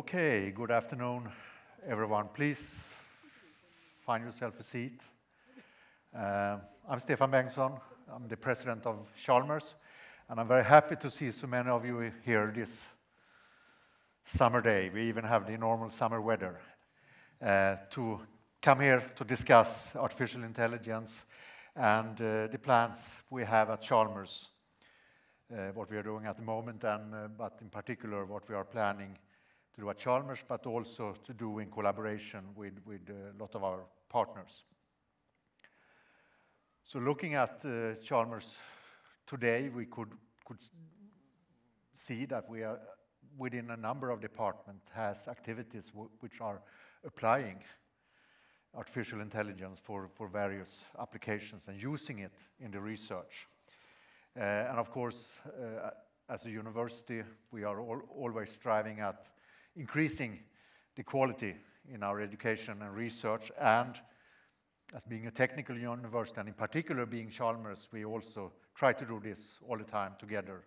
Okay, good afternoon, everyone. Please find yourself a seat. I'm Stefan Bengtsson. I'm the president of Chalmers, and I'm very happy to see so many of you here this summer day. We even have the normal summer weather to come here to discuss artificial intelligence and the plans we have at Chalmers, what we are doing at the moment, and but in particular what we are planning to do at Chalmers, but also to do in collaboration with a lot of our partners. So looking at Chalmers today, we could see that we are within a number of departments has activities which are applying artificial intelligence for various applications and using it in the research. And of course, as a university, we are always striving at increasing the quality in our education and research, and as being a technical university, and in particular being Chalmers, we also try to do this all the time together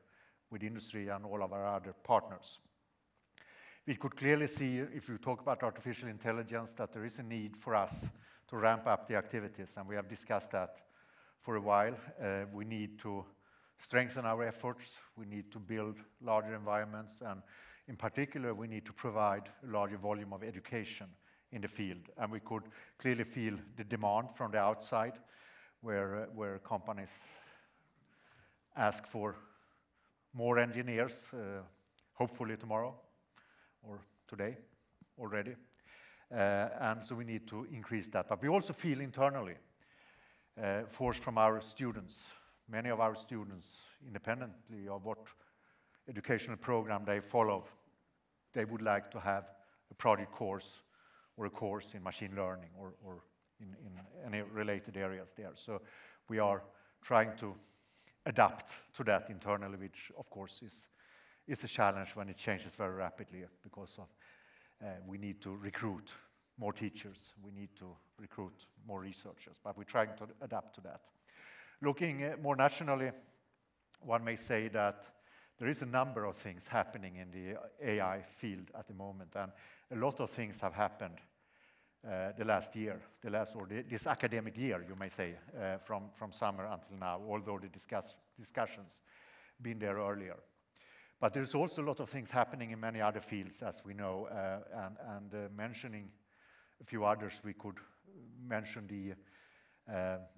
with industry and all of our other partners. We could clearly see, if you talk about artificial intelligence, that there is a need for us to ramp up the activities, and we have discussed that for a while. We need to strengthen our efforts, we need to build larger environments, and in particular, we need to provide a larger volume of education in the field. And we could clearly feel the demand from the outside, where companies ask for more engineers, hopefully tomorrow or today already. And so we need to increase that. But we also feel internally force from our students. Many of our students, independently of what educational program they follow, they would like to have a project course or a course in machine learning or in any related areas there. So we are trying to adapt to that internally, which of course is a challenge when it changes very rapidly, because of, we need to recruit more teachers, we need to recruit more researchers, but we're trying to adapt to that. Looking more nationally, one may say that there is a number of things happening in the AI field at the moment, and a lot of things have happened this academic year, you may say, from summer until now, although the discussions been there earlier. But there's also a lot of things happening in many other fields, as we know, and mentioning a few others, we could mention the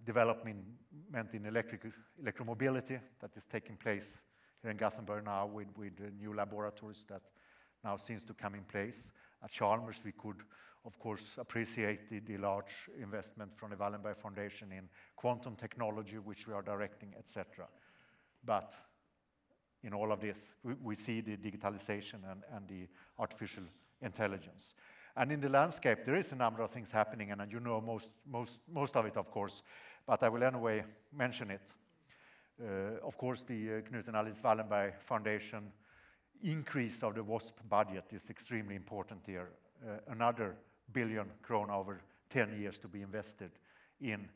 development in electromobility that is taking place here in Gothenburg now, with new laboratories that now seems to come in place. At Chalmers, we could, of course, appreciate the large investment from the Wallenberg Foundation in quantum technology, which we are directing, etc. But in all of this, we see the digitalization and the artificial intelligence. And in the landscape, there is a number of things happening, and you know most of it, of course, but I will anyway mention it. Of course, the Knut and Alice Wallenberg Foundation increase of the WASP budget is extremely important here. Another $1 billion krona over 10 years to be invested in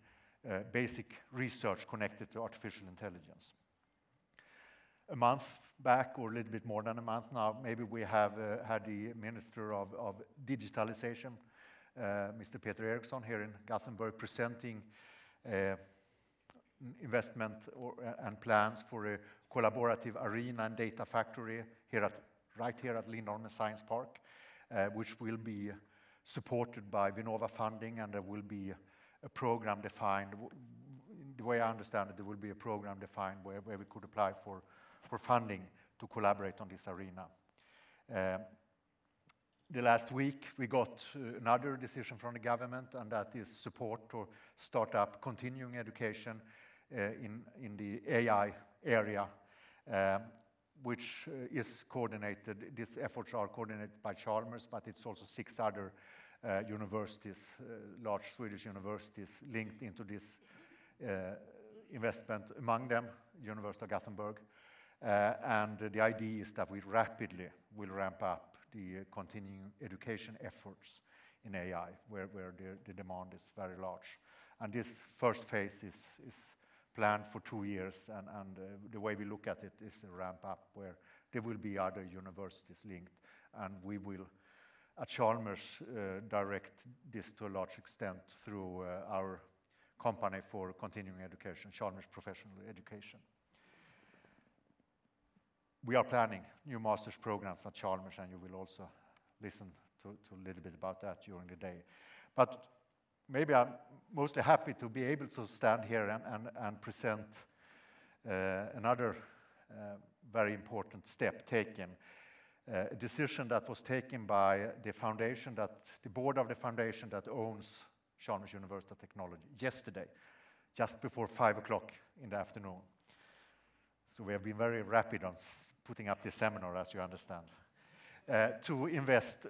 basic research connected to artificial intelligence. A month back, or a little bit more than a month now, maybe we have had the Minister of Digitalization, Mr. Peter Eriksson, here in Gothenburg, presenting investment and plans for a collaborative arena and data factory here right here at Lindholmen Science Park, which will be supported by Vinnova funding, and there will be a program defined. The way I understand it, there will be a program defined where we could apply for funding to collaborate on this arena. The last week, we got another decision from the government, and that is support to start up continuing education in the AI area, which is coordinated. These efforts are coordinated by Chalmers, but it's also 6 other universities, large Swedish universities, linked into this investment, among them University of Gothenburg. And the idea is that we rapidly will ramp up the continuing education efforts in AI, where the demand is very large. And this first phase is planned for 2 years, and the way we look at it is a ramp up where there will be other universities linked, and we will at Chalmers direct this to a large extent through our company for continuing education, Chalmers Professional Education. We are planning new master's programs at Chalmers, and you will also listen to a little bit about that during the day. But maybe I'm mostly happy to be able to stand here and present another very important step taken, a decision that was taken by the foundation, that the board of the foundation that owns Chalmers University of Technology yesterday, just before 5 o'clock in the afternoon. So we have been very rapid on putting up this seminar, as you understand, to invest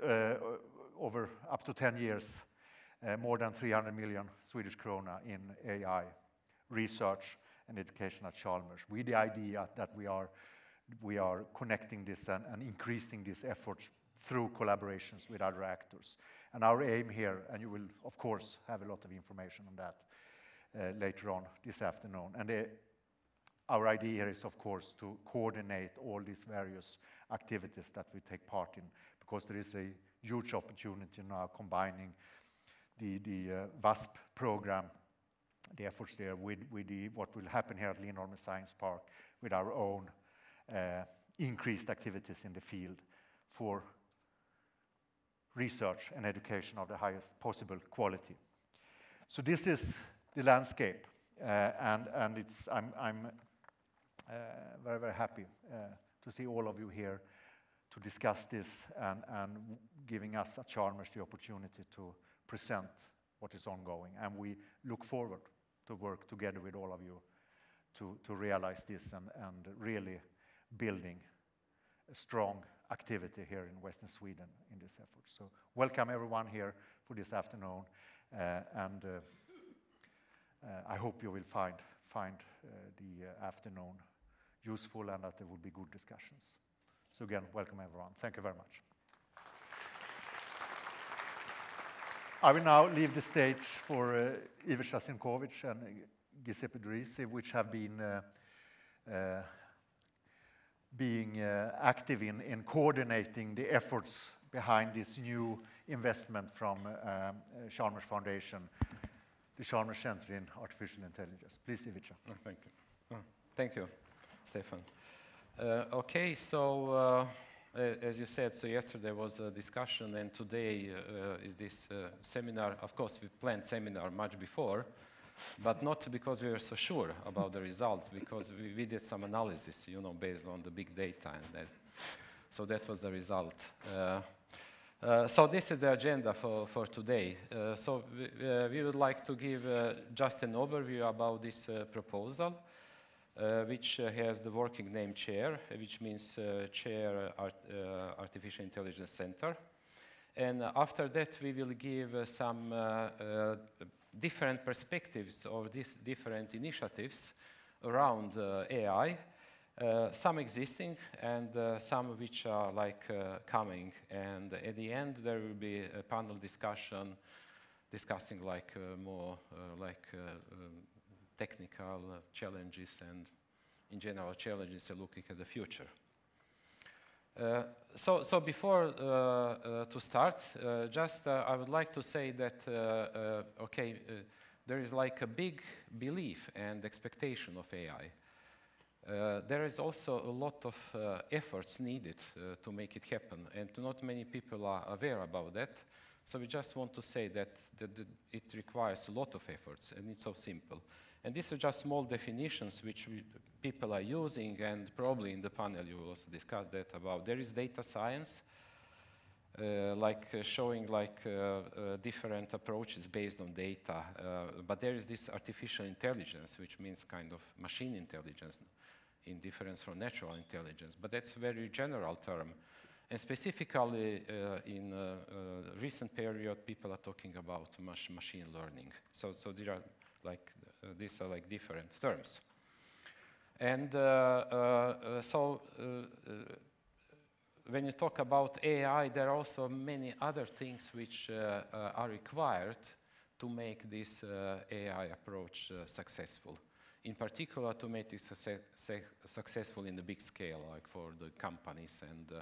over up to 10 years more than 300 million Swedish krona in AI research and education at Chalmers, with the idea that we are connecting this and increasing these efforts through collaborations with other actors. And our aim here, and you will of course have a lot of information on that later on this afternoon. And our idea here is of course to coordinate all these various activities that we take part in, because there is a huge opportunity now combining the WASP program, the efforts there, with what will happen here at Lindholmen Science Park, with our own increased activities in the field for research and education of the highest possible quality. So this is the landscape, and it's, I'm very, very happy to see all of you here to discuss this and giving us at Chalmers the opportunity to present what is ongoing, and we look forward to work together with all of you to realize this and really building a strong activity here in Western Sweden in this effort. So welcome everyone here for this afternoon, I hope you will find the afternoon useful and that there will be good discussions. So again, welcome everyone. Thank you very much. I will now leave the stage for Ivica Crnkovic and Giuseppe Durisi, which have been active in coordinating the efforts behind this new investment from Chalmers Foundation, the Chalmers Center in Artificial Intelligence. Please, Ivica. Oh, thank you. Oh, thank you, Stefan. Okay, so as you said, so yesterday was a discussion, and today is this seminar. Of course, we planned seminar much before, but not because we were so sure about the results, because we did some analysis, you know, based on the big data, and that, so that was the result. So this is the agenda for today. So we would like to give just an overview about this proposal, which has the working name CHAIR, which means CHAIR Artificial Intelligence Center. And after that, we will give some different perspectives of these different initiatives around AI, some existing and some which are like coming. And at the end, there will be a panel discussion discussing like more like technical challenges and in general challenges and looking at the future. So before to start, just I would like to say that, okay, there is like a big belief and expectation of AI. There is also a lot of efforts needed to make it happen, and not many people are aware about that. So we just want to say that it requires a lot of efforts, and it's so simple. And these are just small definitions which people are using, and probably in the panel you will also discuss that about. There is data science, like showing like different approaches based on data, but there is this artificial intelligence, which means kind of machine intelligence in difference from natural intelligence, but that's a very general term. And specifically in recent period, people are talking about machine learning. So there are like these are like different terms, and when you talk about AI, there are also many other things which are required to make this AI approach successful. In particular, to make it successful in the big scale, like for the companies and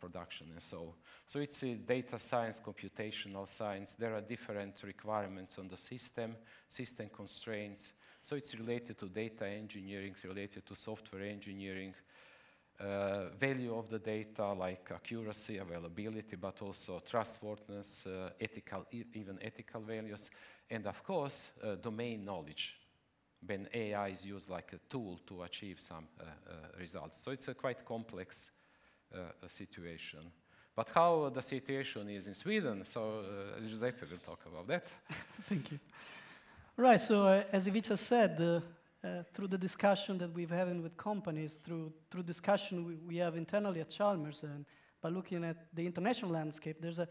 production and so. So it's a data science, computational science. There are different requirements on the system, system constraints. So it's related to data engineering, related to software engineering, value of the data like accuracy, availability, but also trustworthiness, even ethical values, and of course, domain knowledge, when AI is used like a tool to achieve some results. So it's a quite complex situation. But how the situation is in Sweden, so Giuseppe will talk about that. Thank you. Right, so as Ivica said, through the discussion that we've having with companies, through discussion we have internally at Chalmers, and by looking at the international landscape, there's a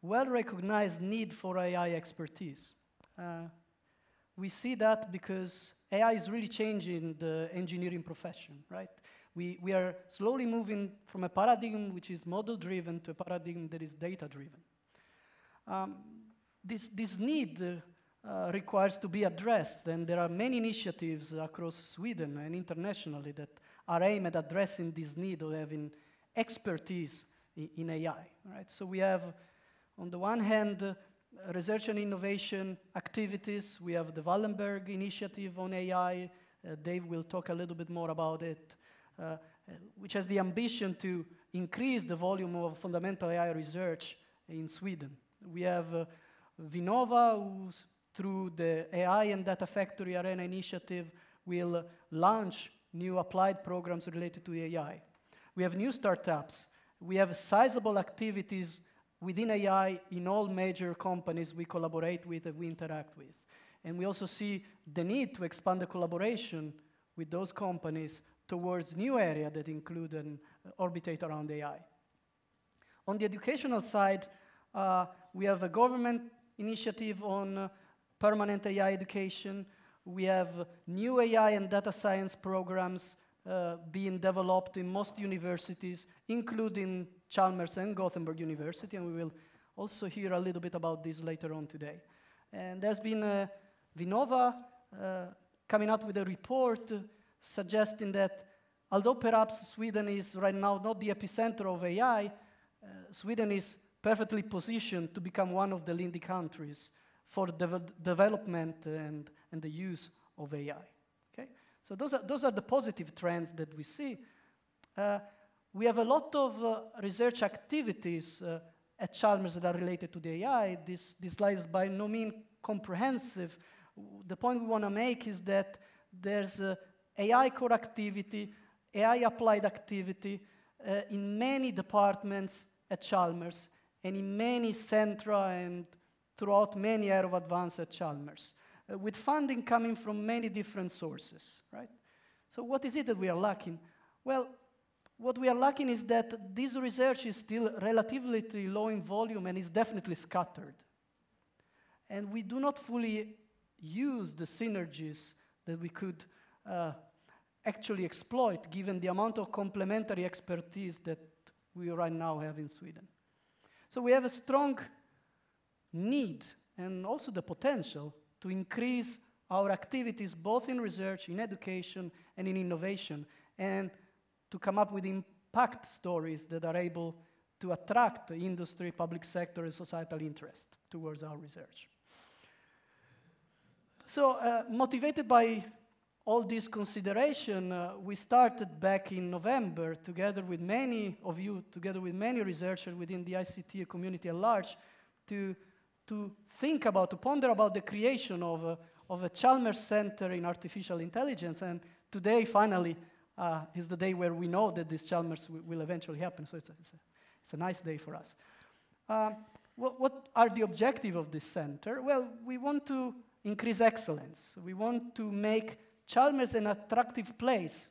well-recognized need for AI expertise. We see that because AI is really changing the engineering profession, right? We are slowly moving from a paradigm which is model-driven to a paradigm that is data-driven. This need requires to be addressed, and there are many initiatives across Sweden and internationally that are aimed at addressing this need of having expertise in AI. Right? So we have, on the one hand, research and innovation activities. We have the Wallenberg initiative on AI. Dave will talk a little bit more about it, which has the ambition to increase the volume of fundamental AI research in Sweden. We have Vinnova, who's through the AI and Data Factory Arena initiative, will launch new applied programs related to AI. We have new startups. We have sizable activities within AI in all major companies we collaborate with and we interact with. And we also see the need to expand the collaboration with those companies towards new areas that include and orbitate around AI. On the educational side, we have a government initiative on permanent AI education. We have new AI and data science programs being developed in most universities, including Chalmers and Gothenburg University, and we will also hear a little bit about this later on today. And there's been Vinnova coming out with a report suggesting that although perhaps Sweden is right now not the epicenter of AI, Sweden is perfectly positioned to become one of the leading countries for development and the use of AI. Okay? So those are the positive trends that we see. We have a lot of research activities at Chalmers that are related to the AI. This slide is by no means comprehensive. The point we want to make is that there's AI core activity, AI applied activity in many departments at Chalmers, and in many centra and throughout many areas of advance at Chalmers, with funding coming from many different sources, right? So what is it that we are lacking? Well, what we are lacking is that this research is still relatively low in volume and is definitely scattered. And we do not fully use the synergies that we could actually exploit, given the amount of complementary expertise that we right now have in Sweden. So we have a strong need and also the potential to increase our activities both in research, in education, and in innovation, and to come up with impact stories that are able to attract the industry, public sector, and societal interest towards our research. So motivated by all this consideration, we started back in November, together with many of you, together with many researchers within the ICT community at large, to think about, to ponder about the creation of a Chalmers Center in Artificial Intelligence. And today, finally, is the day where we know that this Chalmers will eventually happen. So it's a nice day for us. What are the objectives of this center? Well, we want to increase excellence. We want to make Chalmers is an attractive place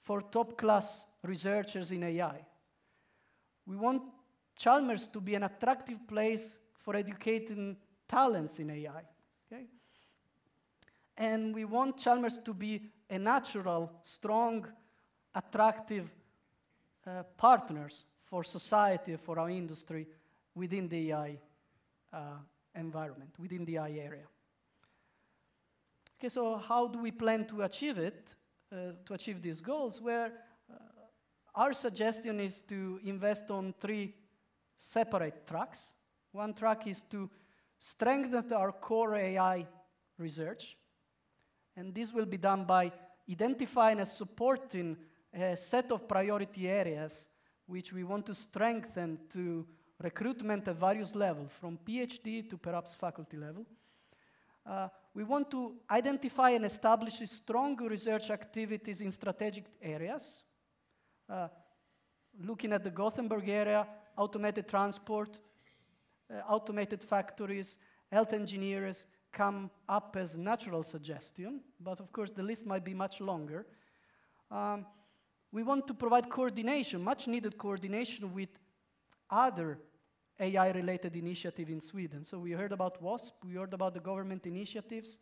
for top-class researchers in AI. We want Chalmers to be an attractive place for educating talents in AI. Okay? And we want Chalmers to be a natural, strong, attractive partners for society, for our industry, within the AI environment, within the AI area. Okay, so how do we plan to achieve it, to achieve these goals? Where Our suggestion is to invest on three separate tracks. One track is to strengthen our core AI research, and this will be done by identifying and supporting a set of priority areas which we want to strengthen to recruitment at various levels, from PhD to perhaps faculty level. We want to identify and establish strong research activities in strategic areas, looking at the Gothenburg area, automated transport, automated factories, health engineers come up as natural suggestion, but of course the list might be much longer. We want to provide coordination, much needed coordination with other AI-related initiative in Sweden. So we heard about WASP, we heard about the government initiatives,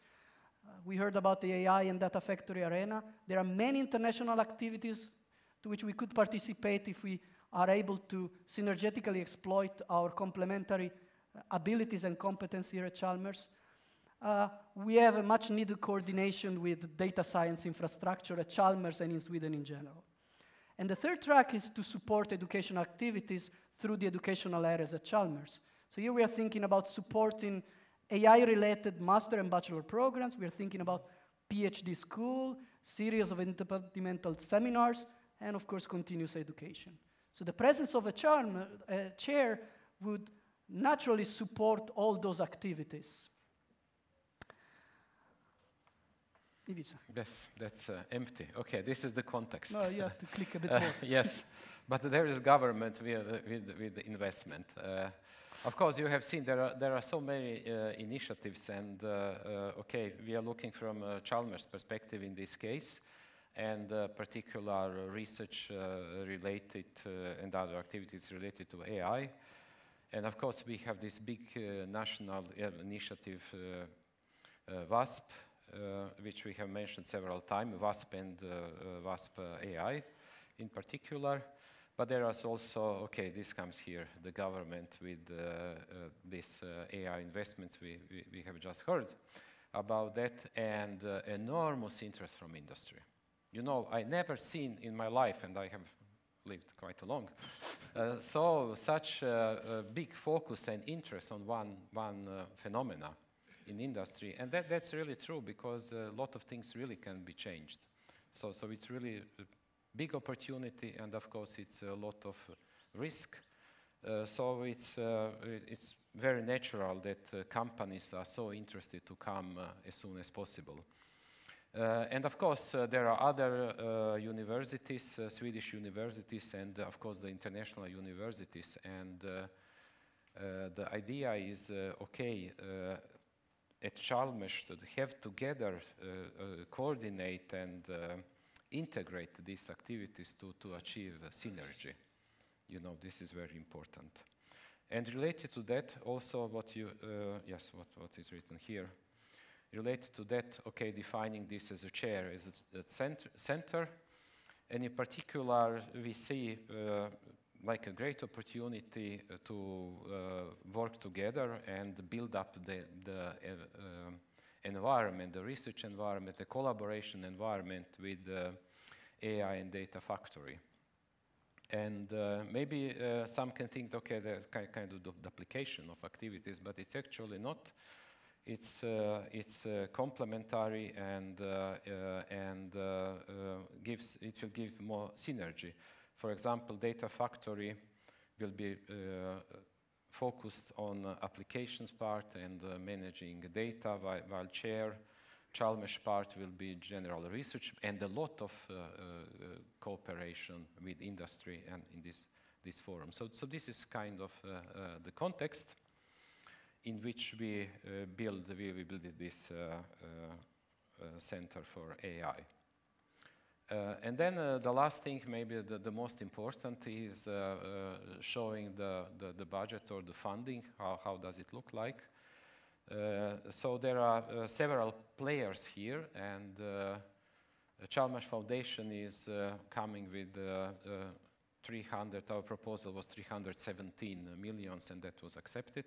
we heard about the AI and Data Factory Arena. There are many international activities to which we could participate if we are able to synergetically exploit our complementary abilities and competence here at Chalmers. We have a much-needed coordination with data science infrastructure at Chalmers and in Sweden in general. And the third track is to support educational activities through the educational areas at Chalmers. So here we are thinking about supporting AI-related master and bachelor programs. We are thinking about PhD school, series of interdepartmental seminars, and of course, continuous education. So the presence of a chair would naturally support all those activities. Yes, that's empty. Okay, this is the context. No, you have to click a bit more. Yes, but there is government with investment. Of course, you have seen there are so many initiatives, and okay, we are looking from Chalmers' perspective in this case, and particular research related and other activities related to AI, and of course we have this big national initiative WASP. Which we have mentioned several times, WASP and WASP AI in particular. But there is also, okay, this comes here, the government with this AI investments we have just heard about that, and enormous interest from industry. You know, I never seen in my life, and I have lived quite long, so such a big focus and interest on one phenomena in industry, and that's really true, because a lot of things really can be changed. So it's really a big opportunity, and of course it's a lot of risk. So it's very natural that companies are so interested to come as soon as possible. And of course there are other universities, Swedish universities, and of course the international universities, and the idea is, okay, at Chalmers to have together, coordinate and integrate these activities to achieve synergy. You know, this is very important. And related to that, also what you, yes, what is written here. Related to that, okay, defining this as a chair, as a center, and in particular, we see like a great opportunity to work together and build up the environment, the research environment, the collaboration environment with AI and Data Factory. And maybe some can think, okay, there's kind of duplication of activities, but it's actually not. It's complementary, and it will give more synergy. For example, Data Factory will be focused on applications part and managing data, while Chalmers part will be general research, and a lot of cooperation with industry and in this forum. So this is kind of the context in which we build this center for AI. And then the last thing, maybe the most important, is showing the budget or the funding, how does it look like. So there are several players here, and Chalmers Foundation is coming with our proposal was 317 million, and that was accepted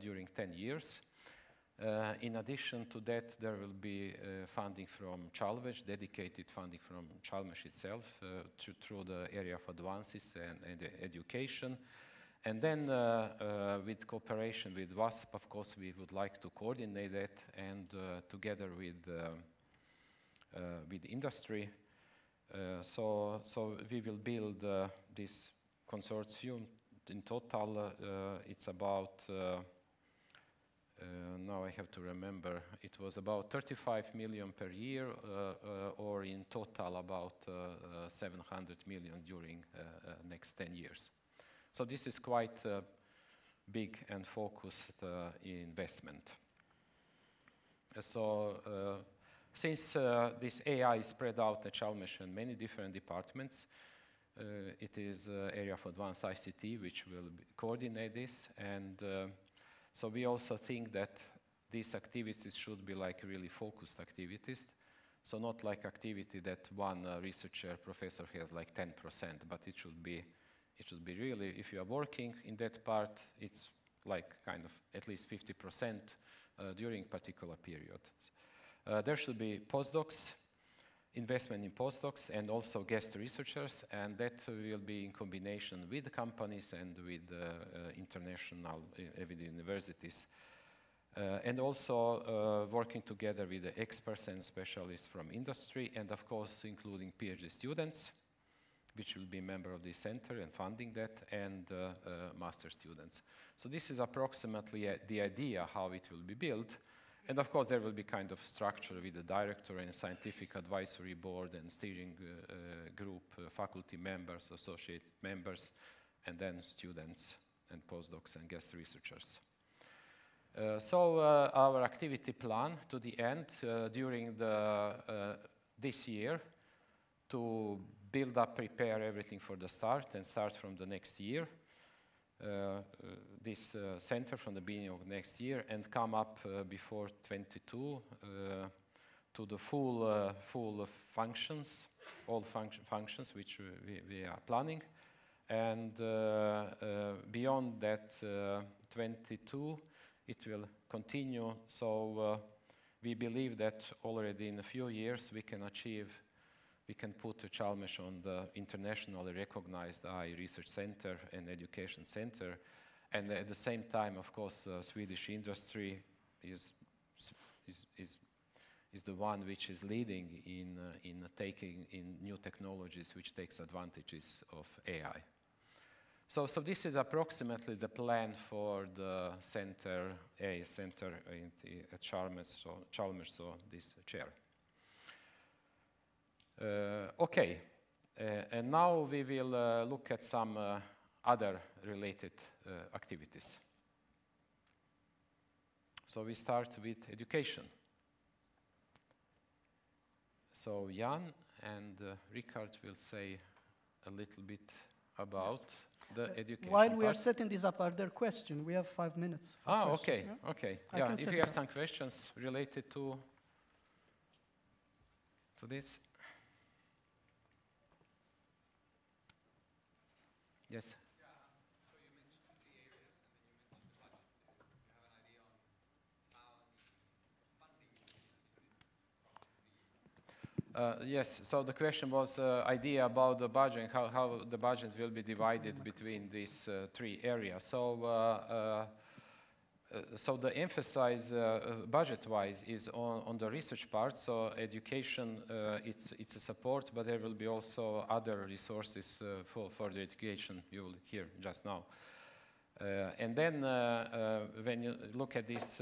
during 10 years. In addition to that, there will be funding from Chalmers, dedicated funding from Chalmers itself through the area of advances and education. And then with cooperation with WASP, of course, we would like to coordinate that, and together with industry. So we will build this consortium. In total, it's about, now I have to remember, it was about 35 million per year, or in total about 700 million during next 10 years. So this is quite a big and focused investment. So since this AI is spread out at Chalmers in many different departments, it is area of advanced ICT which will coordinate this, and so we also think that these activities should be like really focused activities, so not like activity that one researcher, professor has like 10%, but it should be really, if you are working in that part, it's like kind of at least 50% during particular period. There should be postdocs, investment in postdocs, and also guest researchers, and that will be in combination with companies and with international with universities, and also working together with the experts and specialists from industry, and of course including PhD students, which will be a member of the center and funding that, and master students. So this is approximately the idea how it will be built. And of course, there will be kind of structure with the director and scientific advisory board and steering group, faculty members, associate members, and then students and postdocs and guest researchers. So our activity plan to the end during this year to build up, prepare everything for the start and start from the next year. This center from the beginning of next year and come up before 22 to the full functions, all functions which we are planning, and beyond that 22 it will continue. So we believe that already in a few years we can put Chalmers on the internationally recognized AI Research Center and Education Center. And at the same time, of course, Swedish industry is the one which is leading in taking in new technologies which takes advantages of AI. So this is approximately the plan for the center, AI center at Chalmers, so this chair. Okay, and now we will look at some other related activities. So we start with education. So Jan and Richard will say a little bit about the education. While we are setting this up, are there questions? We have 5 minutes. Ah, okay, yeah? Okay. Yeah, if you have some questions related to this. Yes. Yeah, so you mentioned the areas and then you mentioned the budget. Do you have an idea on how the funding is distributed across the year? Yes, so the question was idea about the budget, how the budget will be divided between these three areas. So so the emphasis budget-wise is on the research part, so education, it's a support, but there will be also other resources for the education you will hear just now. And then when you look at this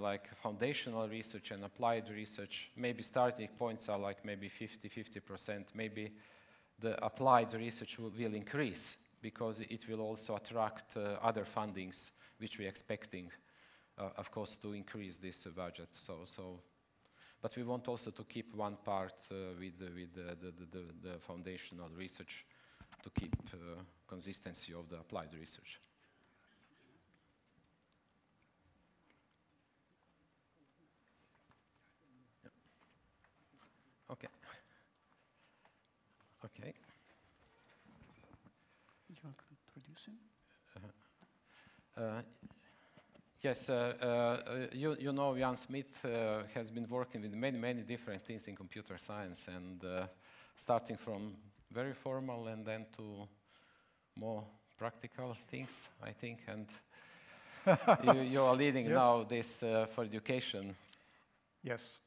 like foundational research and applied research, maybe starting points are like maybe 50%, maybe the applied research will increase because it will also attract other fundings which we are expecting, of course, to increase this budget. But we want also to keep one part with the foundational research to keep consistency of the applied research. Yeah. Okay. Okay. Do you want to introduce him? Yes, you know, Jan Smith has been working with many different things in computer science, and starting from very formal and then to more practical things, I think, and you are leading now this for education. Yes,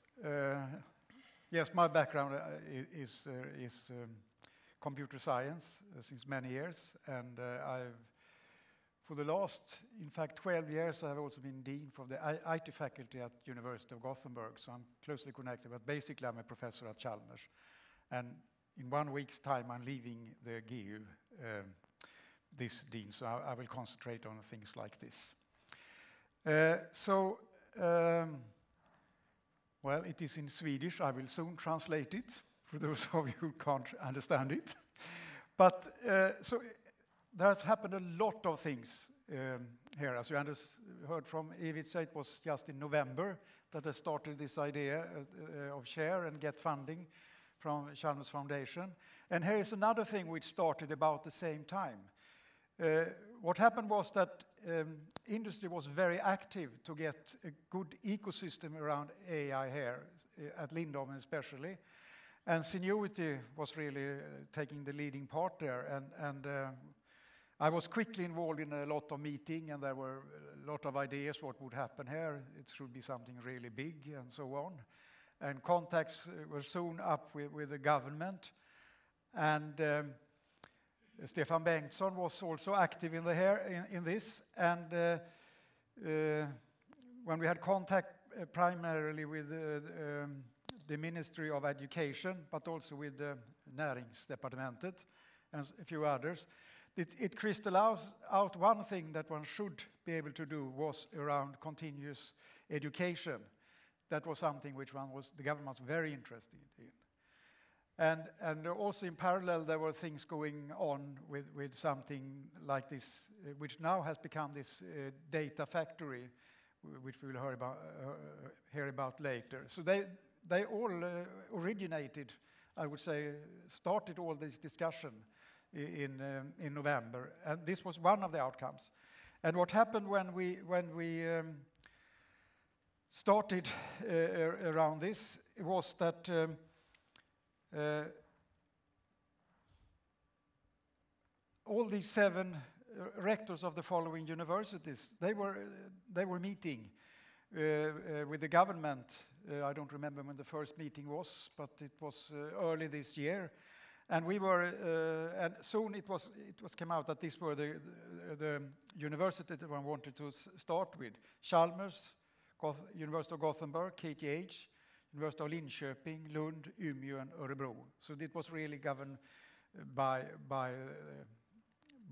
yes. My background is computer science since many years, and I've for the last, in fact, 12 years, I have also been dean for the IT faculty at University of Gothenburg, so I'm closely connected, but basically I'm a professor at Chalmers. And in 1 week's time, I'm leaving the GU, this dean, so I will concentrate on things like this. Well, it is in Swedish. I will soon translate it, for those of you who can't understand it. But, so, there's happened a lot of things here. As you heard from Ivica, it was just in November that I started this idea of CHAIR and get funding from Chalmers Foundation. And here is another thing which started about the same time. What happened was that industry was very active to get a good ecosystem around AI here, at Lindholmen especially. And Zenuity was really taking the leading part there. And I was quickly involved in a lot of meetings, and there were a lot of ideas what would happen here. It should be something really big, and so on. And contacts were soon up with the government. And Stefan Bengtsson was also active in the in this. And when we had contact primarily with the Ministry of Education, but also with the Näringsdepartementet and a few others, it crystallized out one thing that one should be able to do was around continuous education. That was something which the government was very interested in. And also in parallel, there were things going on with something like this, which now has become this data factory, which we will hear about later. So they all originated, I would say, started all this discussion in November, and this was one of the outcomes. And what happened when we started around this was that all these 7 rectors of the following universities, they were meeting with the government. I don't remember when the first meeting was, but it was early this year. And we were, and soon it came out that these were the university that one wanted to start with: Chalmers, University of Gothenburg, KTH, University of Linköping, Lund, Umeå, and Örebro. So it was really governed by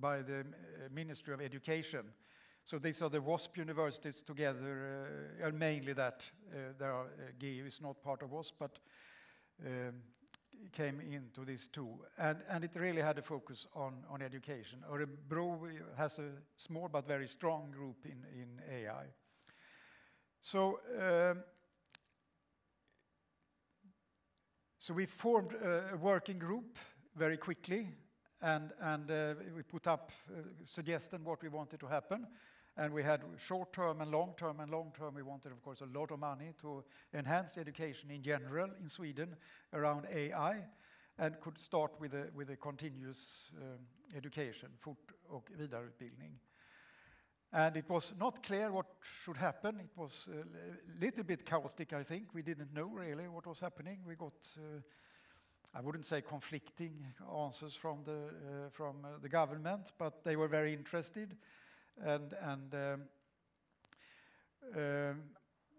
the Ministry of Education. So these are the WASP universities together, and mainly that there are GU is not part of WASP, but. Came into this too, and it really had a focus on education. Örebro has a small but very strong group in AI. So, so we formed a working group very quickly, and we put up suggestion what we wanted to happen, and we had short-term and long-term, we wanted, of course, a lot of money to enhance education in general in Sweden around AI, and could start with a continuous education, fort- och vidareutbildning. And it was not clear what should happen. It was a little bit chaotic, I think. We didn't know really what was happening. We got, I wouldn't say conflicting answers from the government, but they were very interested.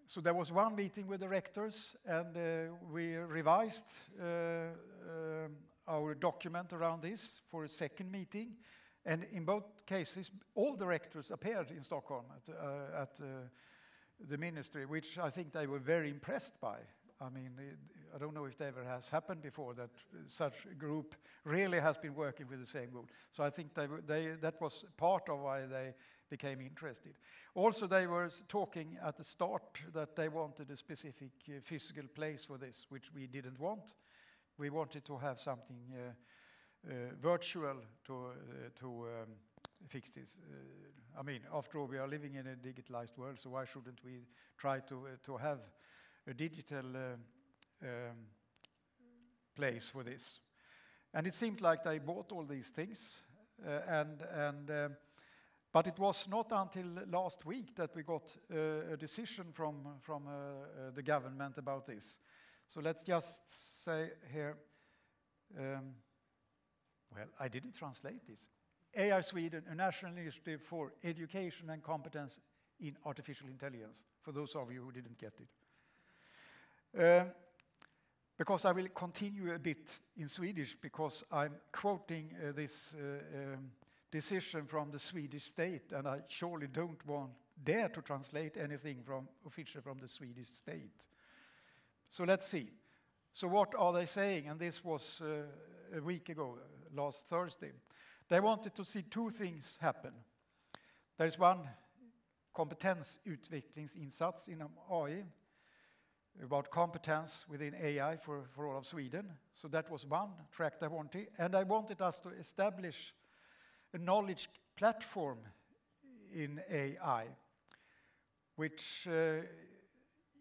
So there was one meeting with the rectors, and we revised our document around this for a second meeting. And in both cases, all the rectors appeared in Stockholm at the ministry, which I think they were very impressed by. I mean, I don't know if it ever has happened before that such a group really has been working with the same goal. So I think that was part of why they became interested. Also, they were talking at the start that they wanted a specific physical place for this, which we didn't want. We wanted to have something virtual to fix this. I mean, after all, we are living in a digitalized world, so why shouldn't we try to have a digital place for this? And it seemed like they bought all these things, but it was not until last week that we got a decision from the government about this. So let's just say here, well, I didn't translate this. AI Sweden, a national initiative for education and competence in artificial intelligence, for those of you who didn't get it. Because I will continue a bit in Swedish, because I'm quoting this decision from the Swedish state, and I surely don't dare to translate anything official from the Swedish state. So let's see. So what are they saying? And this was a week ago, last Thursday. They wanted to see two things happen. There is one kompetensutvecklingsinsats inom AI, about competence within AI for all of Sweden. So that was one track I wanted. And I wanted us to establish a knowledge platform in AI, which,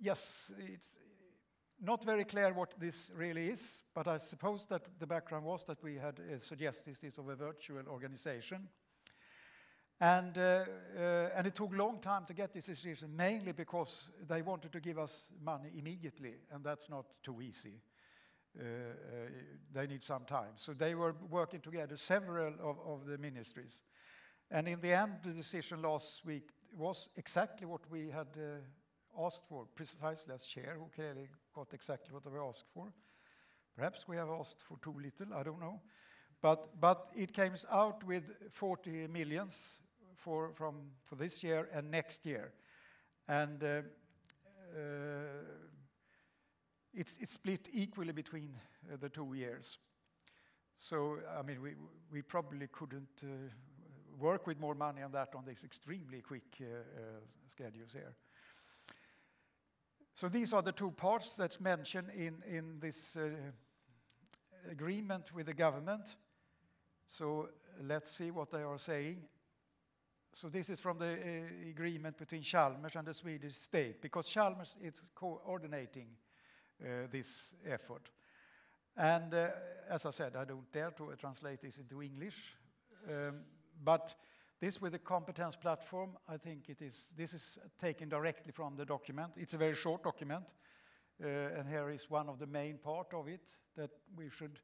yes, it's not very clear what this really is, but I suppose that the background was that we had suggested this of a virtual organization. And it took a long time to get this decision, mainly because they wanted to give us money immediately, and that's not too easy. They need some time. So they were working together, several of the ministries. And in the end, the decision last week was exactly what we had asked for, precisely as CHAIR, who clearly got exactly what they were asked for. Perhaps we have asked for too little, I don't know. But it came out with 40 millions for this year and next year. And it's split equally between the 2 years. So, I mean, we probably couldn't work with more money on that on these extremely quick schedules here. So these are the two parts that's mentioned in this agreement with the government. So let's see what they are saying. So this is from the agreement between Chalmers and the Swedish state, because Chalmers is coordinating this effort. And as I said, I don't dare to translate this into English, but this with the competence platform, I think it is, this is taken directly from the document. It's a very short document. And here is one of the main part of it, that we should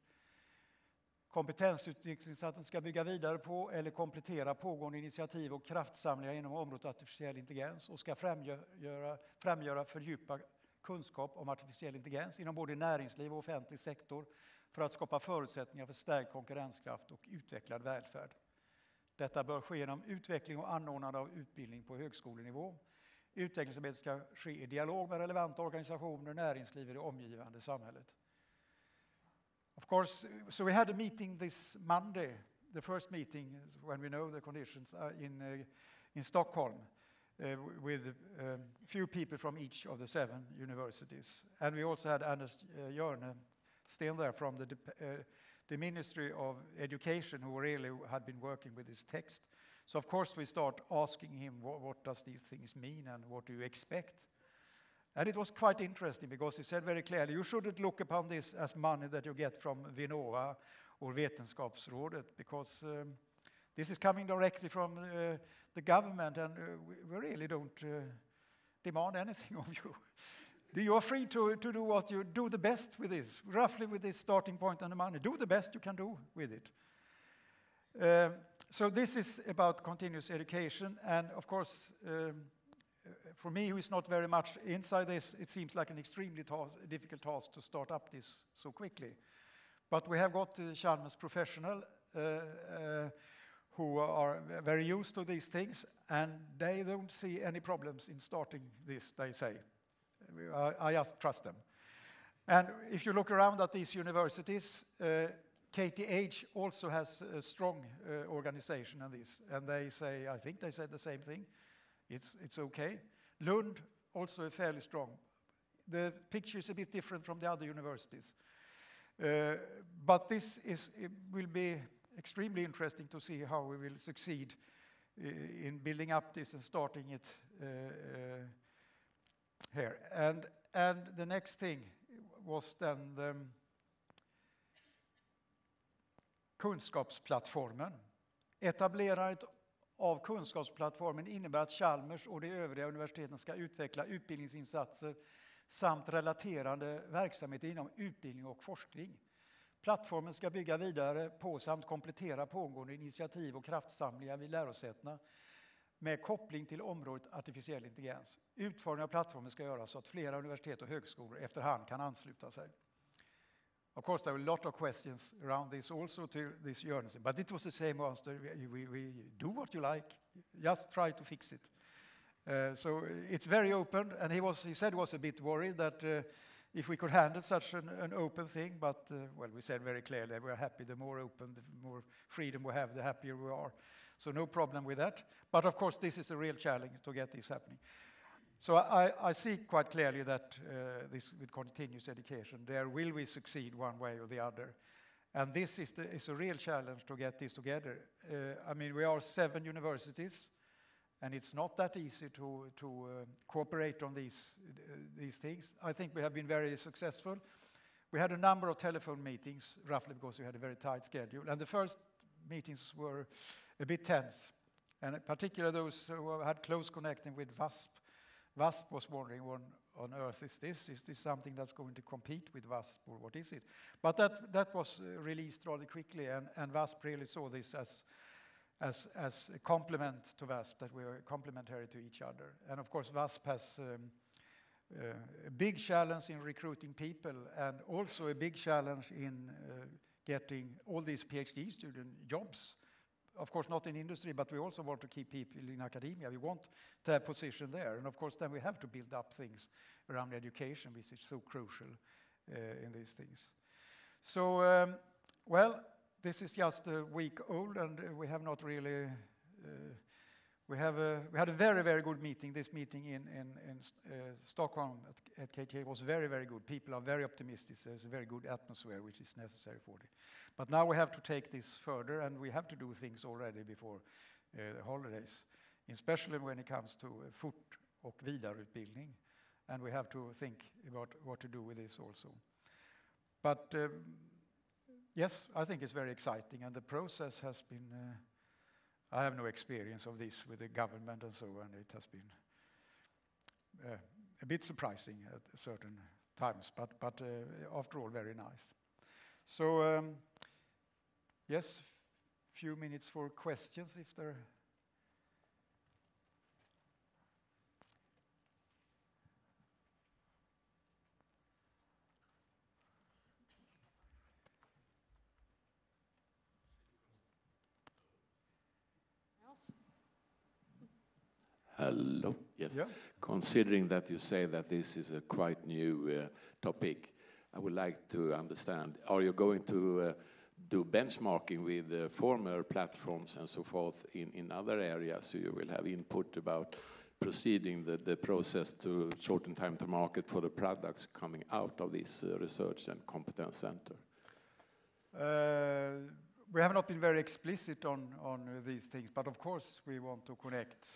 kompetensutvecklingsinsatsen ska bygga vidare på eller komplettera pågående initiativ och kraftsamlingar inom området artificiell intelligens och ska framgöra fördjupa kunskap om artificiell intelligens inom både näringsliv och offentlig sektor för att skapa förutsättningar för stärkt konkurrenskraft och utvecklad välfärd. Detta bör ske genom utveckling och anordnande av utbildning på högskolenivå. Utvecklingsarbetet ska ske i dialog med relevanta organisationer, näringsliv och det omgivande samhället. Of course, so we had a meeting this Monday, the first meeting when we know the conditions in Stockholm, with few people from each of the 7 universities. And we also had Anders Jörnsten there from the Ministry of Education, who really had been working with this text. So of course we start asking him, what does these things mean and what do you expect? And it was quite interesting, because he said very clearly, you shouldn't look upon this as money that you get from Vinnova or Vetenskapsrådet, because this is coming directly from the government, and we really don't demand anything of you. You are free to do what you do the best with this, roughly with this starting point and the money. Do the best you can do with it. So this is about continuous education, and of course, for me, who is not very much inside this, it seems like an extremely difficult task to start up this so quickly. But we have got the Chalmers Professional, who are very used to these things, and they don't see any problems in starting this, they say. I just trust them. And if you look around at these universities, KTH also has a strong organization on this, and they say, I think they said the same thing, it's okay. Lund, also fairly strong. The picture is a bit different from the other universities. But it will be extremely interesting to see how we will succeed in building up this and starting it here. And the next thing was then the kunskapsplattformen. Etablerandet av kunskapsplattformen innebär att Chalmers och de övriga universiteten ska utveckla utbildningsinsatser samt relaterande verksamhet inom utbildning och forskning. Plattformen ska bygga vidare på samt komplettera pågående initiativ och kraftsamlingar vid lärosätena med koppling till området artificiell intelligens. Utformningen av plattformen ska göras så att flera universitet och högskolor efterhand kan ansluta sig. Of course, there were a lot of questions around this also to this journalism, but it was the same answer. We do what you like, just try to fix it. So it's very open, and he said he was a bit worried that if we could handle such an open thing, but well, we said very clearly we're happy. The more open, the more freedom we have, the happier we are. So no problem with that. But of course, this is a real challenge to get this happening. So I see quite clearly that this with continuous education, there will we succeed one way or the other. And this is a real challenge to get this together. I mean, we are 7 universities, and it's not that easy to cooperate on these things. I think we have been very successful. We had a number of telephone meetings, roughly because we had a very tight schedule. And the first meetings were a bit tense, and in particular those who had close connecting with WASP. WASP was wondering, what on earth is this? Is this something that's going to compete with WASP, or what is it? But that was released rather quickly, and WASP really saw this as a complement to WASP, that we are complementary to each other. And of course, WASP has a big challenge in recruiting people, and also a big challenge in getting all these PhD student jobs. Of course, not in industry, but we also want to keep people in academia. We want to have position there. And of course, then we have to build up things around education, which is so crucial in these things. So, well, this is just a week old, and we have not really... We had a very, very good meeting. This meeting in Stockholm at KTH was very, very good. People are very optimistic. There's a very good atmosphere, which is necessary for it. But now we have to take this further, and we have to do things already before the holidays, especially when it comes to fort- och vidareutbildning. And we have to think about what to do with this also. But yes, I think it's very exciting, and the process has been... I have no experience of this with the government and so on. It has been a bit surprising at certain times, but after all, very nice. So, yes, few minutes for questions if there. Hello. Yes. Yeah. Considering that you say that this is a quite new topic, I would like to understand, are you going to do benchmarking with the former platforms and so forth in other areas, so you will have input about proceeding the process to shorten time to market for the products coming out of this research and competence center? We have not been very explicit on these things, but of course we want to connect.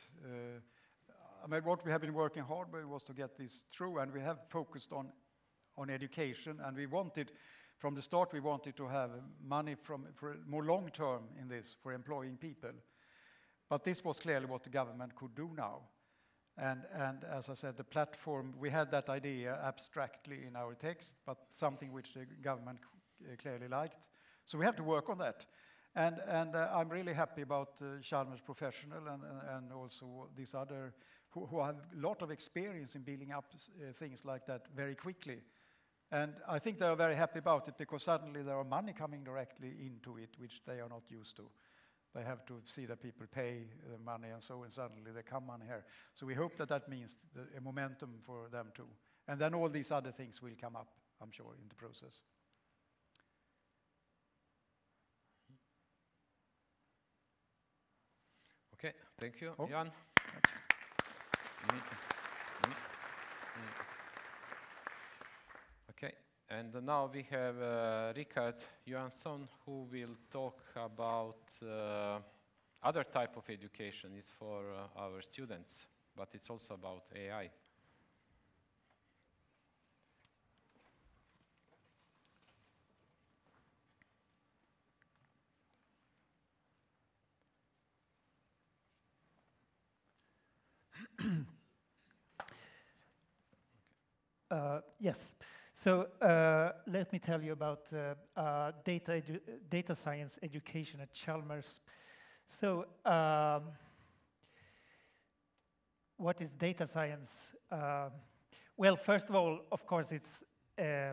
I mean, what we have been working hard with was to get this through, and we have focused on education, and we wanted, from the start, we wanted to have money for more long-term in this, for employing people. But this was clearly what the government could do now. And as I said, the platform, we had that idea abstractly in our text, but something which the government clearly liked. So we have to work on that. And I'm really happy about Chalmers Professional and also these other who have a lot of experience in building up things like that very quickly. And I think they are very happy about it because suddenly there are money coming directly into it, which they are not used to. They have to see that people pay the money and so, and suddenly they come on here. So we hope that means a momentum for them too. And then all these other things will come up, I'm sure, in the process. Okay, thank you, oh. Jan. Okay, and now we have Rikard Johansson, who will talk about other type of education is for our students, but it's also about AI. Yes, so let me tell you about data science education at Chalmers. So what is data science? Well, first of all, of course, it's a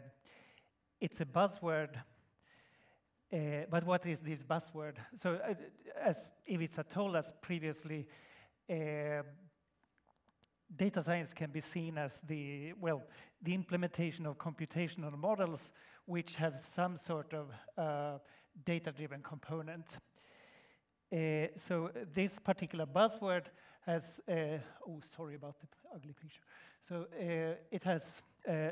buzzword. But what is this buzzword? So as Ivica told us previously, data science can be seen as the implementation of computational models which have some sort of data-driven component. So this particular buzzword has, oh, sorry about the ugly picture. So it has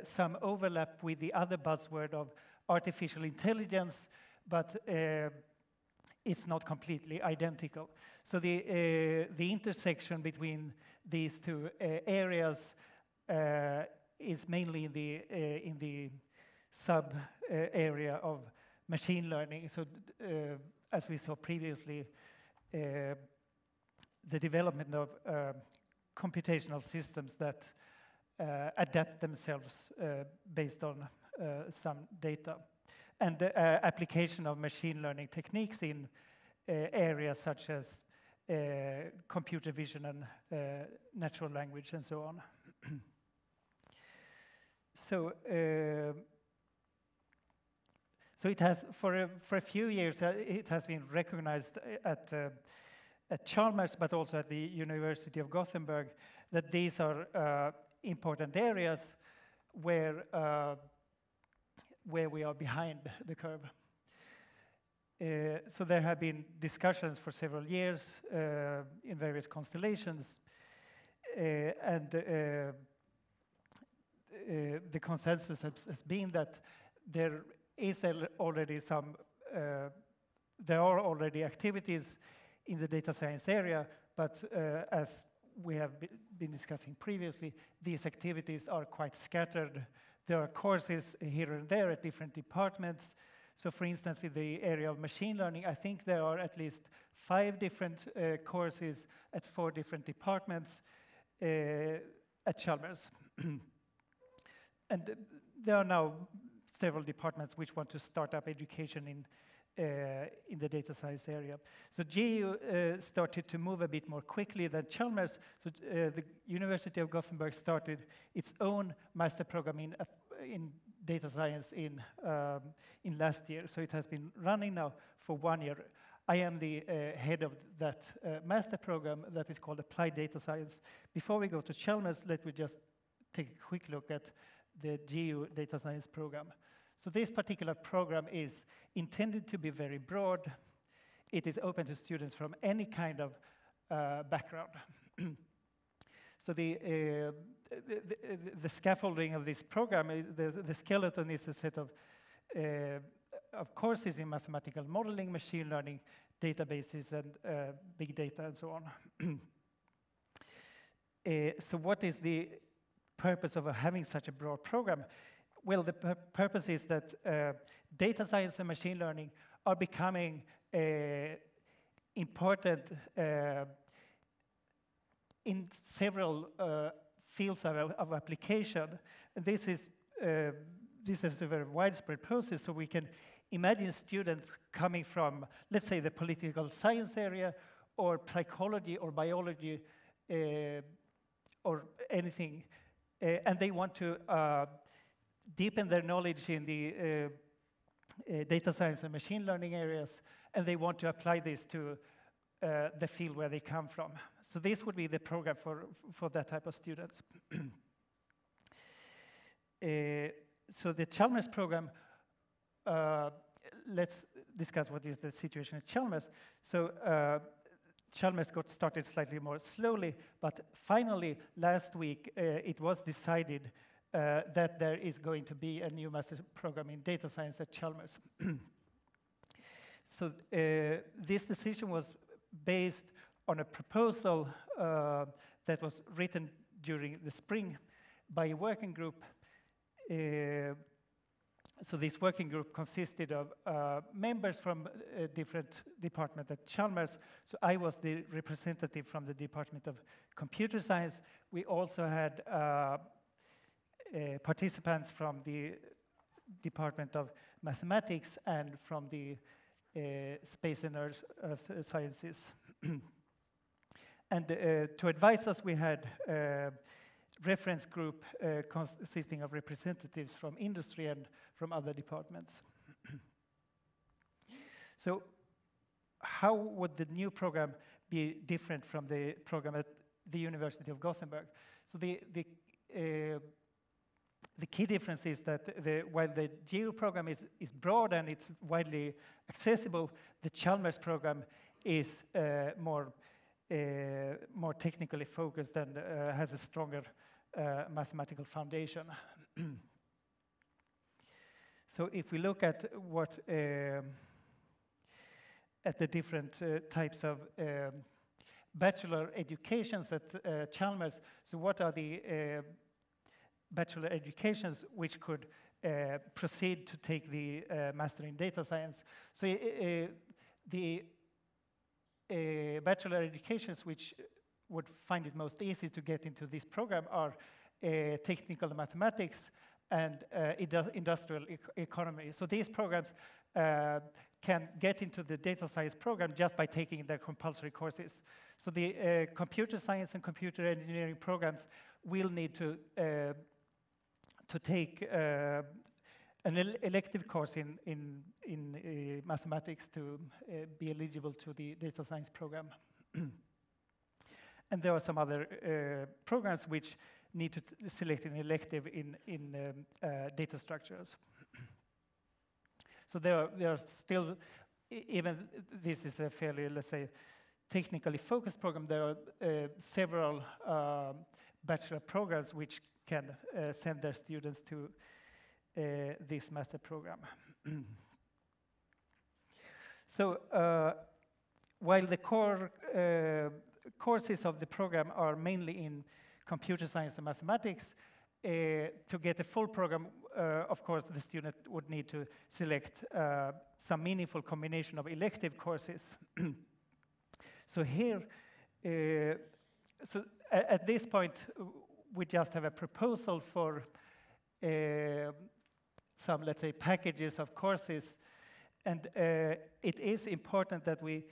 some overlap with the other buzzword of artificial intelligence, but it's not completely identical. So the intersection between these two areas is mainly in the sub area of machine learning. So as we saw previously, the development of computational systems that adapt themselves based on some data, and the application of machine learning techniques in areas such as computer vision and natural language and so on. So, so it has, for a few years, it has been recognized at Chalmers, but also at the University of Gothenburg, that these are important areas where we are behind the curve. So there have been discussions for several years in various constellations, and the consensus has been that there is already some, there are already activities in the data science area, but as we have been discussing previously, these activities are quite scattered. There are courses here and there at different departments. So for instance, in the area of machine learning, I think there are at least 5 different courses at 4 different departments at Chalmers. And there are now several departments which want to start up education in the data science area. So GU started to move a bit more quickly than Chalmers. So the University of Gothenburg started its own master program in data science in last year. So it has been running now for 1 year. I am the head of that master program that is called Applied Data Science. Before we go to Chalmers, let me just take a quick look at the GU data science program. So this particular program is intended to be very broad. It is open to students from any kind of background. So the scaffolding of this program, the skeleton is a set of courses in mathematical modeling, machine learning, databases, and big data, and so on. So what is the purpose of having such a broad program? Well, the purpose is that data science and machine learning are becoming important in several fields of application. This is a very widespread process, so we can imagine students coming from, let's say, the political science area, or psychology, or biology, or anything, and they want to deepen their knowledge in the data science and machine learning areas, and they want to apply this to the field where they come from. So this would be the program for that type of students. So the Chalmers program, let's discuss what is the situation at Chalmers. So Chalmers got started slightly more slowly, but finally, last week, it was decided that there is going to be a new master's program in data science at Chalmers. So this decision was based on a proposal that was written during the spring by a working group. So this working group consisted of members from a different department at Chalmers. So I was the representative from the Department of Computer Science. We also had participants from the Department of Mathematics and from the Space and Earth Sciences. And to advise us, we had reference group consisting of representatives from industry and from other departments. So how would the new program be different from the program at the University of Gothenburg? So the key difference is that while the GEO program is broad and it's widely accessible, the Chalmers program is more technically focused and has a stronger mathematical foundation. So if we look at what at the different types of bachelor educations at Chalmers, so what are the bachelor educations which could proceed to take the master in data science? So the bachelor educations which would find it most easy to get into this program are technical mathematics and industrial economy. So these programs can get into the data science program just by taking their compulsory courses. So the computer science and computer engineering programs will need to take an elective course in mathematics to be eligible to the data science program. And there are some other programs which need to select an elective in data structures. So there are still, even this is a fairly, let's say, technically focused program, there are several bachelor programs which can send their students to this master program. So while the core courses of the program are mainly in computer science and mathematics, to get a full program, of course, the student would need to select some meaningful combination of elective courses. So here, so at this point, we just have a proposal for some, let's say, packages of courses. And it is important that we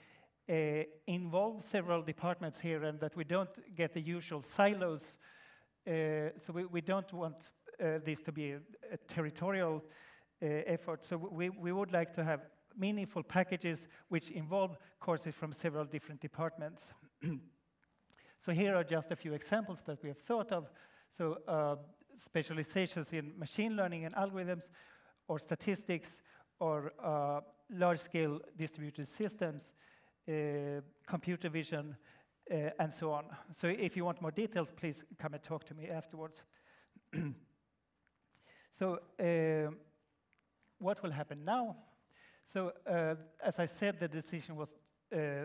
involve several departments here and that we don't get the usual silos. So we don't want this to be a territorial effort. So we would like to have meaningful packages which involve courses from several different departments. So here are just a few examples that we have thought of. So specializations in machine learning and algorithms, or statistics, or large-scale distributed systems, computer vision, and so on. So if you want more details, please come and talk to me afterwards. So what will happen now? So as I said, the decision was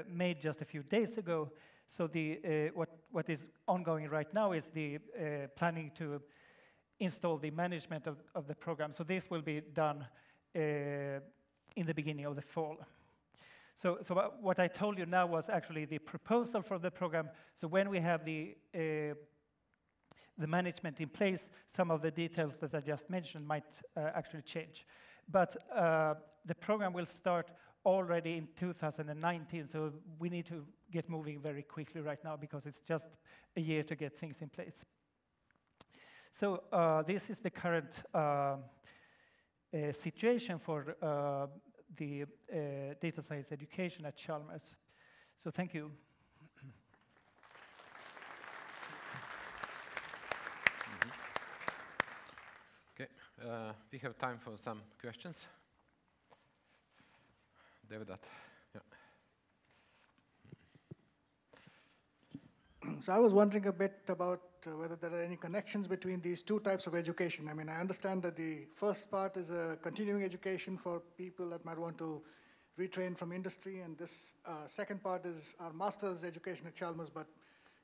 made just a few days ago. So the, what is ongoing right now is the planning to install the management of the program. So this will be done in the beginning of the fall. So what I told you now was actually the proposal for the program. So when we have the management in place, some of the details that I just mentioned might actually change. But the program will start already in 2019, so we need to get moving very quickly right now because it's just a year to get things in place. So this is the current situation for the data science education at Chalmers. So thank you. Okay, we have time for some questions. Devdatt. Yeah. So I was wondering a bit about whether there are any connections between these two types of education. I mean, I understand that the first part is a continuing education for people that might want to retrained from industry, and this second part is our master's education at Chalmers. But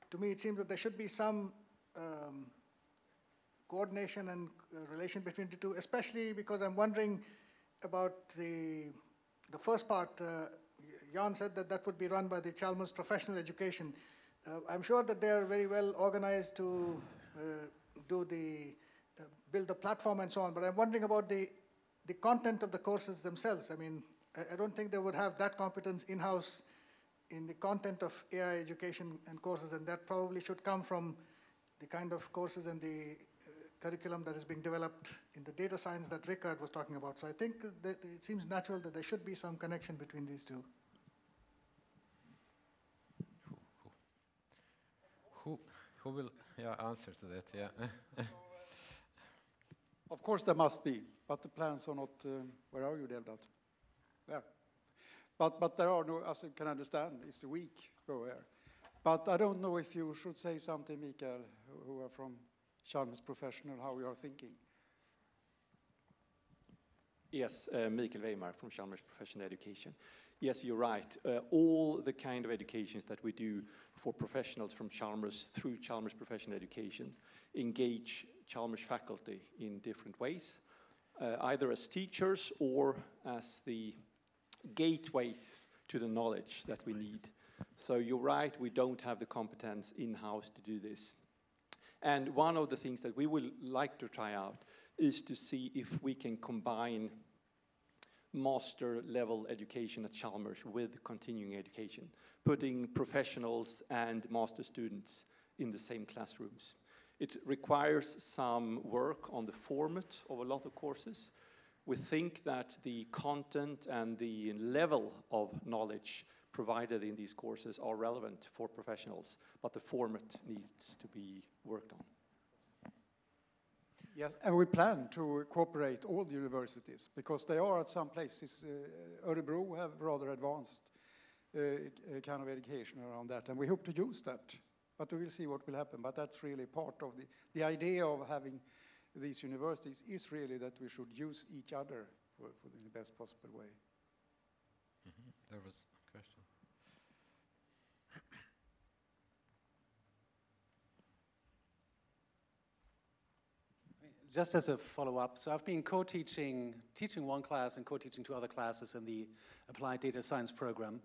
to me, it seems that there should be some coordination and relation between the two, especially because I'm wondering about the first part. Jan said that that would be run by the Chalmers Professional Education. I'm sure that they're very well organized to build the platform and so on, but I'm wondering about the content of the courses themselves. I mean, I don't think they would have that competence in-house in the content of AI education and courses, and that probably should come from the kind of courses and the curriculum that is being developed in the data science that Rickard was talking about. So I think that it seems natural that there should be some connection between these two. Who will answer to that? Yeah. Of course there must be, but the plans are not, where are you, Devdatt? There. But there are no, as you can understand, it's a week go there. But I don't know if you should say something, Mikael, who are from Chalmers Professional, how you are thinking. Yes, Mikael Weimar from Chalmers Professional Education. Yes, you're right. All the kind of educations that we do for professionals from Chalmers through Chalmers Professional Education engage Chalmers faculty in different ways, either as teachers or as the gateways to the knowledge that we need. So you're right, we don't have the competence in-house to do this. And one of the things that we would like to try out is to see if we can combine master level education at Chalmers with continuing education, putting professionals and master students in the same classrooms. It requires some work on the format of a lot of courses. We think that the content and the level of knowledge provided in these courses are relevant for professionals, but the format needs to be worked on. Yes, and we plan to cooperate all the universities, because they are at some places, Örebro have rather advanced kind of education around that, and we hope to use that, but we will see what will happen. But that's really part of the idea of having these universities is really that we should use each other for in the best possible way. Mm-hmm. There was a question. Just as a follow-up, so I've been teaching one class and co-teaching two other classes in the Applied Data Science program.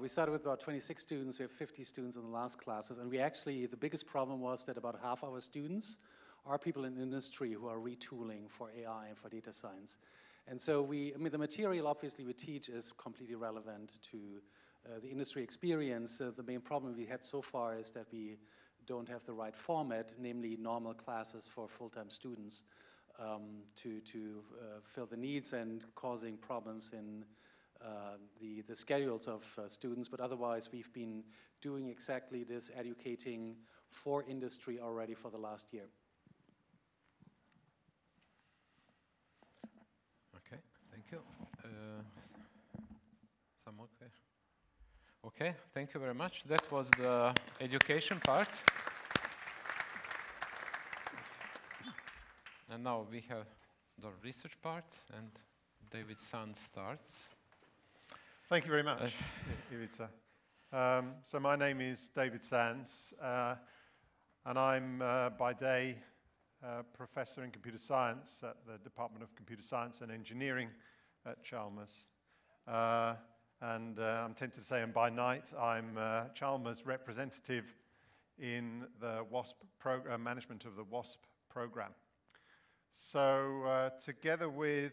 We started with about 26 students, we have 50 students in the last classes, and we actually, the biggest problem was that about half our students are people in industry who are retooling for AI and for data science. And so the material obviously we teach is completely relevant to the industry experience. The main problem we had so far is that we don't have the right format, namely normal classes for full-time students to fill the needs, and causing problems in the schedules of students. But otherwise we've been doing exactly this, educating for industry already for the last year. Okay, thank you. Some more questions? Okay, thank you very much. That was the education part. And now we have the research part, and David Sands starts. Thank you very much, Ivica. So my name is David Sands, and I'm by day professor in computer science at the Department of Computer Science and Engineering at Chalmers. And I'm tempted to say, and by night, I'm Chalmers' representative in the WASP program, management of the WASP program. So together with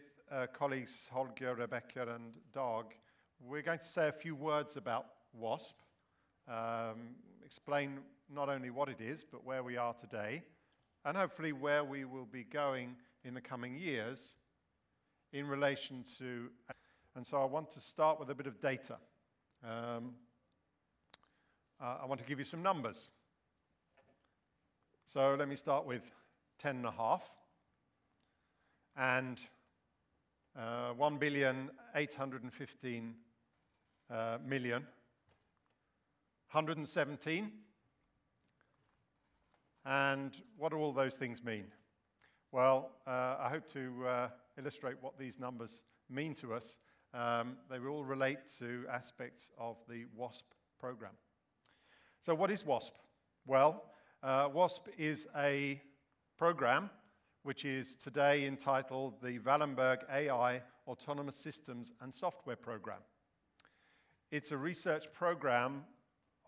colleagues Holger, Rebecka, and Dag, we're going to say a few words about WASP, explain not only what it is, but where we are today, and hopefully where we will be going in the coming years in relation to. And so I want to start with a bit of data. I want to give you some numbers. So let me start with 10 and a half. And 1,815 million. 117. And what do all those things mean? Well, I hope to illustrate what these numbers mean to us They all relate to aspects of the WASP program. So what is WASP? Well, WASP is a program which is today entitled the Wallenberg AI Autonomous Systems and Software Program. It's a research program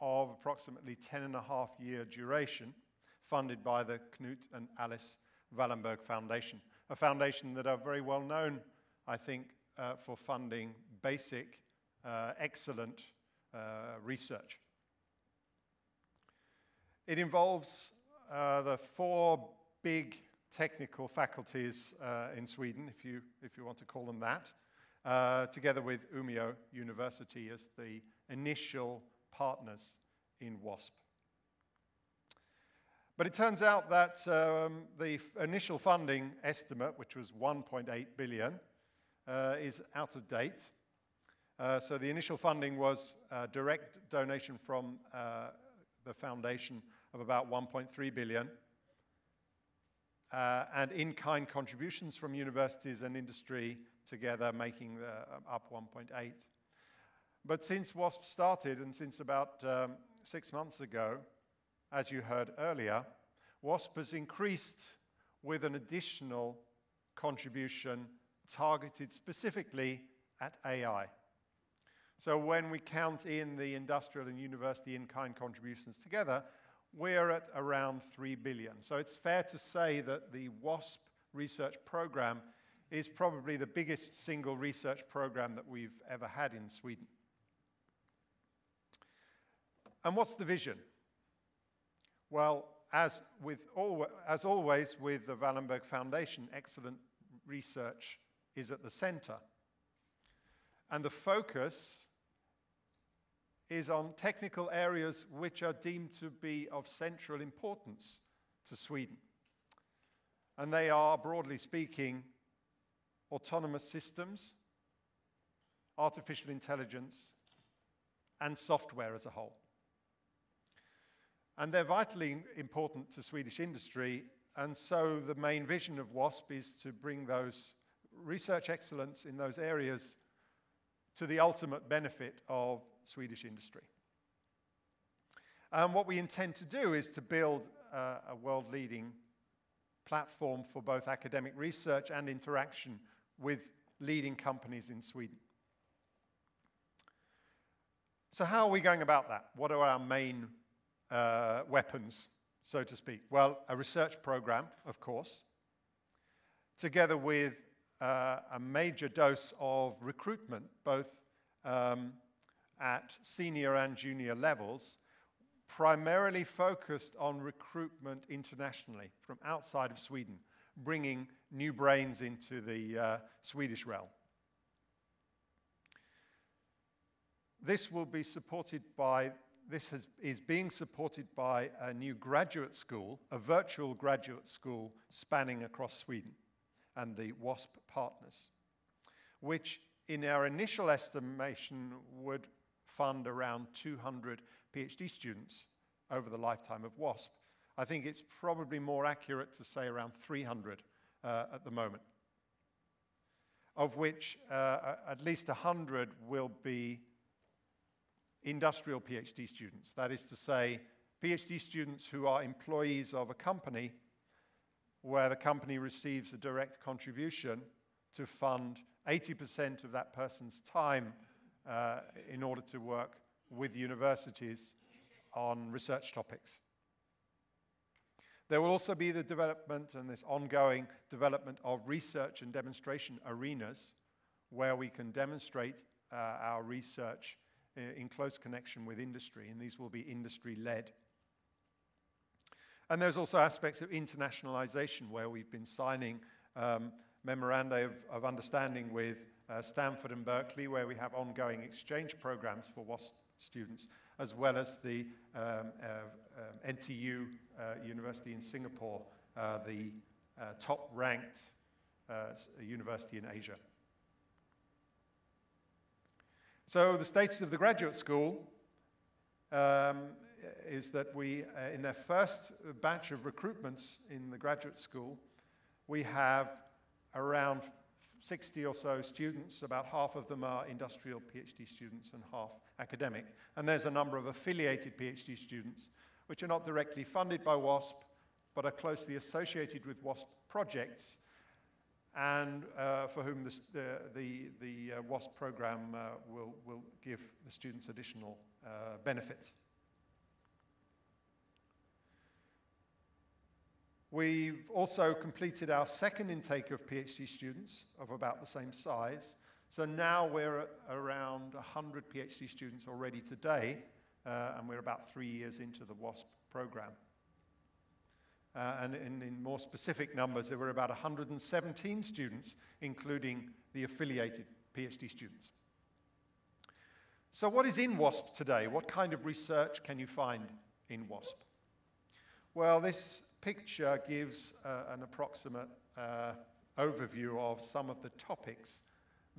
of approximately 10.5-year duration, funded by the Knut and Alice Wallenberg Foundation, a foundation that are very well known, I think, for funding basic, excellent research. It involves the 4 big technical faculties in Sweden, if you want to call them that, together with Umeå University as the initial partners in WASP. But it turns out that the initial funding estimate, which was 1.8 billion, is out of date. So the initial funding was direct donation from the foundation of about 1.3 billion, and in-kind contributions from universities and industry together making up 1.8. But since WASP started, and since about 6 months ago, as you heard earlier, WASP has increased with an additional contribution targeted specifically at AI. So when we count in the industrial and university in-kind contributions together, we're at around 3 billion. So it's fair to say that the WASP research program is probably the biggest single research program that we've ever had in Sweden. And what's the vision? Well, as always with the Wallenberg Foundation, excellent research is at the center. And the focus is on technical areas which are deemed to be of central importance to Sweden. And they are, broadly speaking, autonomous systems, artificial intelligence, and software as a whole. And they're vitally important to Swedish industry, and so the main vision of WASP is to bring those research excellence in those areas to the ultimate benefit of Swedish industry. And what we intend to do is to build a world-leading platform for both academic research and interaction with leading companies in Sweden. So how are we going about that? What are our main weapons, so to speak? Well, a research program, of course, together with a major dose of recruitment, both at senior and junior levels, primarily focused on recruitment internationally from outside of Sweden, bringing new brains into the Swedish realm. This will be supported by This is being supported by a new graduate school, a virtual graduate school spanning across Sweden and the WASP partners, which in our initial estimation would fund around 200 PhD students over the lifetime of WASP. I think it's probably more accurate to say around 300 at the moment, of which at least 100 will be industrial PhD students, that is to say, PhD students who are employees of a company where the company receives a direct contribution to fund 80% of that person's time in order to work with universities on research topics. There will also be the development and this ongoing development of research and demonstration arenas where we can demonstrate our research in close connection with industry, and these will be industry-led. And there's also aspects of internationalization where we've been signing memoranda of understanding with Stanford and Berkeley, where we have ongoing exchange programs for WASP students, as well as the NTU University in Singapore, the top-ranked university in Asia. So the status of the graduate school is that we, in their first batch of recruitments in the graduate school, we have around 60 or so students, about half of them are industrial PhD students and half academic. And there's a number of affiliated PhD students, which are not directly funded by WASP, but are closely associated with WASP projects, and for whom the WASP program will give the students additional benefits. We've also completed our second intake of PhD students of about the same size. So now we're at around 100 PhD students already today, and we're about 3 years into the WASP program. And in more specific numbers, there were about 117 students, including the affiliated PhD students. So what is in WASP today? What kind of research can you find in WASP? Well, this picture gives an approximate overview of some of the topics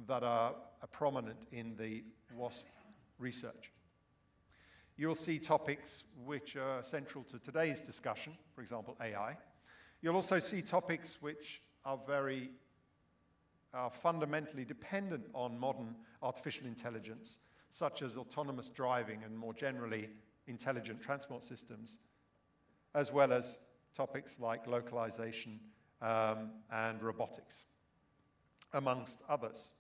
that are prominent in the WASP research. You'll see topics which are central to today's discussion, for example, AI. You'll also see topics which are fundamentally dependent on modern artificial intelligence, such as autonomous driving and, more generally, intelligent transport systems, as well as topics like localization and robotics, amongst others.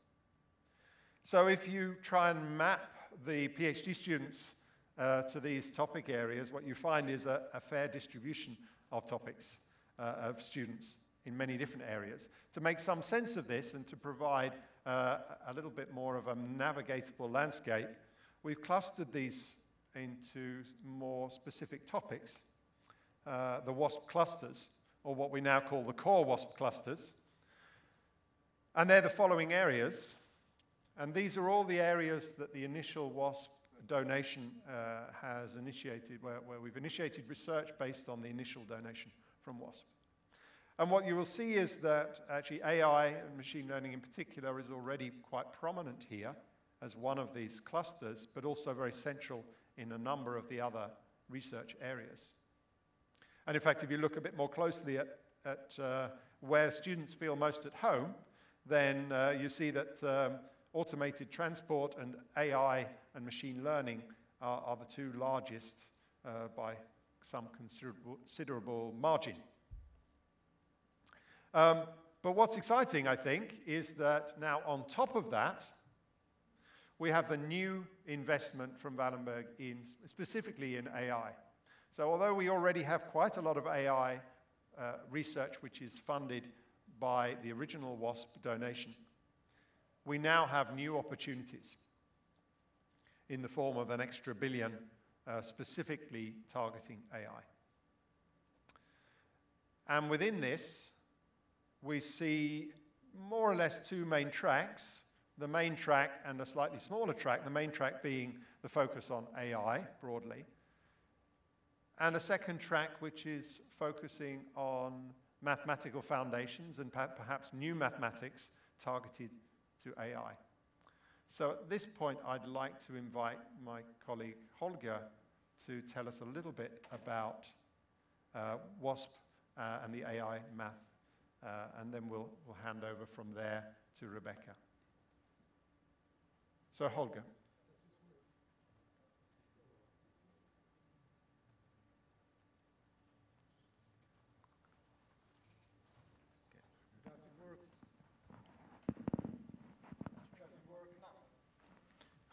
So if you try and map the PhD students to these topic areas, what you find is a fair distribution of topics of students in many different areas. To make some sense of this and to provide a little bit more of a navigatable landscape, we've clustered these into more specific topics. The WASP clusters, or what we now call the core WASP clusters. And they're the following areas. And these are all the areas that the initial WASP donation has initiated, where we've initiated research based on the initial donation from WASP. And what you will see is that actually AI and machine learning in particular is already quite prominent here as one of these clusters, but also very central in a number of the other research areas. And in fact, if you look a bit more closely at where students feel most at home, then you see that automated transport and AI and machine learning are the two largest by some considerable margin. But what's exciting, I think, is that now on top of that, we have the new investment from Wallenberg in, specifically in AI. So although we already have quite a lot of AI research which is funded by the original WASP donation, we now have new opportunities in the form of an extra billion specifically targeting AI. And within this, we see more or less two main tracks, the main track and a slightly smaller track, the main track being the focus on AI broadly, and a second track which is focusing on mathematical foundations and perhaps new mathematics targeted to AI. So at this point, I'd like to invite my colleague Holger to tell us a little bit about WASP and the AI math, and then we'll hand over from there to Rebecca. So Holger.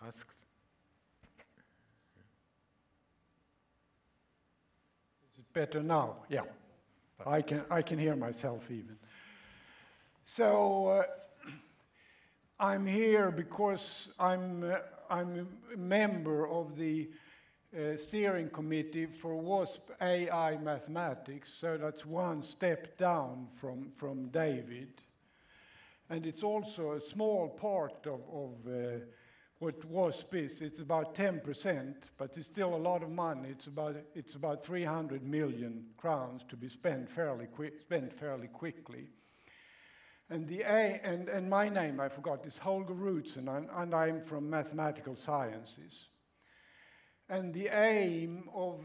Asked. Is it better now? Yeah, I can hear myself even. So I'm here because I'm a member of the steering committee for WASP AI Mathematics. So that's one step down from David, and it's also a small part of what WASP is. It's about 10%, but it's still a lot of money. It's about 300 million crowns to be spent fairly quickly. And my name, I forgot, is Holger Rootzen, and I'm from Mathematical Sciences. And the aim of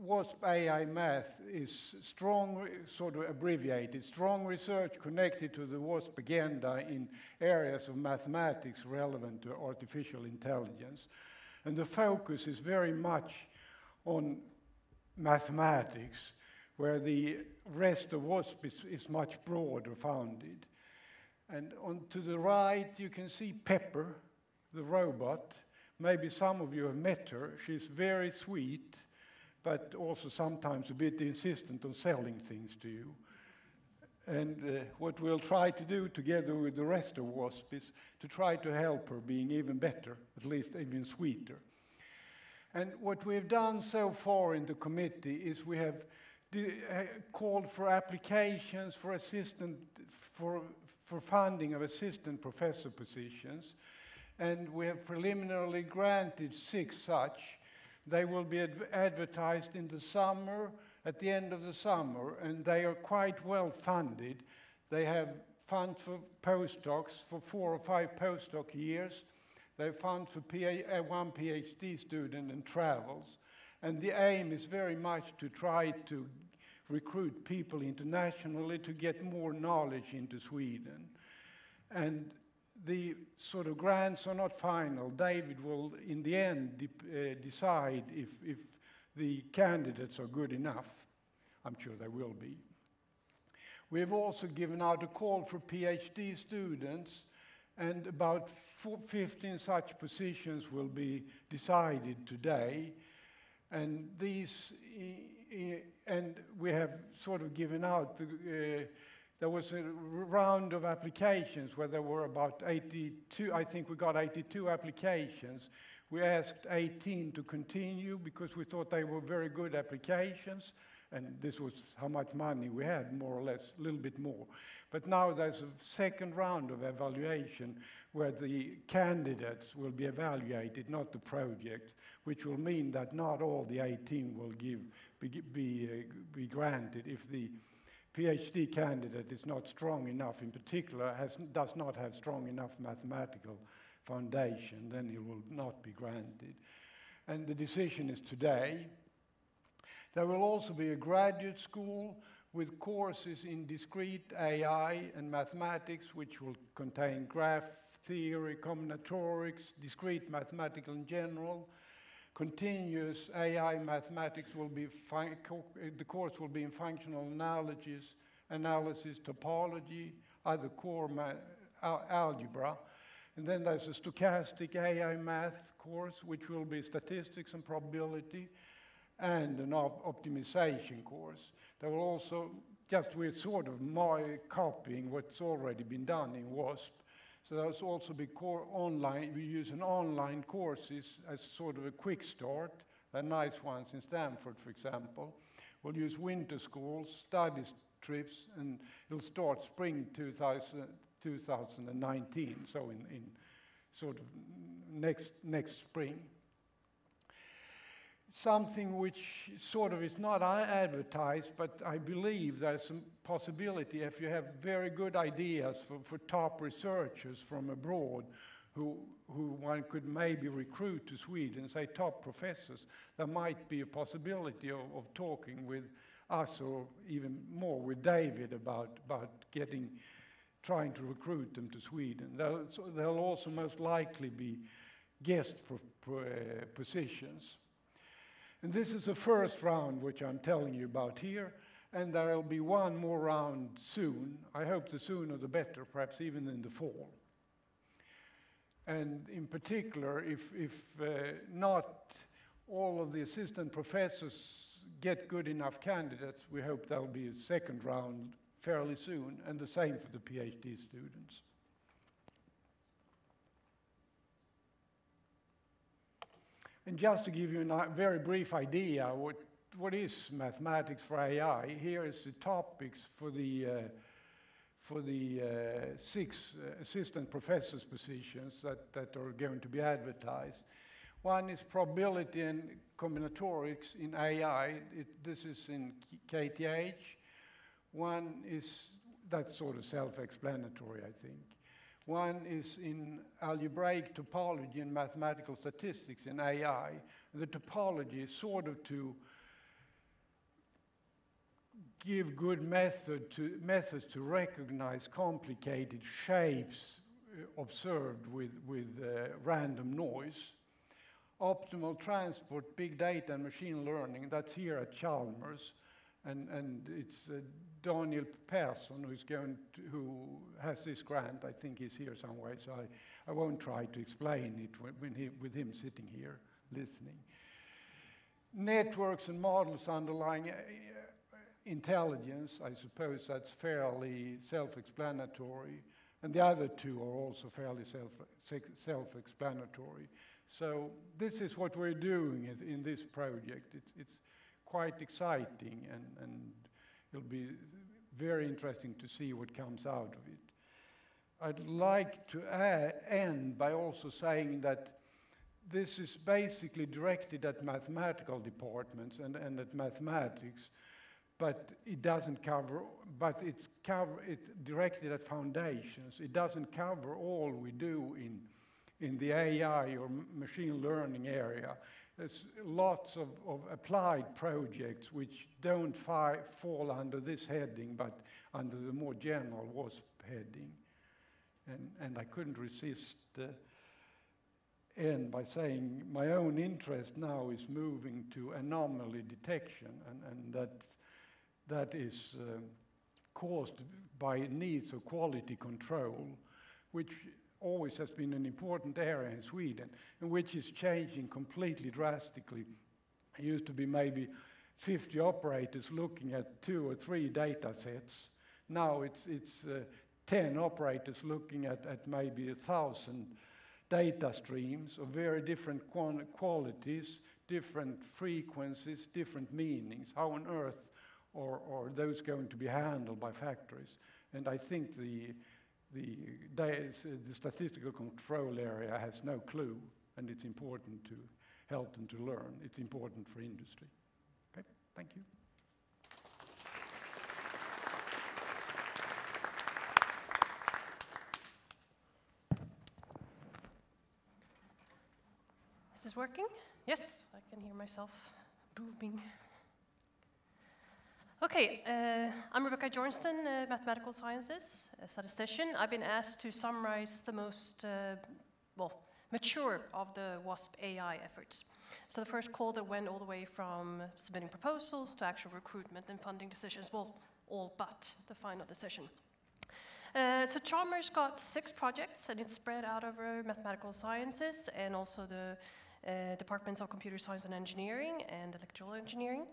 WASP AI Math is strong, sort of abbreviated, strong research connected to the WASP agenda in areas of mathematics relevant to artificial intelligence. And the focus is very much on mathematics, where the rest of WASP is much broader founded. And on to the right, you can see Pepper, the robot. Maybe some of you have met her. She's very sweet, but also sometimes a bit insistent on selling things to you. And what we'll try to do together with the rest of WASP is to try to help her being even better, at least even sweeter. And what we've done so far in the committee is we have called for applications for assistant, for funding of assistant professor positions. And we have preliminarily granted 6 such. They will be advertised in the summer, at the end of the summer, and they are quite well funded. They have funds for postdocs for 4 or 5 postdoc years. They have funds for one PhD student and travels. And the aim is very much to try to recruit people internationally to get more knowledge into Sweden. And the sort of grants are not final. David will, in the end, decide if the candidates are good enough. I'm sure they will be. We have also given out a call for PhD students, and about 15 such positions will be decided today. And these, and we have sort of given out the there was a round of applications where there were about 82, I think we got 82 applications. We asked 18 to continue because we thought they were very good applications, and this was how much money we had, more or less, a little bit more. But now there's a second round of evaluation where the candidates will be evaluated, not the project, which will mean that not all the 18 will be granted if the PhD candidate is not strong enough, in particular, does not have strong enough mathematical foundation, then he will not be granted. And the decision is today. There will also be a graduate school with courses in discrete AI and mathematics, which will contain graph theory, combinatorics, discrete mathematical in general. Continuous AI mathematics will be, the course will be in functional analysis, topology, other core algebra. And then there's a stochastic AI math course, which will be statistics and probability, and an optimization course. There will also, just we're sort of copying what's already been done in WASP. So there's also be core online, we use an online courses as sort of a quick start. They're nice ones in Stanford, for example. We'll use winter schools, study trips, and it'll start spring 2019, so in sort of next spring. Something which sort of is not advertised, but I believe there's some possibility if you have very good ideas for top researchers from abroad who one could maybe recruit to Sweden, say top professors, there might be a possibility of talking with us or even more with David about trying to recruit them to Sweden. There'll also most likely be guest positions. And this is the first round, which I'm telling you about here, and there will be one more round soon. I hope the sooner the better, perhaps even in the fall. And in particular, if not all of the assistant professors get good enough candidates, we hope there will be a second round fairly soon, and the same for the PhD students. And just to give you a very brief idea what is mathematics for AI, here is the topics for the 6 assistant professors positions that are going to be advertised. One is probability and combinatorics in AI. This is in KTH. One is, that's sort of self-explanatory, I think. One is in algebraic topology and mathematical statistics in AI. The topology is sort of to give good methods to recognize complicated shapes observed with random noise. Optimal transport, big data, and machine learning, that's here at Chalmers. And it's Daniel Persson who has this grant. I think he's here somewhere, so I won't try to explain it with him sitting here listening. Networks and models underlying intelligence, I suppose that's fairly self-explanatory. And the other two are also fairly self-explanatory. So this is what we're doing in this project. It's quite exciting, and it'll be very interesting to see what comes out of it. I'd like to end by also saying that this is basically directed at mathematical departments and at mathematics, but it doesn't cover, but it's directed at foundations. It doesn't cover all we do in the AI or machine learning area. There's lots of applied projects which don't fall under this heading, but under the more general WASP heading. And I couldn't resist end by saying my own interest now is moving to anomaly detection, and that is caused by needs of quality control, which always has been an important area in Sweden, and which is changing completely drastically. It used to be maybe 50 operators looking at 2 or 3 data sets. Now it's 10 operators looking at maybe 1,000 data streams of very different qualities, different frequencies, different meanings. How on earth are those going to be handled by factories? And I think the statistical control area has no clue, and it's important to help them to learn. It's important for industry. Okay, thank you. Is this working? Yes, I can hear myself booming. Okay, I'm Rebecka Jörnsten, Mathematical Sciences, a statistician. I've been asked to summarize the most, mature of the WASP AI efforts. So the first call that went all the way from submitting proposals to actual recruitment and funding decisions, well, all but the final decision. So Chalmers got 6 projects, and it's spread out over Mathematical Sciences and also the departments of Computer Science and Engineering and Electrical Engineering.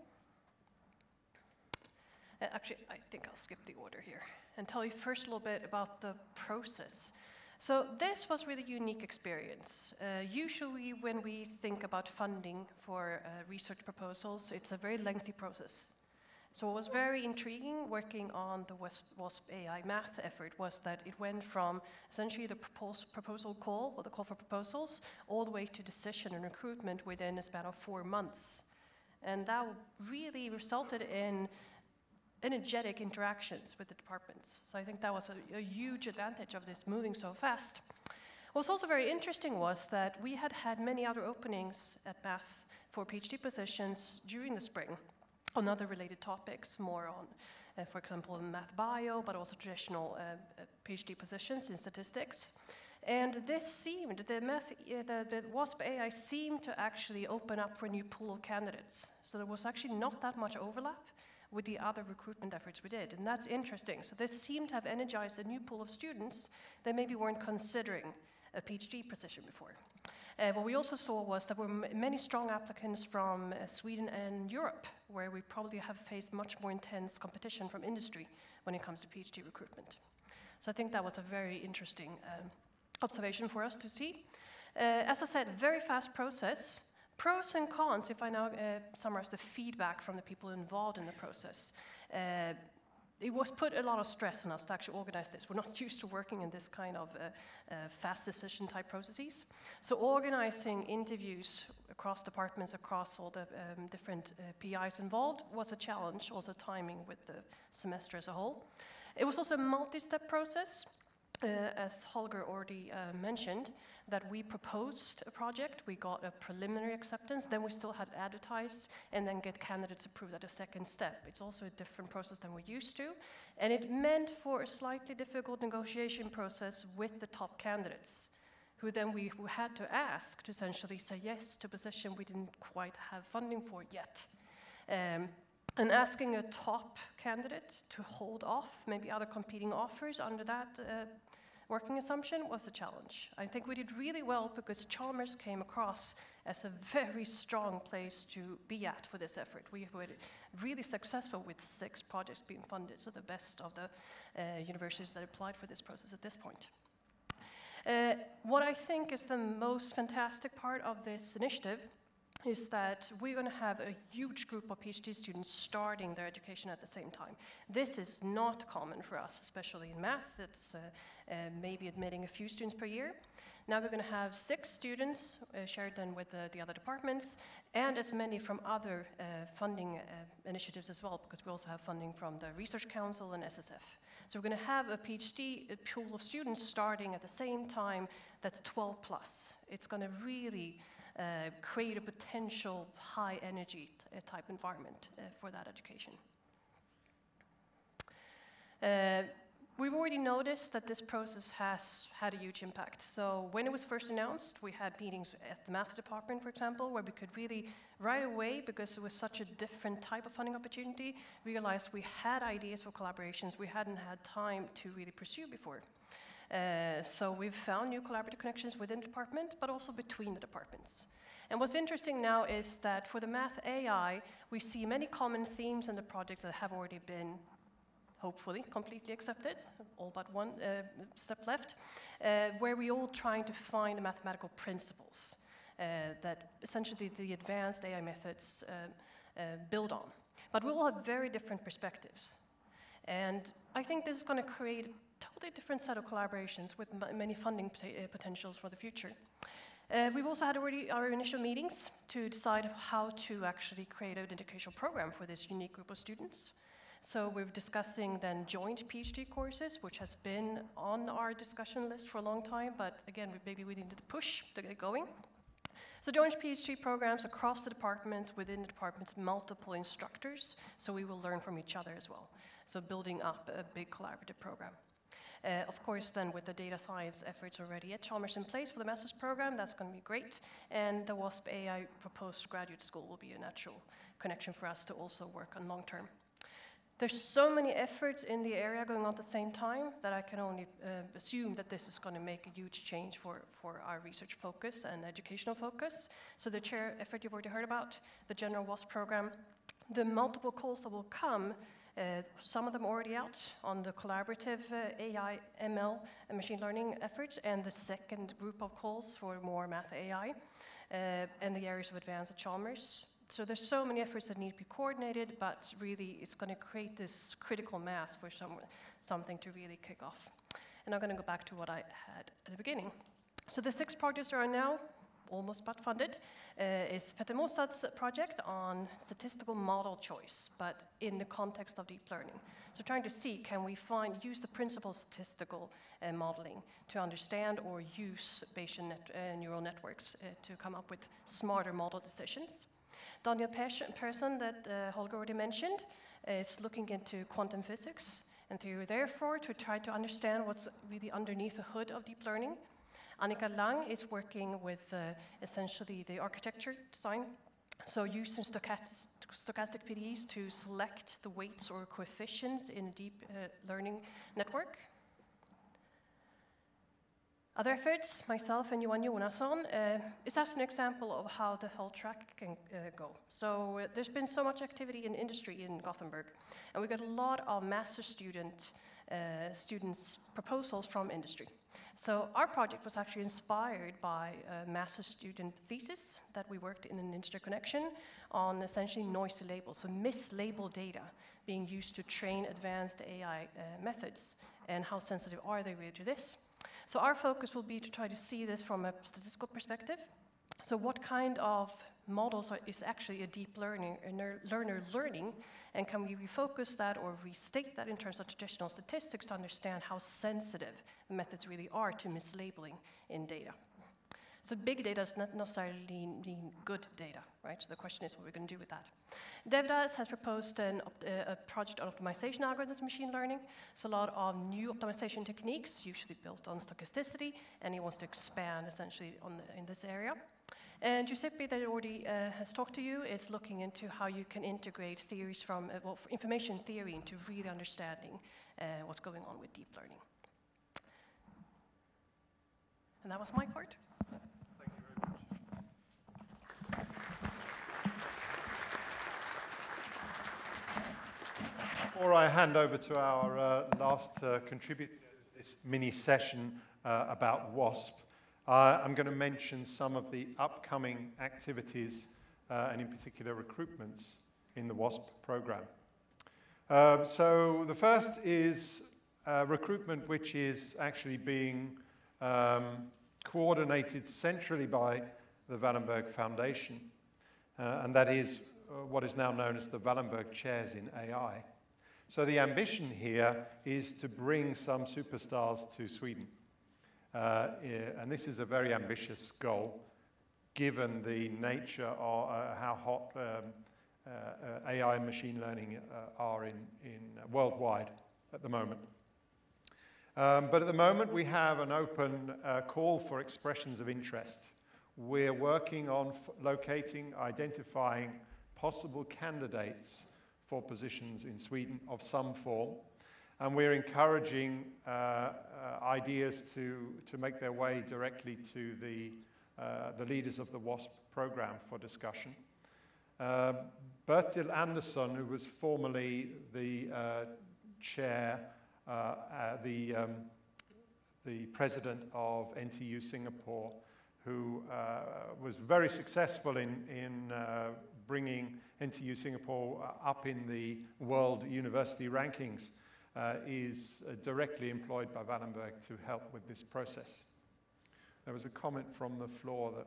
Actually, I think I'll skip the order here and tell you first a little bit about the process. So this was really a unique experience. Usually when we think about funding for research proposals, it's a very lengthy process. So what was very intriguing working on the WASP AI math effort was that it went from essentially the proposal call, or the call for proposals, all the way to decision and recruitment within a span of 4 months. And that really resulted in energetic interactions with the departments. So I think that was a huge advantage of this moving so fast. What was also very interesting was that we had many other openings at Math for PhD positions during the spring on other related topics, more on, for example, math bio, but also traditional PhD positions in statistics. And this seemed, the WASP AI seemed to actually open up for a new pool of candidates. So there was actually not that much overlap with the other recruitment efforts we did, and that's interesting. So this seemed to have energized a new pool of students that maybe weren't considering a PhD position before. What we also saw was there were many strong applicants from Sweden and Europe, where we probably have faced much more intense competition from industry when it comes to PhD recruitment. So I think that was a very interesting observation for us to see. As I said, very fast process. Pros and cons, if I now summarize the feedback from the people involved in the process. It was put a lot of stress on us to actually organize this. We're not used to working in this kind of fast decision type processes. So organizing interviews across departments, across all the different PIs involved was a challenge, also timing with the semester as a whole. It was also a multi-step process. As Holger already mentioned, that we proposed a project, we got a preliminary acceptance, then we still had to advertise and then get candidates approved at a second step. It's also a different process than we're used to, and it meant for a slightly difficult negotiation process with the top candidates, who then we had to ask to essentially say yes to a position we didn't quite have funding for yet. And asking a top candidate to hold off, maybe other competing offers under that working assumption was a challenge. I think we did really well because Chalmers came across as a very strong place to be at for this effort. We were really successful with 6 projects being funded, so the best of the universities that applied for this process at this point. What I think is the most fantastic part of this initiative is that we're going to have a huge group of PhD students starting their education at the same time. This is not common for us, especially in math. It's maybe admitting a few students per year. Now we're going to have 6 students shared then with the other departments, and as many from other funding initiatives as well, because we also have funding from the Research Council and SSF. So we're going to have a PhD pool of students starting at the same time that's 12 plus. It's going to really create a potential high energy type environment for that education. We've already noticed that this process has had a huge impact. So when it was first announced, we had meetings at the math department, for example, where we could really right away, because it was such a different type of funding opportunity, realize we had ideas for collaborations we hadn't had time to really pursue before. So we've found new collaborative connections within the department, but also between the departments. And what's interesting now is that for the math AI, we see many common themes in the project that have already been, hopefully, completely accepted, all but one step left, where we're all trying to find the mathematical principles that essentially the advanced AI methods build on. But we all have very different perspectives. And I think this is going to create totally different set of collaborations with many funding potentials for the future. We've also had already our initial meetings to decide how to actually create an educational program for this unique group of students. So we're discussing then joint PhD courses, which has been on our discussion list for a long time, but again, maybe we needed to push to get it going. So joint PhD programs across the departments, within the departments, multiple instructors, so we will learn from each other as well. So building up a big collaborative program. Of course, then with the data science efforts already at Chalmers in place for the master's program, that's going to be great. And the WASP AI proposed graduate school will be a natural connection for us to also work on long term. There's so many efforts in the area going on at the same time that I can only assume that this is going to make a huge change for our research focus and educational focus. So the CHAIR effort you've already heard about, the general WASP program, the multiple calls that will come. Some of them already out on the collaborative AI, ML, and machine learning efforts, and the second group of calls for more math AI, and the areas of advanced at Chalmers. So there's so many efforts that need to be coordinated, but really it's going to create this critical mass for something to really kick off. And I'm going to go back to what I had at the beginning. So the 6 projects are now almost but funded, is Peter Mostad's project on statistical model choice, but in the context of deep learning. So trying to see, can we use the principle of statistical modeling to understand or use Bayesian neural networks to come up with smarter model decisions. Daniel Persson, that Holger already mentioned, is looking into quantum physics, and through therefore to try to understand what's really underneath the hood of deep learning. Annika Lang is working with essentially the architecture design, so using stochastic PDEs to select the weights or coefficients in a deep learning network. Other efforts, myself and Johan Jonasson, is just an example of how the whole track can go. So there's been so much activity in industry in Gothenburg, and we got a lot of master's students' proposals from industry. So our project was actually inspired by a master's student thesis that we worked in an industry connection on essentially noisy labels, so mislabeled data being used to train advanced AI methods, and how sensitive are they really to this. So our focus will be to try to see this from a statistical perspective, So what kind of models is actually a deep learning, a learner learning, and can we refocus that or restate that in terms of traditional statistics to understand how sensitive the methods really are to mislabeling in data? So big data does not necessarily mean good data, right? So the question is what we're going to do with that. Devdatt has proposed a project on optimization algorithms, machine learning. It's a lot of new optimization techniques, usually built on stochasticity, and he wants to expand essentially on in this area. And Giuseppe, that already has talked to you, is looking into how you can integrate theories from well, information theory into really understanding what's going on with deep learning. And that was my part. Before I hand over to our last contributor to this mini session about WASP, I'm going to mention some of the upcoming activities and in particular recruitments in the WASP program. So the first is recruitment which is actually being coordinated centrally by the Wallenberg Foundation, and that is what is now known as the Wallenberg Chairs in AI. So the ambition here is to bring some superstars to Sweden. And this is a very ambitious goal, given the nature of how hot AI and machine learning are in worldwide at the moment. But at the moment, we have an open call for expressions of interest. We're working on locating, identifying possible candidates for positions in Sweden of some form. And we're encouraging ideas to make their way directly to the leaders of the WASP program for discussion. Bertil Andersson, who was formerly the chair, the president of NTU Singapore, who was very successful in bringing NTU Singapore up in the world university rankings, is directly employed by Wallenberg to help with this process. There was a comment from the floor that...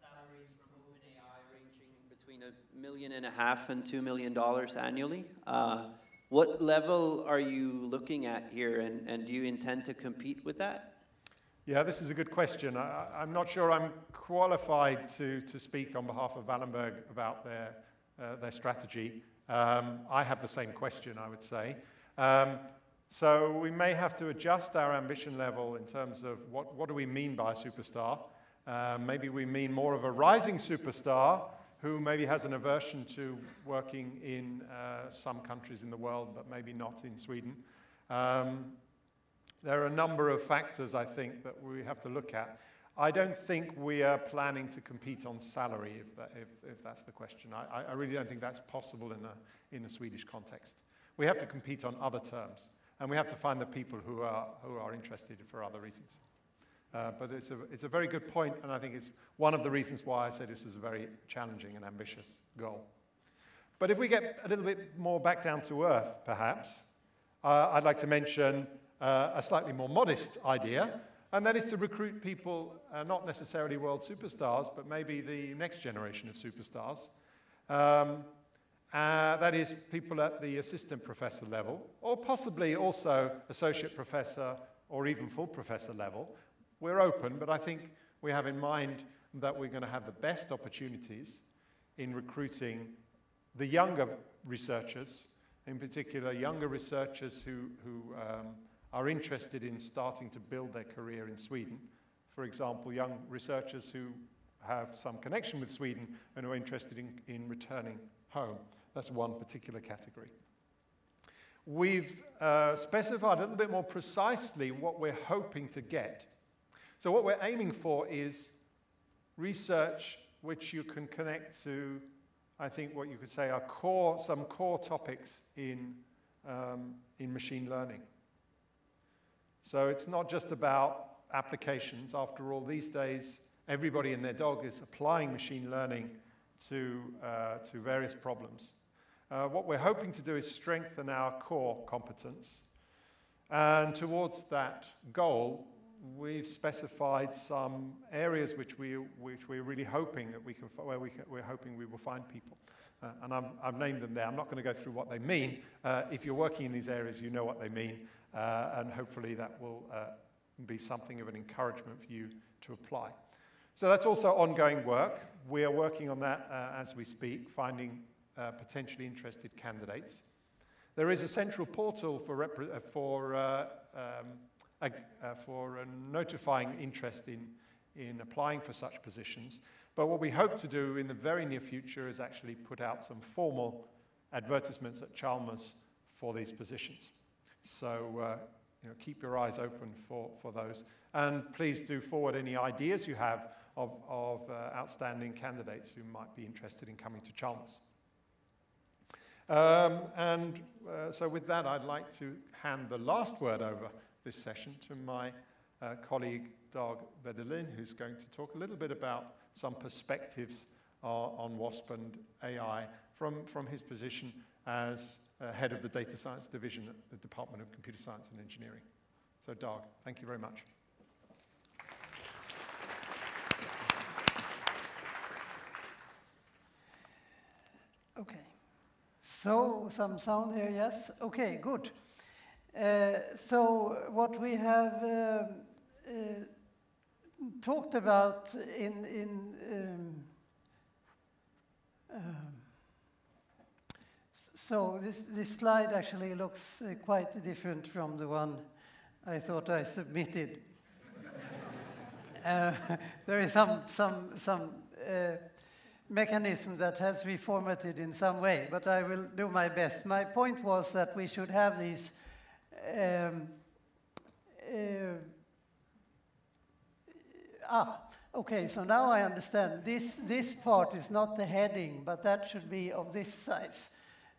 salaries from OpenAI ranging between $1.5 million and $2 million annually. What level are you looking at here, and do you intend to compete with that? Yeah, this is a good question. I'm not sure I'm qualified to speak on behalf of Wallenberg about their strategy. I have the same question, I would say. So we may have to adjust our ambition level in terms of what do we mean by a superstar. Maybe we mean more of a rising superstar who maybe has an aversion to working in some countries in the world, but maybe not in Sweden. There are a number of factors, I think, that we have to look at. I don't think we are planning to compete on salary, if that's the question. I really don't think that's possible in a Swedish context. We have to compete on other terms, and we have to find the people who are interested for other reasons. But it's a very good point, and I think it's one of the reasons why I say this is a very challenging and ambitious goal. But if we get a little bit more back down to earth, perhaps, I'd like to mention a slightly more modest idea, and that is to recruit people, not necessarily world superstars, but maybe the next generation of superstars. That is people at the assistant professor level, or possibly also associate professor or even full professor level. We're open, but I think we have in mind that we're going to have the best opportunities in recruiting the younger researchers, in particular younger researchers who are interested in starting to build their career in Sweden. For example, young researchers who have some connection with Sweden and are interested in returning home. That's one particular category. We've specified a little bit more precisely what we're hoping to get. So what we're aiming for is research which you can connect to, I think what you could say are some core topics in machine learning. So it's not just about applications. After all, these days, everybody and their dog is applying machine learning to various problems. What we're hoping to do is strengthen our core competence. And towards that goal, we've specified some areas which we're really hoping that we can, we're hoping we will find people. And I've named them there. I'm not going to go through what they mean. If you're working in these areas, you know what they mean. And hopefully that will be something of an encouragement for you to apply. So that's also ongoing work. We are working on that as we speak, finding potentially interested candidates. There is a central portal for notifying interest in applying for such positions. But what we hope to do in the very near future is actually put out some formal advertisements at Chalmers for these positions. So you know, keep your eyes open for those. And please do forward any ideas you have of outstanding candidates who might be interested in coming to Chalmers. So with that, I'd like to hand the last word over this session to my colleague, Dag Wedelin, who's going to talk a little bit about some perspectives on WASP and AI from his position as head of the Data Science Division at the Department of Computer Science and Engineering. So Dag, thank you very much. Okay. So, some sound here, yes? Okay, good. So, what we have talked about so this slide actually looks quite different from the one I thought I submitted. There is some mechanism that has reformatted in some way, but I will do my best. My point was that we should have these okay, so now I understand. This part is not the heading, but that should be of this size.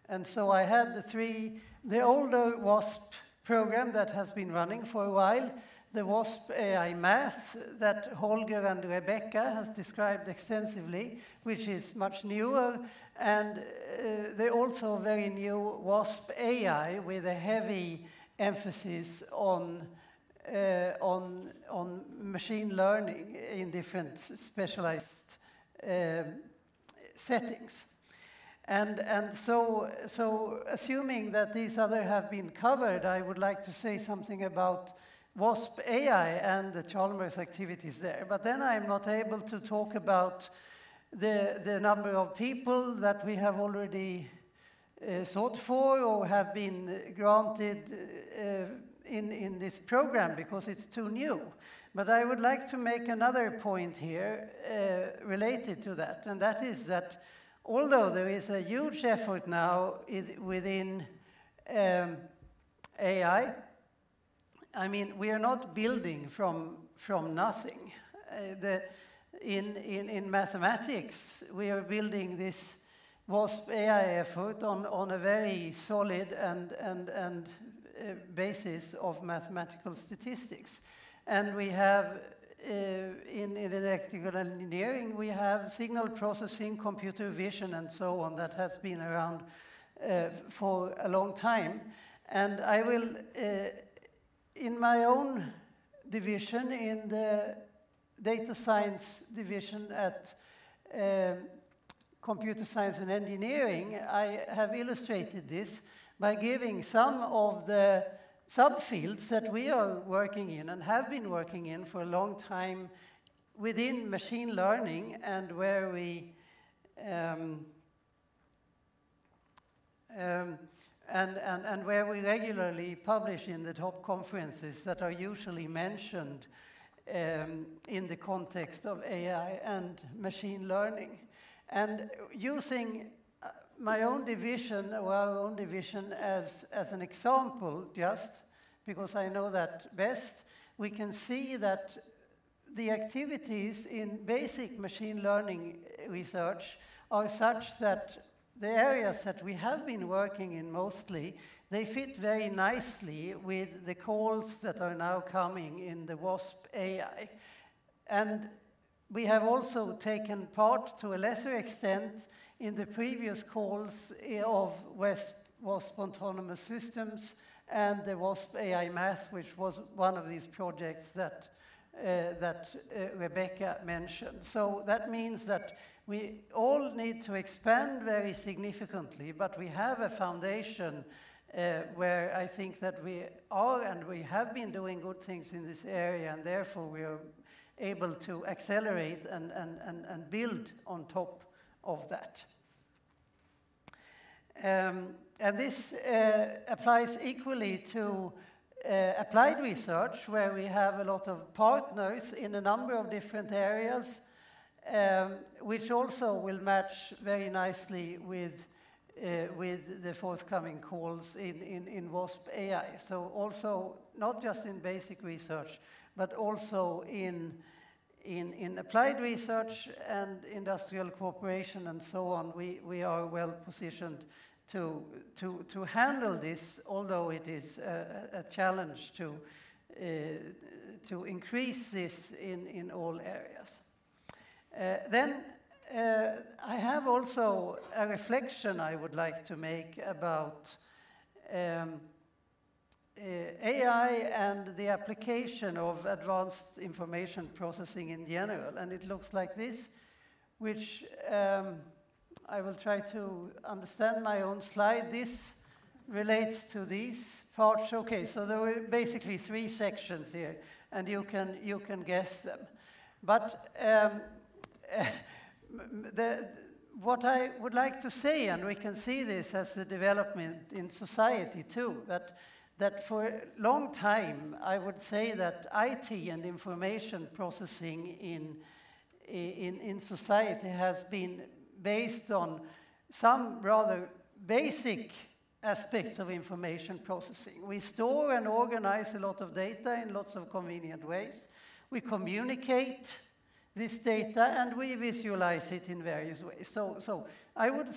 And so I had the older WASP program that has been running for a while, the WASP AI Math that Holger and Rebecka has described extensively, which is much newer, and they also very new WASP AI with a heavy emphasis on machine learning in different specialized settings. And so assuming that these other have been covered, I would like to say something about WASP AI and the Chalmers activities there. But then I'm not able to talk about the number of people that we have already sought for or have been granted in this program, because it's too new. But I would like to make another point here related to that, and that is that although there is a huge effort now within AI, I mean, we are not building from nothing. In mathematics, we are building this WASP AI effort on a very solid and basis of mathematical statistics. And we have, in electrical engineering, we have signal processing, computer vision, and so on that has been around for a long time. And I will, in my own division, in the data science division at Computer Science and Engineering, I have illustrated this by giving some of the subfields that we are working in and have been working in for a long time within machine learning, and where we and where we regularly publish in the top conferences that are usually mentioned in the context of AI and machine learning. And using my own division, or our own division, as an example, just because I know that best, we can see that the activities in basic machine learning research are such that the areas that we have been working in mostly, they fit very nicely with the calls that are now coming in the WASP AI. And We have also taken part, to a lesser extent, in the previous calls of WASP Autonomous Systems and the WASP AI Math, which was one of these projects that Rebecca mentioned. So that means that we all need to expand very significantly, but we have a foundation where I think that we are and we have been doing good things in this area, and therefore we are able to accelerate and build on top of that. And this applies equally to applied research, where we have a lot of partners in a number of different areas, which also will match very nicely with the forthcoming calls in WASP AI. So also not just in basic research, but also in applied research and industrial cooperation and so on, we are well positioned to handle this, although it is a challenge to increase this in all areas. Then I have also a reflection I would like to make about AI and the application of advanced information processing in general. And it looks like this, which I will try to understand my own slide. This relates to these parts. Okay, so there were basically three sections here, and you can guess them. But what I would like to say, and we can see this as a development in society too, that for a long time, I would say that IT and information processing in society has been based on some rather basic aspects of information processing. We store and organize a lot of data in lots of convenient ways. We communicate this data, and we visualize it in various ways. So I would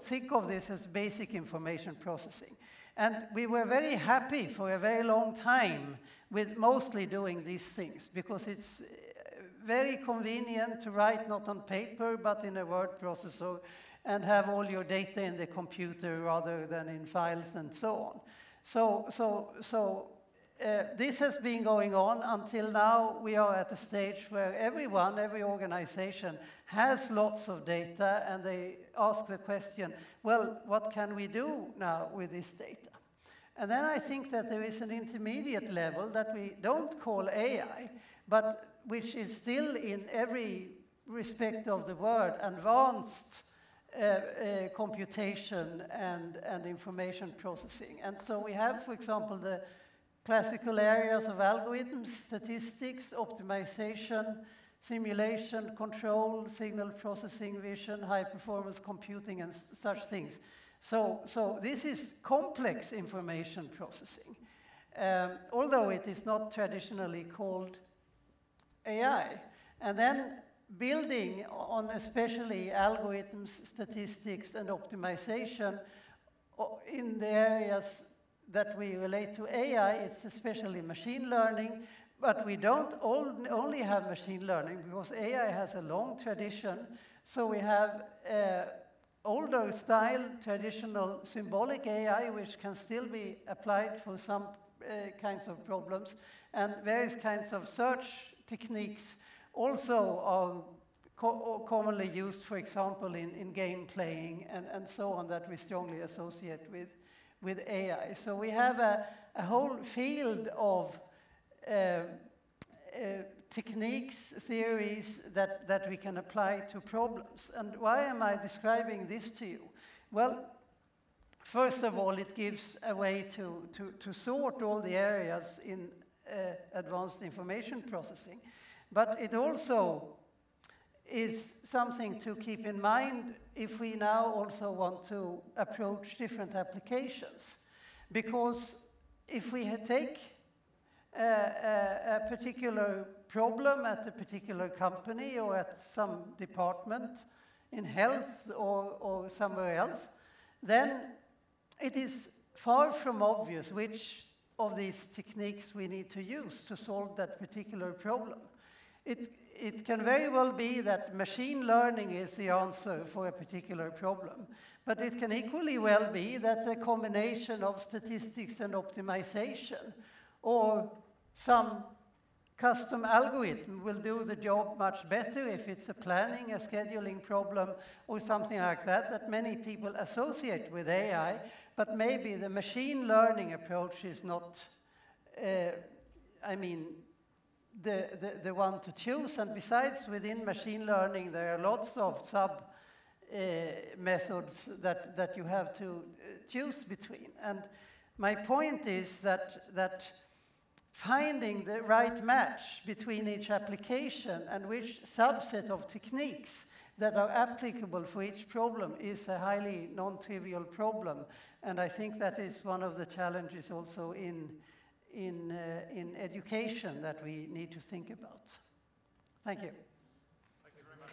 think of this as basic information processing. And we were very happy for a very long time with mostly doing these things, because it's very convenient to write not on paper, but in a word processor, and have all your data in the computer rather than in files and so on. So this has been going on until now. We are at a stage where every organization has lots of data, and they ask the question, well, what can we do now with this data? And then I think that there is an intermediate level that we don't call AI, but which is still in every respect of the word advanced computation and information processing. And so we have, for example, the classical areas of algorithms, statistics, optimization, simulation, control, signal processing, vision, high-performance computing, and such things. So this is complex information processing, although it is not traditionally called AI. And then building on especially algorithms, statistics, and optimization in the areas that we relate to AI, it's especially machine learning, but we don't only have machine learning, because AI has a long tradition. So we have older style, traditional symbolic AI, which can still be applied for some kinds of problems, and various kinds of search techniques also are commonly used, for example, in game playing and so on, that we strongly associate with AI. So we have a whole field of techniques, theories that we can apply to problems. And why am I describing this to you? Well, first of all, it gives a way to sort all the areas in advanced information processing. But it also is something to keep in mind if we now also want to approach different applications. Because if we take a particular problem at a particular company or at some department in health or somewhere else, then it is far from obvious which of these techniques we need to use to solve that particular problem. It can very well be that machine learning is the answer for a particular problem, but it can equally well be that the combination of statistics and optimization or some custom algorithm will do the job much better if it's a planning, a scheduling problem, or something like that that many people associate with AI, but maybe the machine learning approach is not, the one to choose. And besides, within machine learning, there are lots of sub-methods that you have to choose between. And my point is that finding the right match between each application and which subset of techniques that are applicable for each problem is a highly non-trivial problem. And I think that is one of the challenges also in education that we need to think about. Thank you. Thank you very much.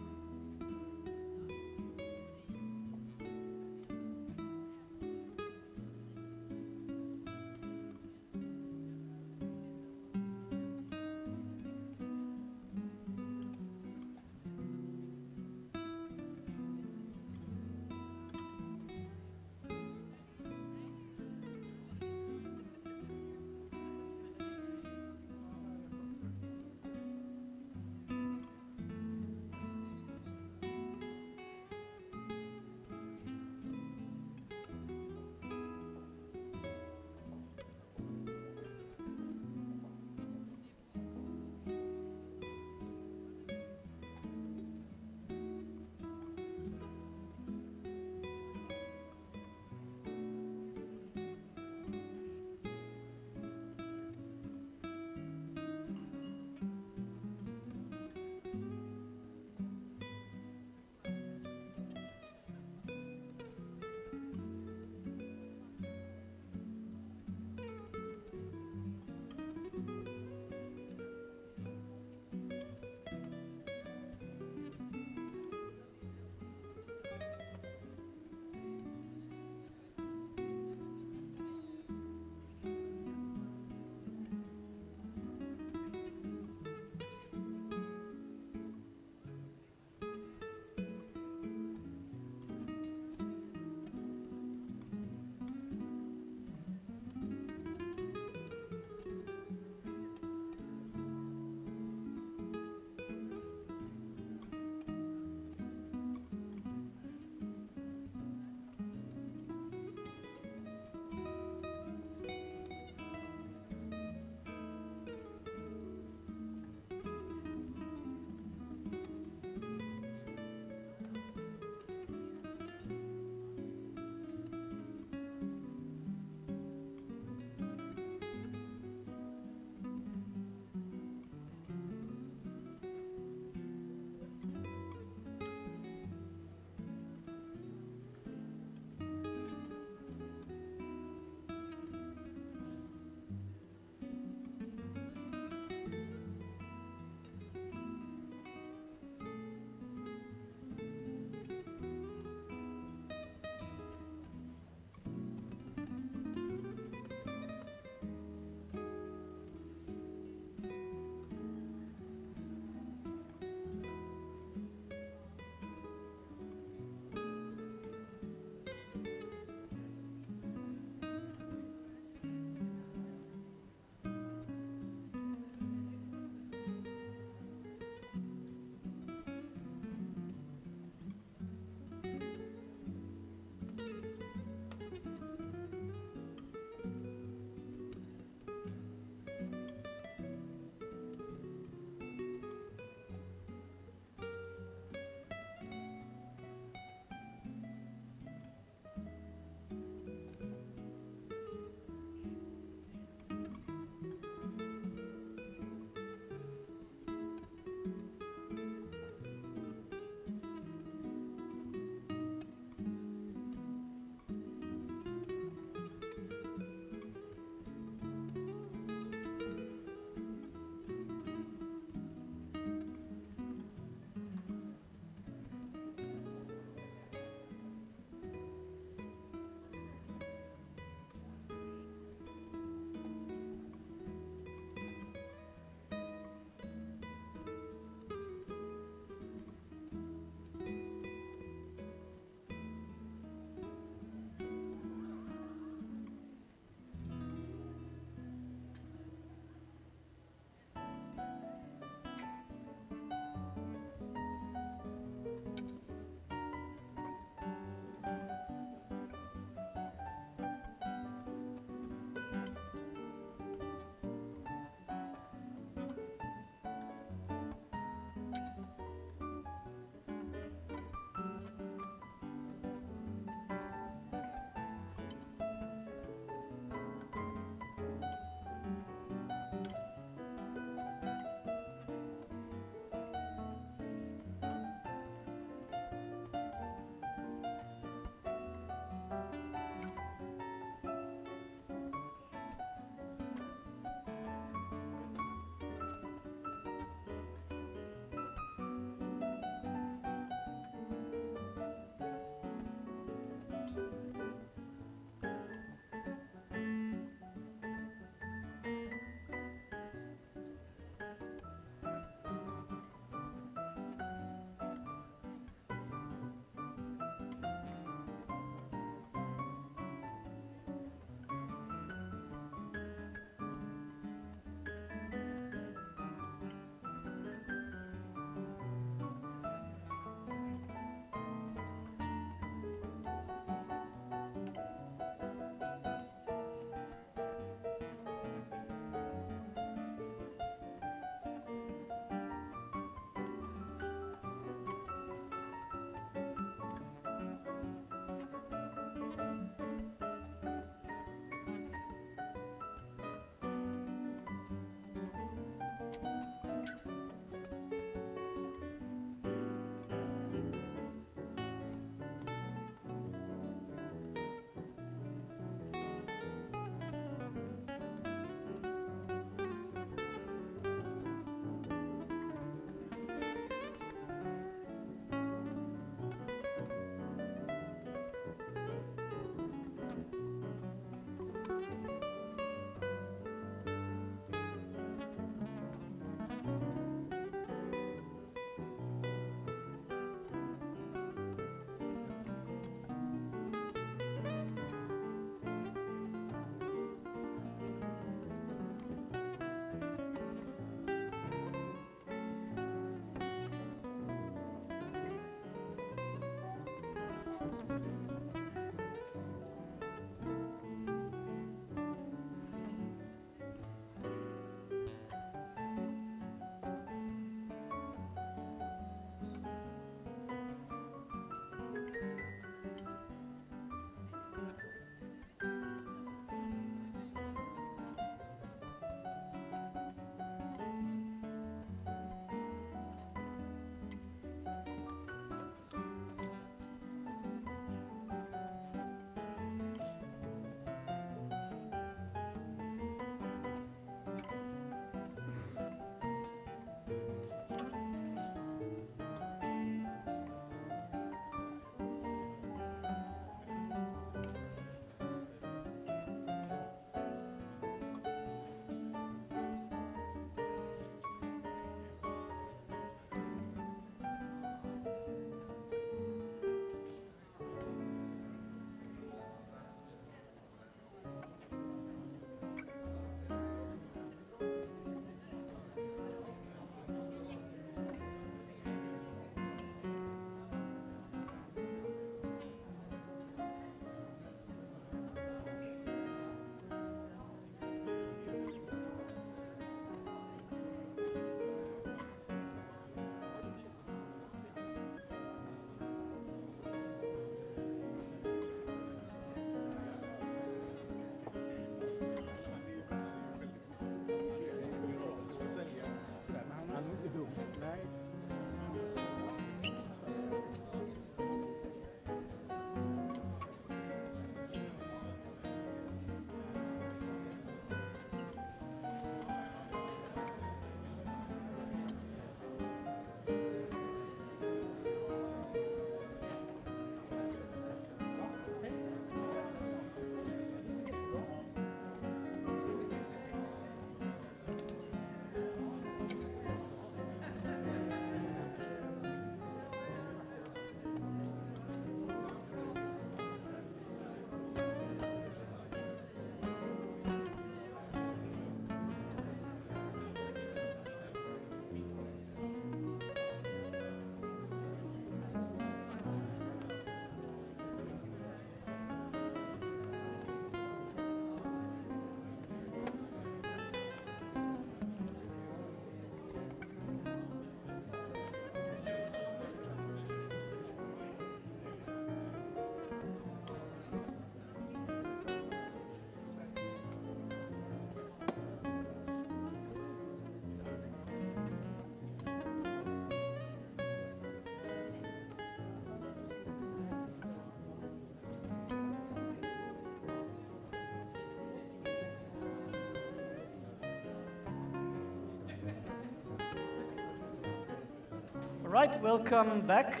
Right, welcome back,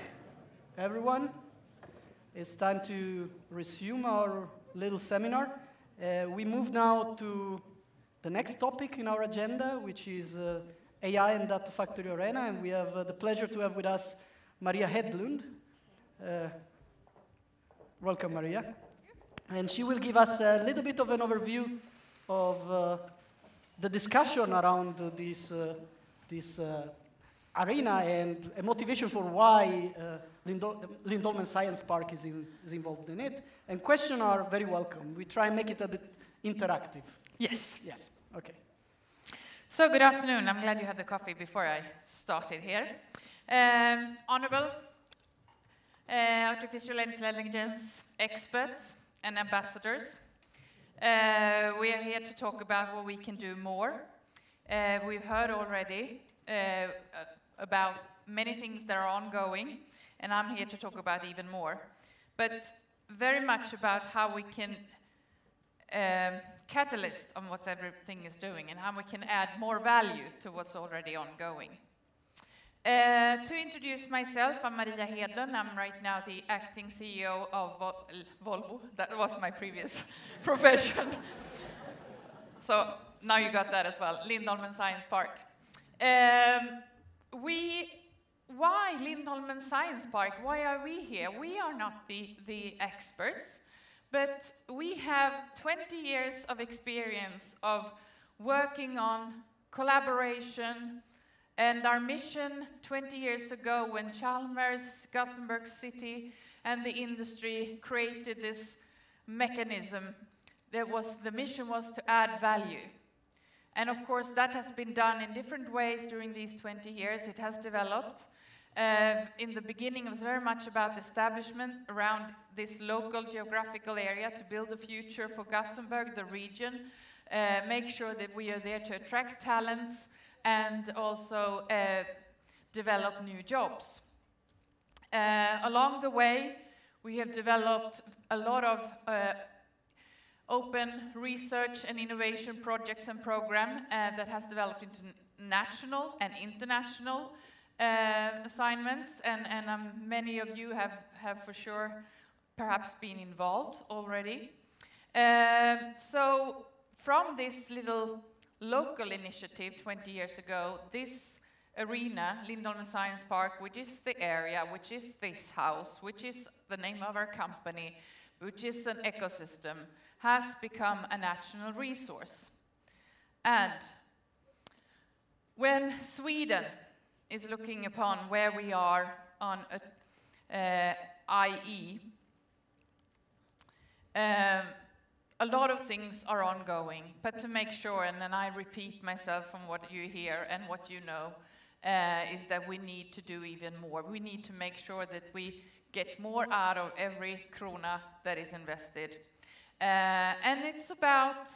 everyone. It's time to resume our little seminar. We move now to the next topic in our agenda, which is AI and Data Factory Arena, and we have the pleasure to have with us Maria Hedlund. Welcome, Maria. And she will give us a little bit of an overview of the discussion around this arena and a motivation for why Lindholmen Science Park is involved in it. And questions are very welcome. We try and make it a bit interactive. Yes. Yes. Okay. So good afternoon. I'm glad you had the coffee before I started here. Honorable artificial intelligence experts and ambassadors, we are here to talk about what we can do more. We've heard already about many things that are ongoing, and I'm here to talk about even more. But very much about how we can catalyst on what everything is doing and how we can add more value to what's already ongoing. To introduce myself, I'm Maria Hedlund. I'm right now the acting CEO of Volvo. That was my previous profession. So now you got that as well, Lindholmen Science Park. Why Lindholmen Science Park? Why are we here? We are not the experts, but we have 20 years of experience of working on collaboration, and our mission 20 years ago when Chalmers, Gothenburg City, and the industry created this mechanism, the mission was to add value. And of course, that has been done in different ways during these 20 years. It has developed. In the beginning, it was very much about establishment around this local geographical area to build a future for Gothenburg, the region, make sure that we are there to attract talents and also develop new jobs. Along the way, we have developed a lot of open research and innovation projects and program that has developed into national and international assignments, and many of you have for sure perhaps been involved already. So from this little local initiative 20 years ago, this arena, Lindholmen Science Park, which is the area, which is this house, which is the name of our company, which is an ecosystem, has become a national resource. And when Sweden is looking upon where we are on IE, a lot of things are ongoing, but to make sure, and then I repeat myself from what you hear and what you know, is that we need to do even more. We need to make sure that we get more out of every krona that is invested. And it's about,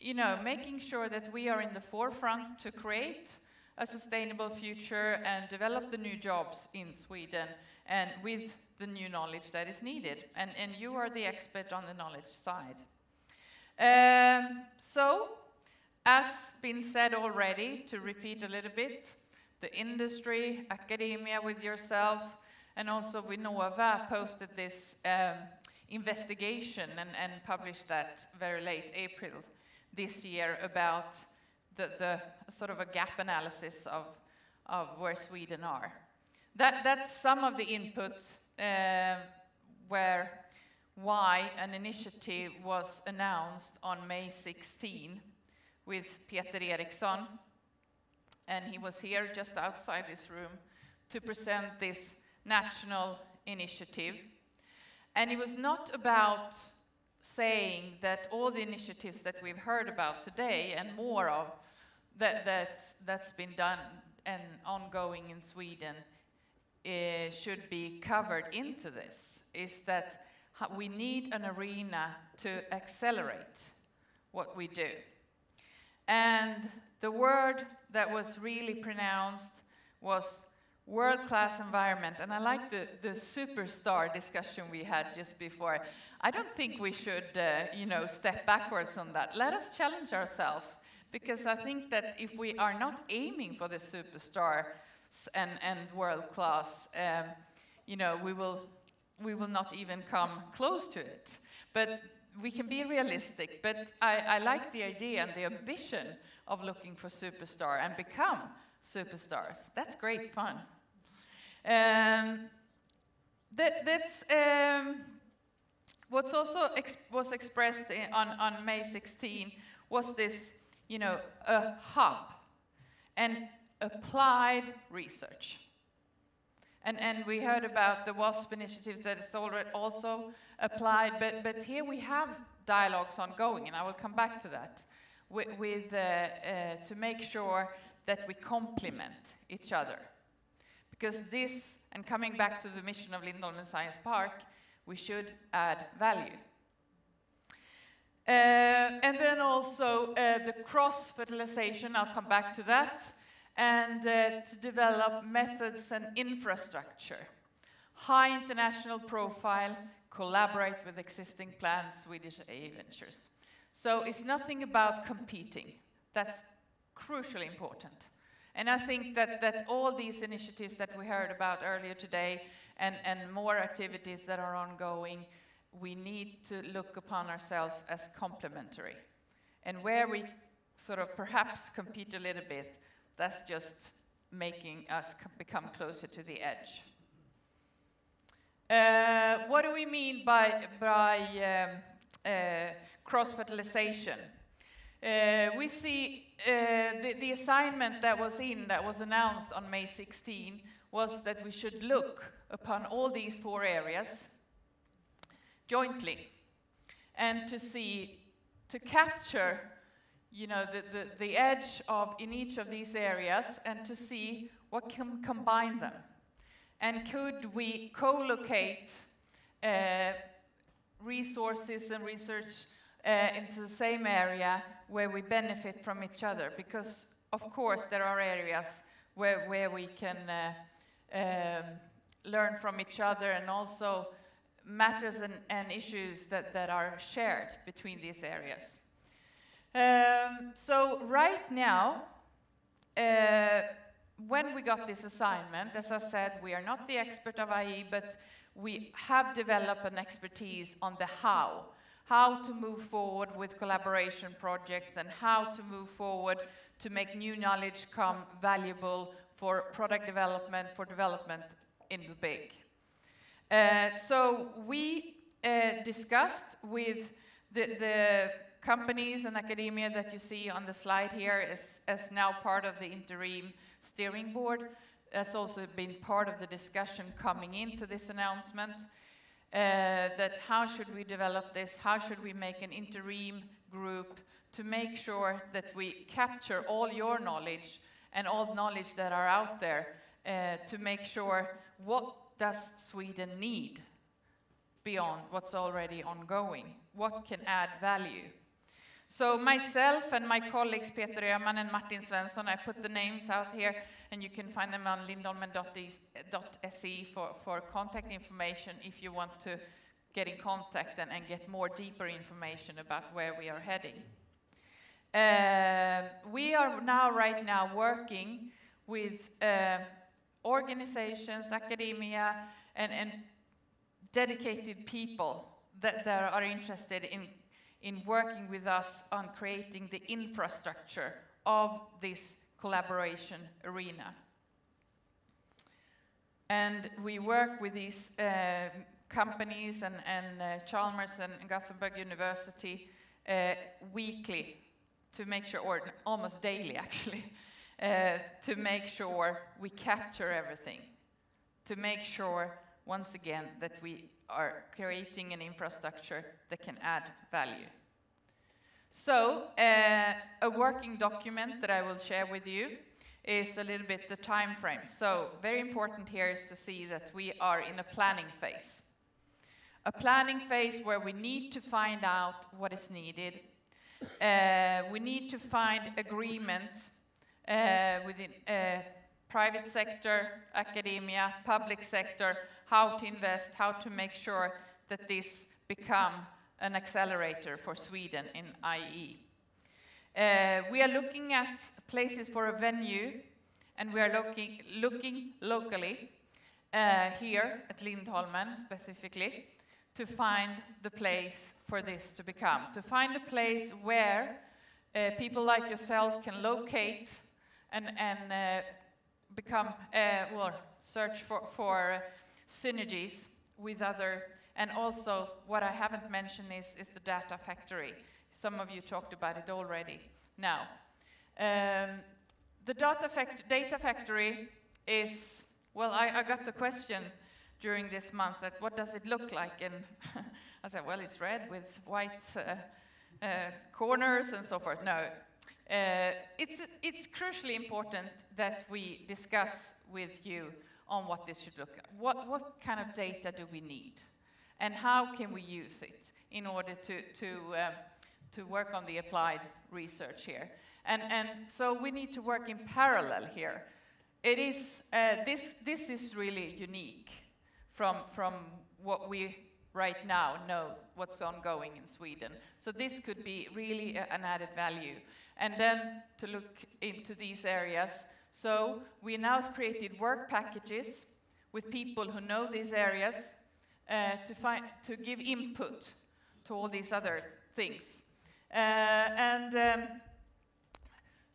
you know, making sure that we are in the forefront to create a sustainable future and develop the new jobs in Sweden and with the new knowledge that is needed. And you are the expert on the knowledge side. So, as been said already, to repeat a little bit, the industry, academia with yourself, and also Vinnova posted this investigation and published that very late April this year about the sort of a gap analysis of where Sweden are. That's some of the input why an initiative was announced on May 16 with Peter Eriksson, and he was here just outside this room to present this national initiative. And it was not about saying that all the initiatives that we've heard about today and more of that's been done and ongoing in Sweden should be covered into this. Is that we need an arena to accelerate what we do. And the word that was really pronounced was world-class environment, and I like the superstar discussion we had just before. I don't think we should, you know, step backwards on that. Let us challenge ourselves, because I think that if we are not aiming for the superstar and world class, you know, we will not even come close to it. But we can be realistic. But I like the idea and the ambition of looking for superstar and become superstars. That's great fun. What's also was expressed on May 16 was this, you know, a hub and applied research. And we heard about the WASP initiative that is already also applied, but here we have dialogues ongoing, and I will come back to that, to make sure that we complement each other. Because this, and coming back to the mission of Lindholmen Science Park, we should add value. And then also the cross-fertilization, I'll come back to that, and to develop methods and infrastructure. High international profile, collaborate with existing planned Swedish AI ventures. So it's nothing about competing. That's crucially important. And I think that all these initiatives that we heard about earlier today and more activities that are ongoing, we need to look upon ourselves as complementary. And where we sort of perhaps compete a little bit, that's just making us become closer to the edge. What do we mean by cross-fertilization? We see the assignment that was announced on May 16 was that we should look upon all these four areas jointly and to capture, you know, the edge in each of these areas and to see what can combine them. And could we co-locate resources and research into the same area where we benefit from each other? Because, of course, there are areas where we can learn from each other, and also matters and issues that are shared between these areas. So right now, when we got this assignment, as I said, we are not the expert of AI, but we have developed an expertise on the how to move forward with collaboration projects and how to move forward to make new knowledge come valuable for product development, for development in the big. So we discussed with the companies and academia that you see on the slide here as now part of the interim steering board. That's also been part of the discussion coming into this announcement, that how should we develop this, how should we make an interim group to make sure that we capture all your knowledge and all knowledge that are out there to make sure what does Sweden need beyond what's already ongoing, what can add value. So myself and my colleagues Peter Eriksson and Martin Svensson, I put the names out here, and you can find them on lindholmen.se for contact information if you want to get in contact and get more deeper information about where we are heading. We are right now working with organizations, academia, and dedicated people that are interested in working with us on creating the infrastructure of this collaboration arena. And we work with these companies and Chalmers and Gothenburg University weekly to make sure, or almost daily actually, to make sure we capture everything, to make sure once again that we are creating an infrastructure that can add value. So a working document that I will share with you is a little bit the time frame. So very important here is to see that we are in a planning phase. A planning phase where we need to find out what is needed. We need to find agreements within private sector, academia, public sector, how to invest, how to make sure that this become an accelerator for Sweden in IE. We are looking at places for a venue And we are looking locally here at Lindholmen specifically to find the place for this to become, to find a place where people like yourself can locate and become well, search for synergies with other. And also, what I haven't mentioned is the data factory. Some of you talked about it already now. The data factory is, well, I got the question during this month that what does it look like? And I said, well, it's red with white corners and so forth. No, it's crucially important that we discuss with you on what this should look like. What kind of data do we need? And how can we use it in order to work on the applied research here? And so we need to work in parallel here. It is, this is really unique from what we right now know what's ongoing in Sweden. So this could be really an added value. And then to look into these areas. So we now created work packages with people who know these areas to give input to all these other things.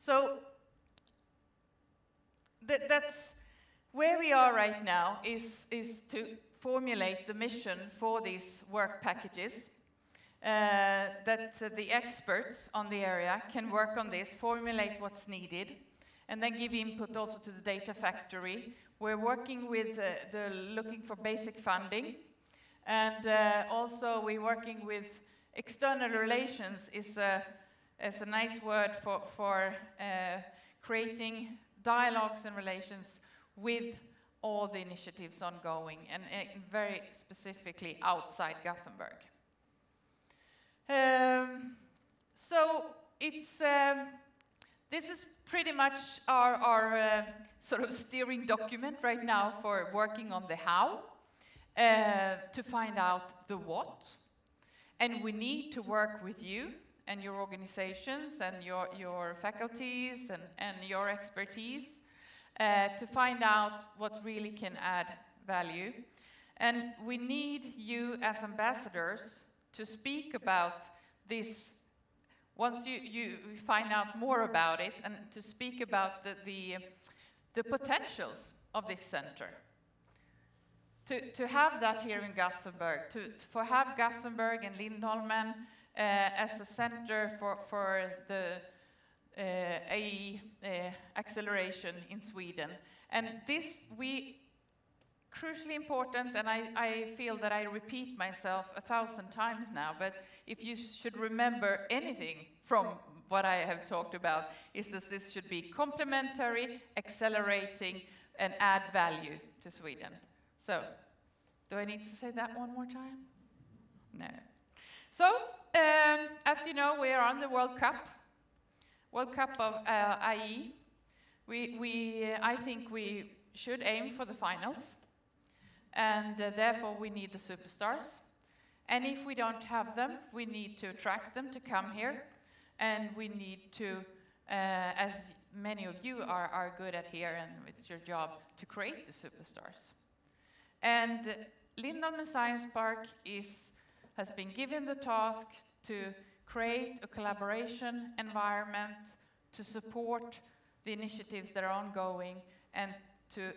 So that's where we are right now is to formulate the mission for these work packages that the experts on the area can work on this, formulate what's needed, and then give input also to the data factory. We're working with looking for basic funding, and also we're working with external relations is a nice word for creating dialogues and relations with all the initiatives ongoing, and very specifically outside Gothenburg. So it's, this is pretty much our sort of steering document right now for working on the how, to find out the what. And we need to work with you and your organizations and your faculties and your expertise to find out what really can add value. And we need you as ambassadors to speak about this once you find out more about it, and to speak about the potentials of this center. To have that here in Gothenburg, to have Gothenburg and Lindholmen as a center for the AI acceleration in Sweden. And this crucially important, and I feel that I repeat myself 1,000 times now, but if you should remember anything from what I have talked about, is that this should be complementary, accelerating, and add value to Sweden. So, do I need to say that one more time? No. So, as you know, we are on the World Cup of AI. I think we should aim for the finals, and therefore we need the superstars. And if we don't have them, we need to attract them to come here, and we need to, as many of you are good at here, and it's your job to create the superstars. And Lindholmen Science Park has been given the task to create a collaboration environment to support the initiatives that are ongoing and to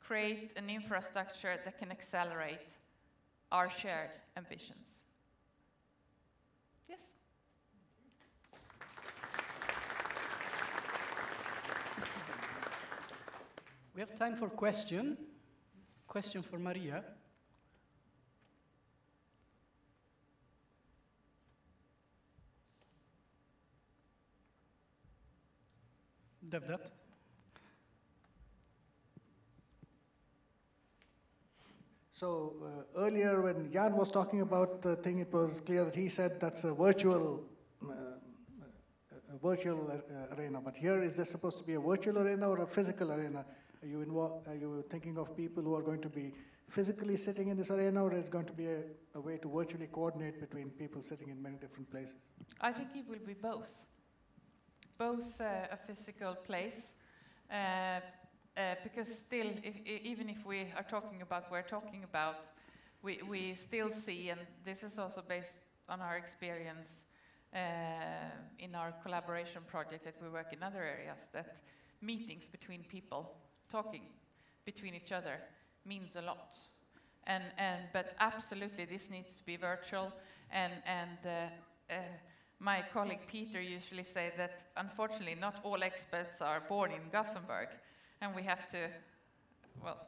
create an infrastructure that can accelerate our shared ambitions. Yes? We have time for question. Question for Maria. Devdatt. So earlier when Jan was talking about the thing, it was clear that he said that's a virtual arena. But here, is there supposed to be a virtual arena or a physical arena? Are you thinking of people who are going to be physically sitting in this arena, or is it going to be a way to virtually coordinate between people sitting in many different places? I think it will be both. Both a physical place because still, even if we are talking about what we're talking about, we still see, and this is also based on our experience in our collaboration project that we work in other areas, that meetings between people, talking between each other, means a lot. But absolutely, this needs to be virtual. My colleague Peter usually says that, unfortunately, not all experts are born in Gothenburg, and we have to, well,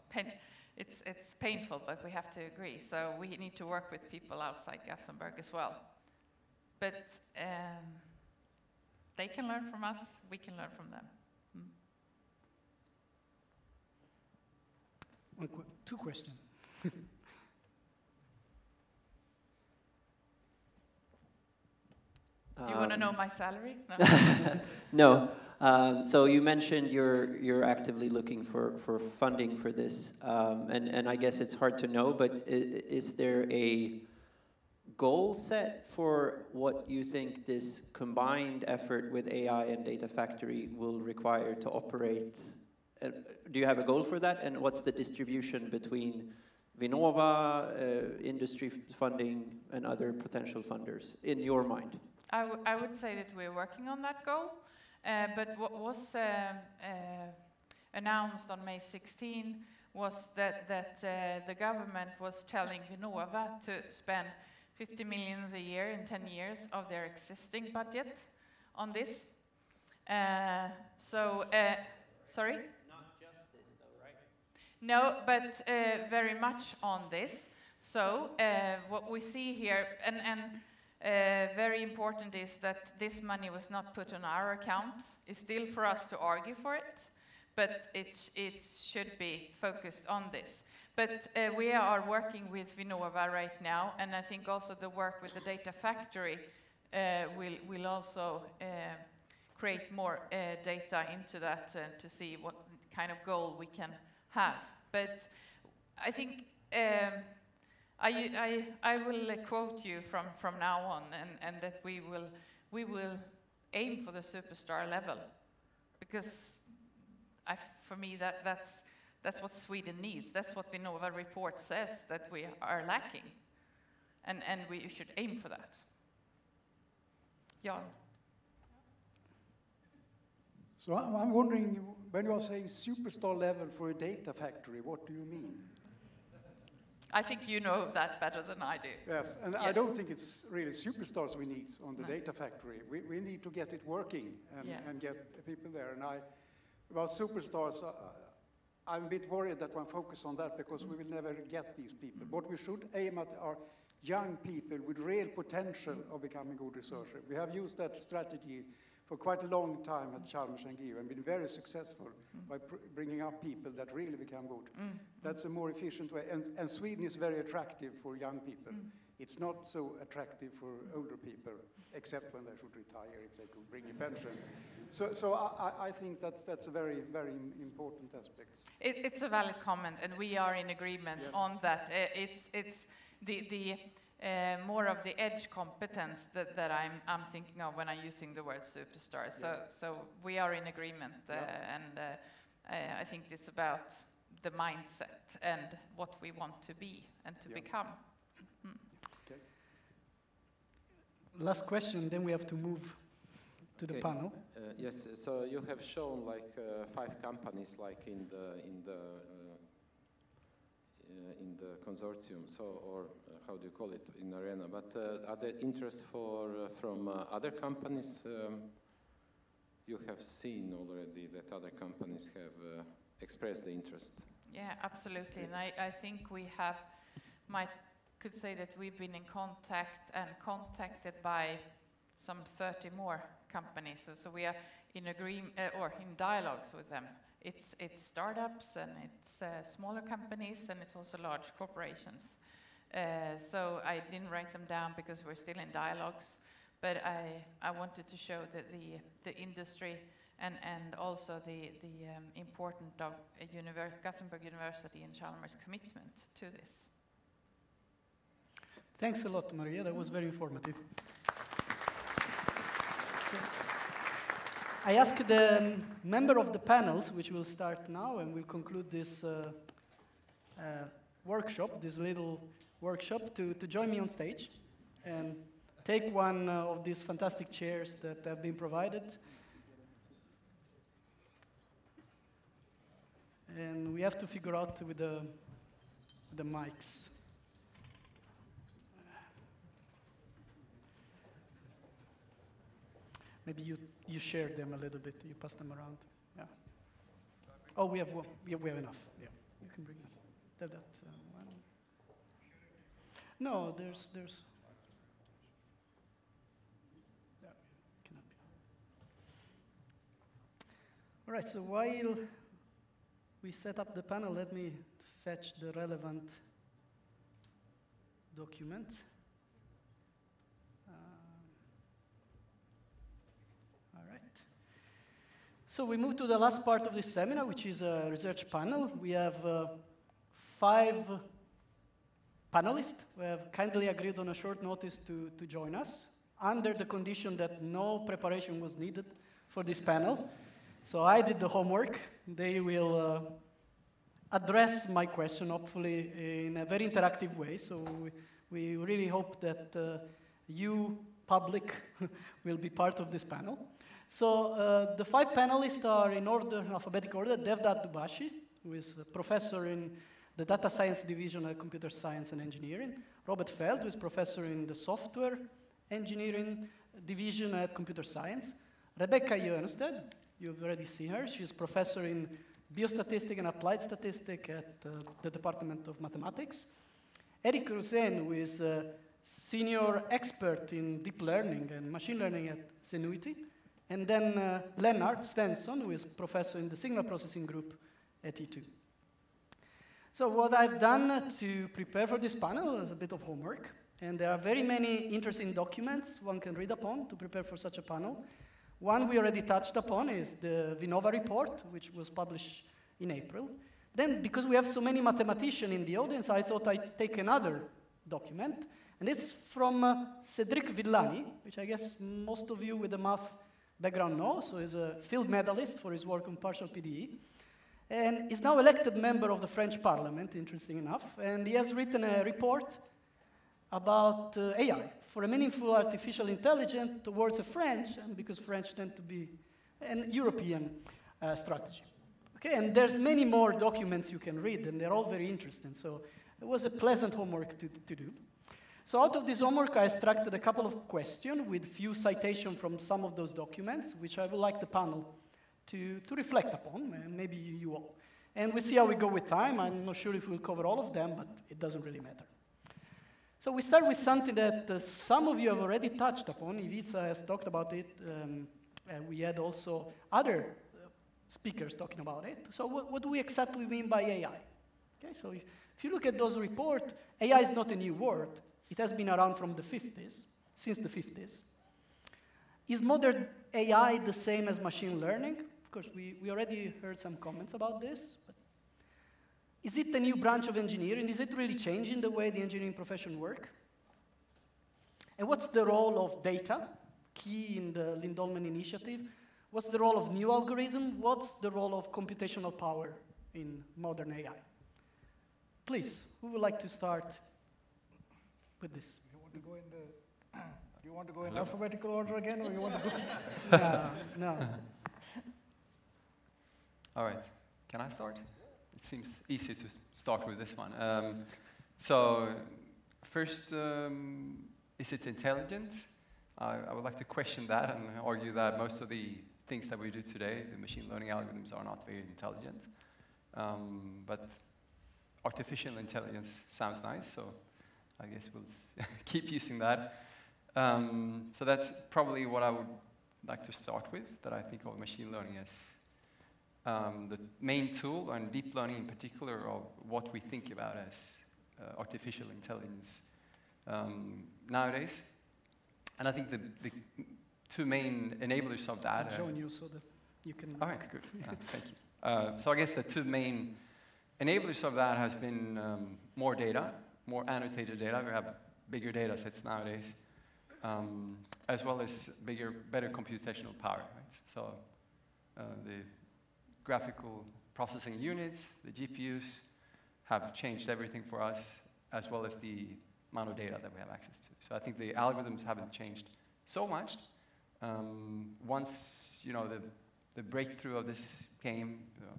it's painful, but we have to agree. So we need to work with people outside Gothenburg as well. But they can learn from us, we can learn from them. Mm. Two questions. Do you want to know my salary? No. No. So you mentioned you're actively looking for funding for this, and I guess it's hard to know, but is there a goal set for what you think this combined effort with AI and Data Factory will require to operate? Do you have a goal for that, and what's the distribution between Vinnova, industry funding, and other potential funders in your mind? I would say that we're working on that goal, but what was announced on May 16 was that the government was telling Vinnova to spend 50 million a year in 10 years of their existing budget on this. Sorry? Not just this though, right? No, but very much on this. So what we see here, and very important is that this money was not put on our account. It's still for us to argue for it, but it should be focused on this. But we are working with Vinnova right now, and I think also the work with the Data Factory will also create more data into that to see what kind of goal we can have. But I think I will quote you from now on, and that we will aim for the superstar level, because for me that's what Sweden needs. That's what Vinnova report says that we are lacking, and we should aim for that. Jan. So I'm wondering, when you are saying superstar level for a data factory, what do you mean? I think you know that better than I do. Yes, and yes. I don't think it's really superstars we need on the data factory. We need to get it working and get people there. And about superstars, I'm a bit worried that one focuses on that, because we will never get these people. What we should aim at are young people with real potential of becoming good researchers. We have used that strategy for quite a long time at Chalmers and GIU, and been very successful by bringing up people that really become good. That's a more efficient way, and Sweden is very attractive for young people. It's not so attractive for older people, except when they should retire, if they could bring a pension. So I think that's a very, very important aspect. It's a valid comment, and we are in agreement on that. It's the more of the edge competence that I'm thinking of when I'm using the word superstar. So we are in agreement, and I think it's about the mindset and what we want to be and to become. Okay. Last question, then we have to move to the panel. Yes. So you have shown like 5 companies, like in the consortium, how do you call it, in Arena, but are there interests from other companies? You have seen already that other companies have expressed the interest. Yeah, absolutely, and I think we have, could say that we've been in contact and contacted by some 30 more companies, and so we are in agreement, or in dialogues with them. It's startups, and it's smaller companies, and it's also large corporations. So I didn't write them down because we're still in dialogues, but I wanted to show that the industry and also the importance of Gothenburg University and Chalmers' commitment to this. Thanks a lot, Maria. That was very informative. I ask the member of the panels, which will start now and will conclude this workshop, this little workshop, to join me on stage and take one of these fantastic chairs that have been provided. And we have to figure out with the mics. Maybe you share them a little bit. You pass them around. Yeah. Oh, we have one. Yeah, we have enough. Yeah, you can bring that. That one. No, there's. Yeah, cannot be. All right. So while we set up the panel, let me fetch the relevant document. So we move to the last part of this seminar, which is a research panel. We have 5 panelists who have kindly agreed on a short notice to join us under the condition that no preparation was needed for this panel. So I did the homework. They will address my question, hopefully, in a very interactive way. So we really hope that you, public, will be part of this panel. So the 5 panelists are in order, in alphabetic order: Devdatt Dubhashi, who is a professor in the Data Science Division at Computer Science and Engineering; Robert Feld, who is professor in the Software Engineering Division at Computer Science; Rebecka Jörnsten, you've already seen her. She's professor in Biostatistics and Applied Statistics at the Department of Mathematics; Eric Rootzen, who is a senior expert in deep learning and machine learning at Zenuity; and then Lennart Svensson, who is professor in the Signal Processing Group at NTU. So what I've done to prepare for this panel is a bit of homework. And there are very many interesting documents one can read upon to prepare for such a panel. One we already touched upon is the Vinnova report, which was published in April. Then, because we have so many mathematicians in the audience, I thought I'd take another document. And it's from Cedric Villani, which I guess most of you with the math background know, so he's a field medalist for his work on partial PDE, and is now elected member of the French Parliament, interesting enough, and he has written a report about AI, for a meaningful artificial intelligence towards a French, and because French tend to be an European strategy. Okay, and there's many more documents you can read, and they're all very interesting, so it was a pleasant homework to do. So out of this homework, I extracted a couple of questions with few citations from some of those documents, which I would like the panel to reflect upon, and maybe you all. And we'll see how we go with time. I'm not sure if we'll cover all of them, but it doesn't really matter. So we start with something that some of you have already touched upon. Ivica has talked about it. We had also other speakers talking about it. So what do we exactly mean by AI? Okay, so if you look at those reports, AI is not a new word. It has been around from the 50s, since the 50s. Is modern AI the same as machine learning? Of course, we already heard some comments about this. But is it a new branch of engineering? Is it really changing the way the engineering profession works? And what's the role of data, key in the Lindholmen initiative? What's the role of new algorithm? What's the role of computational power in modern AI? Please, who would like to start with this? You want to go in the, do you want to go in alphabetical order again, or you want to go? No. All right. Can I start? It seems easy to start with this one. So first, is it intelligent? I would like to question that and argue that most of the things that we do today, the machine learning algorithms, are not very intelligent. But artificial intelligence sounds nice, so I guess we'll keep using that. So that's probably what I would like to start with, that I think of machine learning as the main tool, and deep learning in particular, of what we think about as artificial intelligence nowadays. And I think the two main enablers of that... I'm showing you so that you can... All right, good. Thank you. So I guess the two main enablers of that has been more data, more annotated data. We have bigger data sets nowadays, as well as better computational power. Right? So the graphical processing units, the GPUs, have changed everything for us, as well as the amount of data that we have access to. So I think the algorithms haven't changed so much. Once, you know, the breakthrough of this came, you know,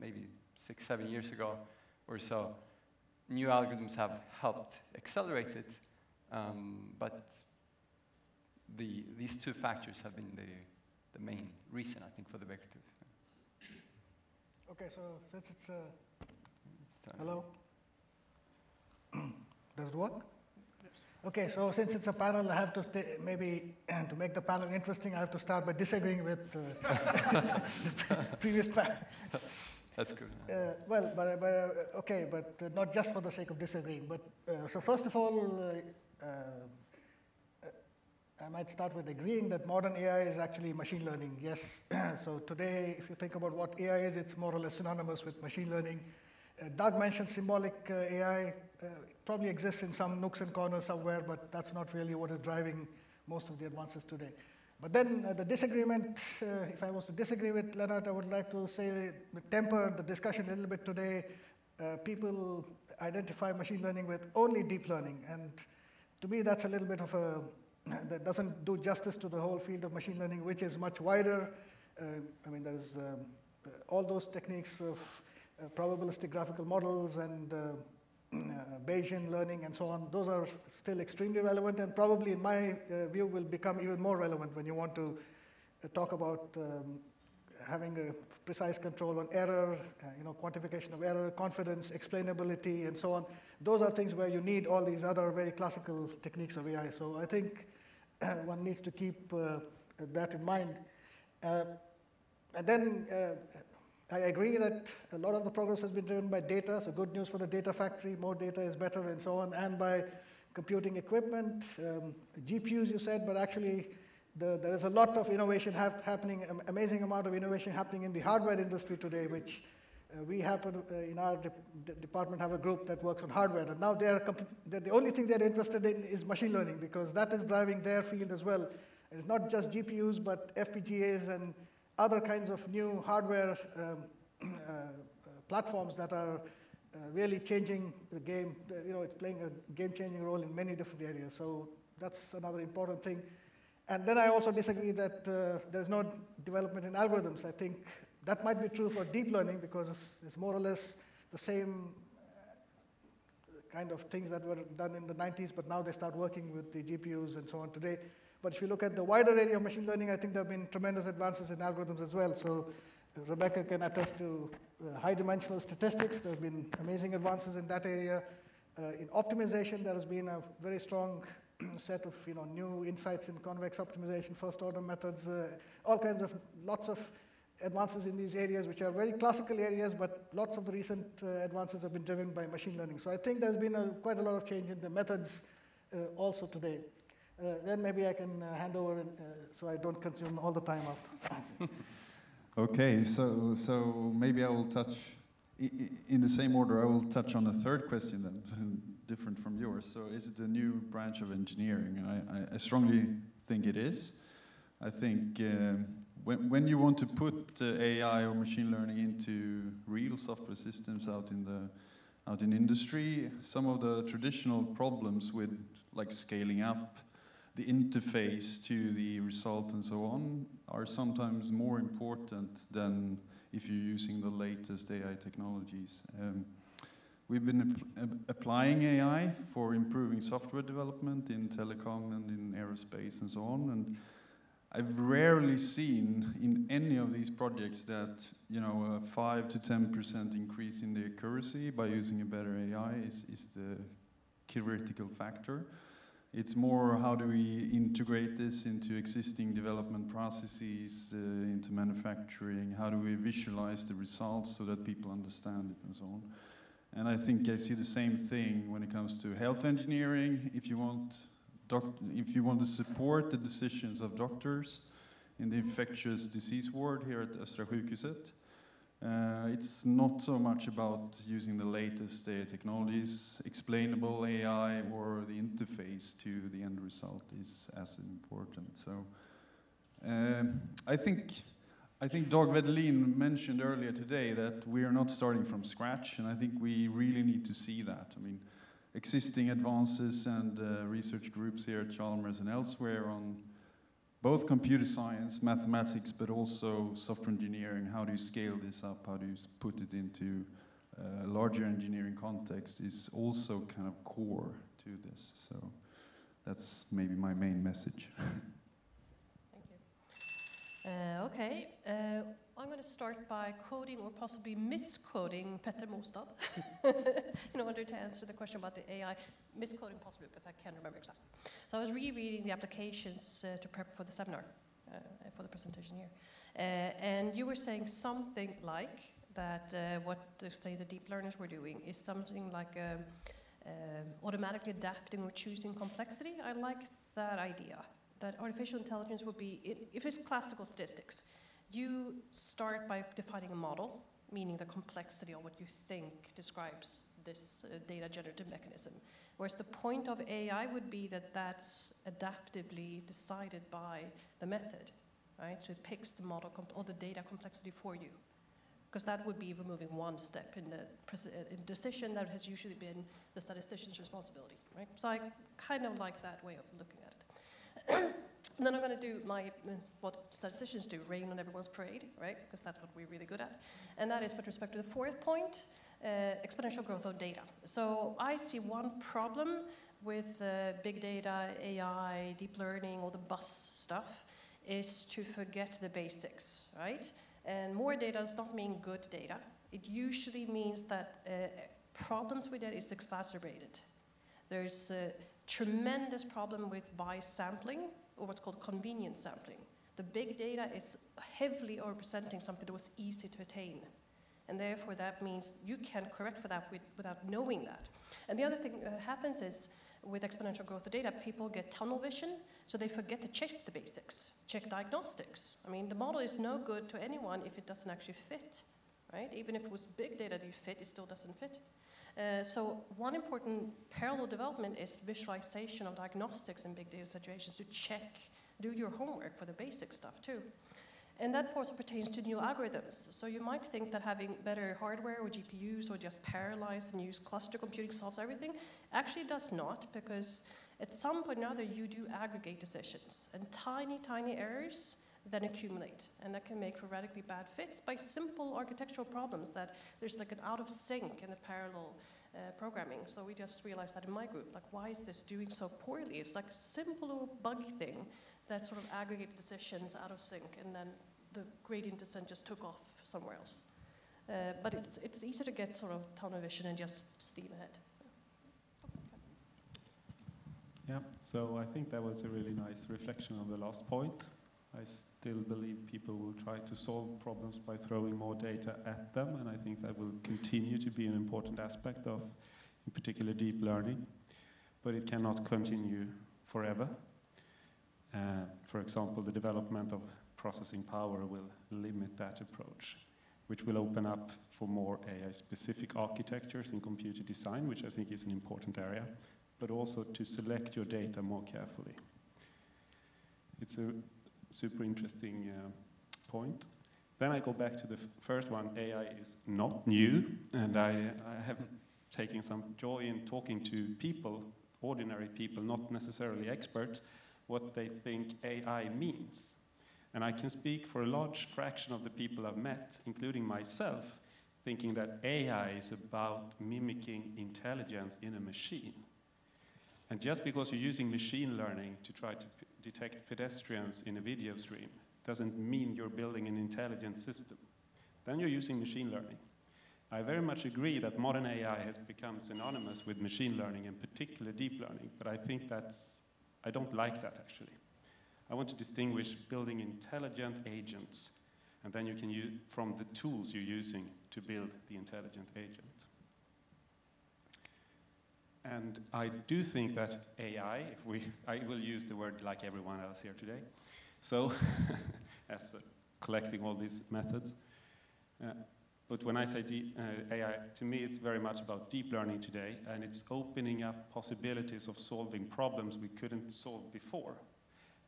maybe 6, 7 years ago or so, new algorithms have helped accelerate it, but these two factors have been the main reason, I think, for the breakthrough. Okay, so since it's hello? Does it work? Yes. Okay, so since it's a panel, I have to maybe, and to make the panel interesting, I have to start by disagreeing with the previous panel. That's good. Well, but okay, but not just for the sake of disagreeing. But so first of all, I might start with agreeing that modern AI is actually machine learning. Yes. So today, if you think about what AI is, it's more or less synonymous with machine learning. Doug mentioned symbolic AI. Probably exists in some nooks and corners somewhere, but that's not really what is driving most of the advances today. But then the disagreement, if I was to disagree with Lennart, I would like to say temper the discussion a little bit today. People identify machine learning with only deep learning, and to me that's a little bit of a, that doesn't do justice to the whole field of machine learning, which is much wider. I mean, there's all those techniques of probabilistic graphical models and Bayesian learning and so on. Those are still extremely relevant and probably, in my view, will become even more relevant when you want to talk about having a precise control on error, you know, quantification of error, confidence, explainability, and so on. Those are things where you need all these other very classical techniques of AI. So I think one needs to keep that in mind. And then I agree that a lot of the progress has been driven by data, so good news for the data factory, more data is better and so on, and by computing equipment, GPUs you said, but actually there is a lot of innovation happening, an amazing amount of innovation happening in the hardware industry today, which we happen in our department have a group that works on hardware, and now the only thing they're interested in is machine learning, because that is driving their field as well. And it's not just GPUs, but FPGAs and other kinds of new hardware platforms that are really changing the game. You know, it's playing a game-changing role in many different areas. So that's another important thing. And then I also disagree that there's no development in algorithms. I think that might be true for deep learning because it's more or less the same kind of things that were done in the 90s, but now they start working with the GPUs and so on today. But if you look at the wider area of machine learning, I think there have been tremendous advances in algorithms as well. So Rebecca can attest to high-dimensional statistics. There have been amazing advances in that area. In optimization, there has been a very strong set of, you know, new insights in convex optimization, first-order methods, all kinds of, lots of advances in these areas, which are very classical areas, but lots of recent advances have been driven by machine learning. So I think there's been quite a lot of change in the methods also today. Then maybe I can hand over and, so I don't consume all the time up. Okay, so maybe I will touch, in the same order, I will touch on a third question then, different from yours. So is it a new branch of engineering? And I strongly think it is. I think when you want to put AI or machine learning into real software systems out in industry, some of the traditional problems with like scaling up the interface to the result and so on are sometimes more important than if you're using the latest AI technologies. We've been applying AI for improving software development in telecom and in aerospace and so on. And I've rarely seen in any of these projects that, you know, a 5 to 10% increase in the accuracy by using a better AI is the critical factor. It's more how do we integrate this into existing development processes, into manufacturing, how do we visualize the results so that people understand it and so on. And I think I see the same thing when it comes to health engineering. If you want to support the decisions of doctors in the infectious disease ward here at Östra sjukhuset, it's not so much about using the latest technologies. Explainable AI or the interface to the end result is as important. So I think I think Dag Wedelin mentioned earlier today that we are not starting from scratch, and I think we really need to see that. I mean, existing advances and research groups here at Chalmers and elsewhere on both computer science, mathematics, but also software engineering. How do you scale this up? How do you put it into a larger engineering context is also kind of core to this. So that's maybe my main message. Okay, I'm going to start by quoting or possibly misquoting Petter Mostad in order to answer the question about the AI. Misquoting possibly because I can't remember exactly. So I was rereading the applications to prep for the seminar, for the presentation here. And you were saying something like that what, say, the deep learners were doing is something like automatically adapting or choosing complexity. I like that idea. That artificial intelligence would be, if it's classical statistics, you start by defining a model, meaning the complexity of what you think describes this data generative mechanism. Whereas the point of AI would be that that's adaptively decided by the method, right? So it picks the model or the data complexity for you. Because that would be removing one step in the decision that has usually been the statistician's responsibility, right? So I kind of like that way of looking at it. And then I'm going to do my, what statisticians do, rain on everyone's parade, right? Because that's what we're really good at. And that is with respect to the fourth point, exponential growth of data. So I see one problem with big data, AI, deep learning, all the buzz stuff, is to forget the basics, right? And more data does not mean good data. It usually means that problems with it is exacerbated. There's tremendous problem with bias sampling, or what's called convenience sampling. The big data is heavily overrepresenting something that was easy to attain. And therefore, that means you can't correct for that without knowing that. And the other thing that happens is, with exponential growth of data, people get tunnel vision, so they forget to check the basics, check diagnostics. I mean, the model is no good to anyone if it doesn't actually fit, right? Even if it was big data that you fit, it still doesn't fit. So one important parallel development is visualization of diagnostics in big data situations to check, do your homework for the basic stuff too. And that also pertains to new algorithms. So you might think that having better hardware or GPUs or just parallelize and use cluster computing solves everything. Actually it does not, because at some point or another you do aggregate decisions and tiny, tiny errors then accumulate, and that can make for radically bad fits by simple architectural problems that there's like an out of sync in the parallel programming. So we just realized that in my group, like, why is this doing so poorly? It's like a simple little buggy thing that sort of aggregated decisions out of sync, and then the gradient descent just took off somewhere else. But it's easy to get sort of tunnel vision and just steam ahead. Yeah, so I think that was a really nice reflection on the last point. I still believe people will try to solve problems by throwing more data at them, and I think that will continue to be an important aspect of, in particular, deep learning. But it cannot continue forever. For example, the development of processing power will limit that approach, which will open up for more AI-specific architectures in computer design, which I think is an important area, but also to select your data more carefully. It's a super interesting point. Then I go back to the first one. AI is not new, and I have taken some joy in talking to people, ordinary people, not necessarily experts, what they think AI means. And I can speak for a large fraction of the people I've met, including myself, thinking that AI is about mimicking intelligence in a machine. And just because you're using machine learning to try to detect pedestrians in a video stream doesn't mean you're building an intelligent system. Then you're using machine learning. I very much agree that modern AI has become synonymous with machine learning, and particularly deep learning, but I think that's, I don't like that actually. I want to distinguish building intelligent agents, and then you can use from the tools you're using to build the intelligent agent. And I do think that AI, if I will use the word like everyone else here today, so as collecting all these methods. But when I say AI, to me it's very much about deep learning today, and it's opening up possibilities of solving problems we couldn't solve before.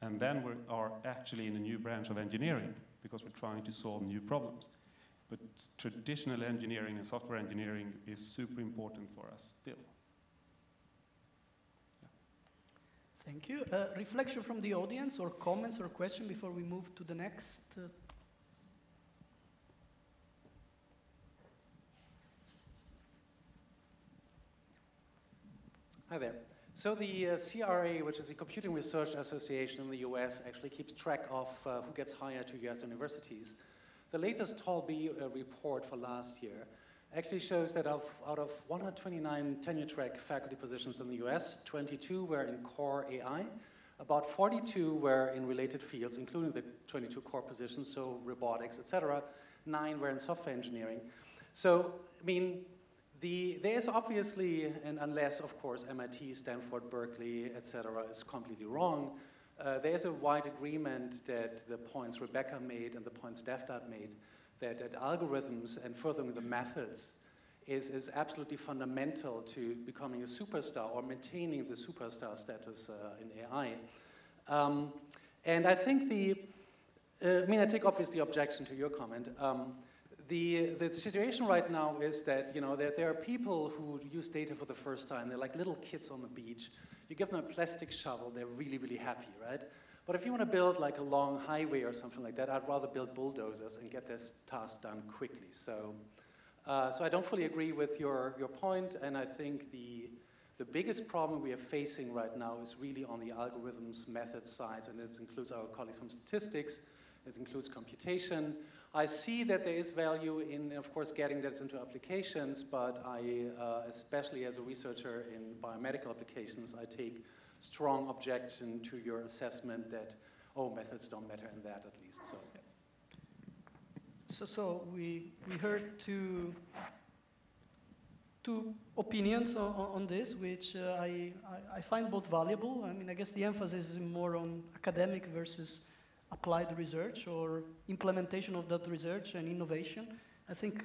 And then we are actually in a new branch of engineering because we're trying to solve new problems. But traditional engineering and software engineering is super important for us still. Yeah. Thank you. Reflection from the audience or comments or question before we move to the next? Hi there. So the CRA, which is the Computing Research Association in the US, actually keeps track of who gets hired to US universities. The latest Talbee report for last year actually shows that out of 129 tenure-track faculty positions in the US, 22 were in core AI, about 42 were in related fields, including the 22 core positions, so robotics, etc. 9 were in software engineering. So, I mean, there is obviously, and unless, of course, MIT, Stanford, Berkeley, etc. is completely wrong, there is a wide agreement that the points Rebecca made and the points Devdatt made, that algorithms and furthering the methods is absolutely fundamental to becoming a superstar or maintaining the superstar status in AI. And I think I take obviously objection to your comment. The situation right now is that, you know, that there are people who use data for the first time. They're like little kids on the beach. You give them a plastic shovel, they're really, really happy, right? But if you want to build like a long highway or something like that, I'd rather build bulldozers and get this task done quickly. So, so I don't fully agree with your point, and I think the biggest problem we are facing right now is really on the algorithms, methods, science, and it includes our colleagues from statistics. It includes computation. I see that there is value in, of course, getting this into applications, but I, especially as a researcher in biomedical applications, I take strong objection to your assessment that, oh, methods don't matter in that, at least. So, yeah. So we heard two opinions on this, which I find both valuable. I mean, I guess the emphasis is more on academic versus applied research or implementation of that research and innovation. I think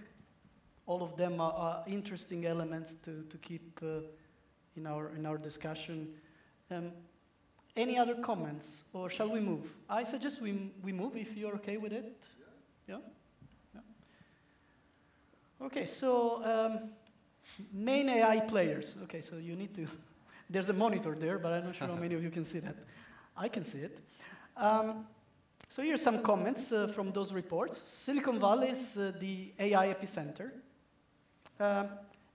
all of them are interesting elements to keep in our discussion. Any other comments, or shall we move? I suggest we move if you're okay with it. Yeah. Yeah? Okay. So main AI players. Okay. So you need to. There's a monitor there, but I'm not sure how many of you can see that. I can see it. So here are some comments from those reports. Silicon Valley is the AI epicenter.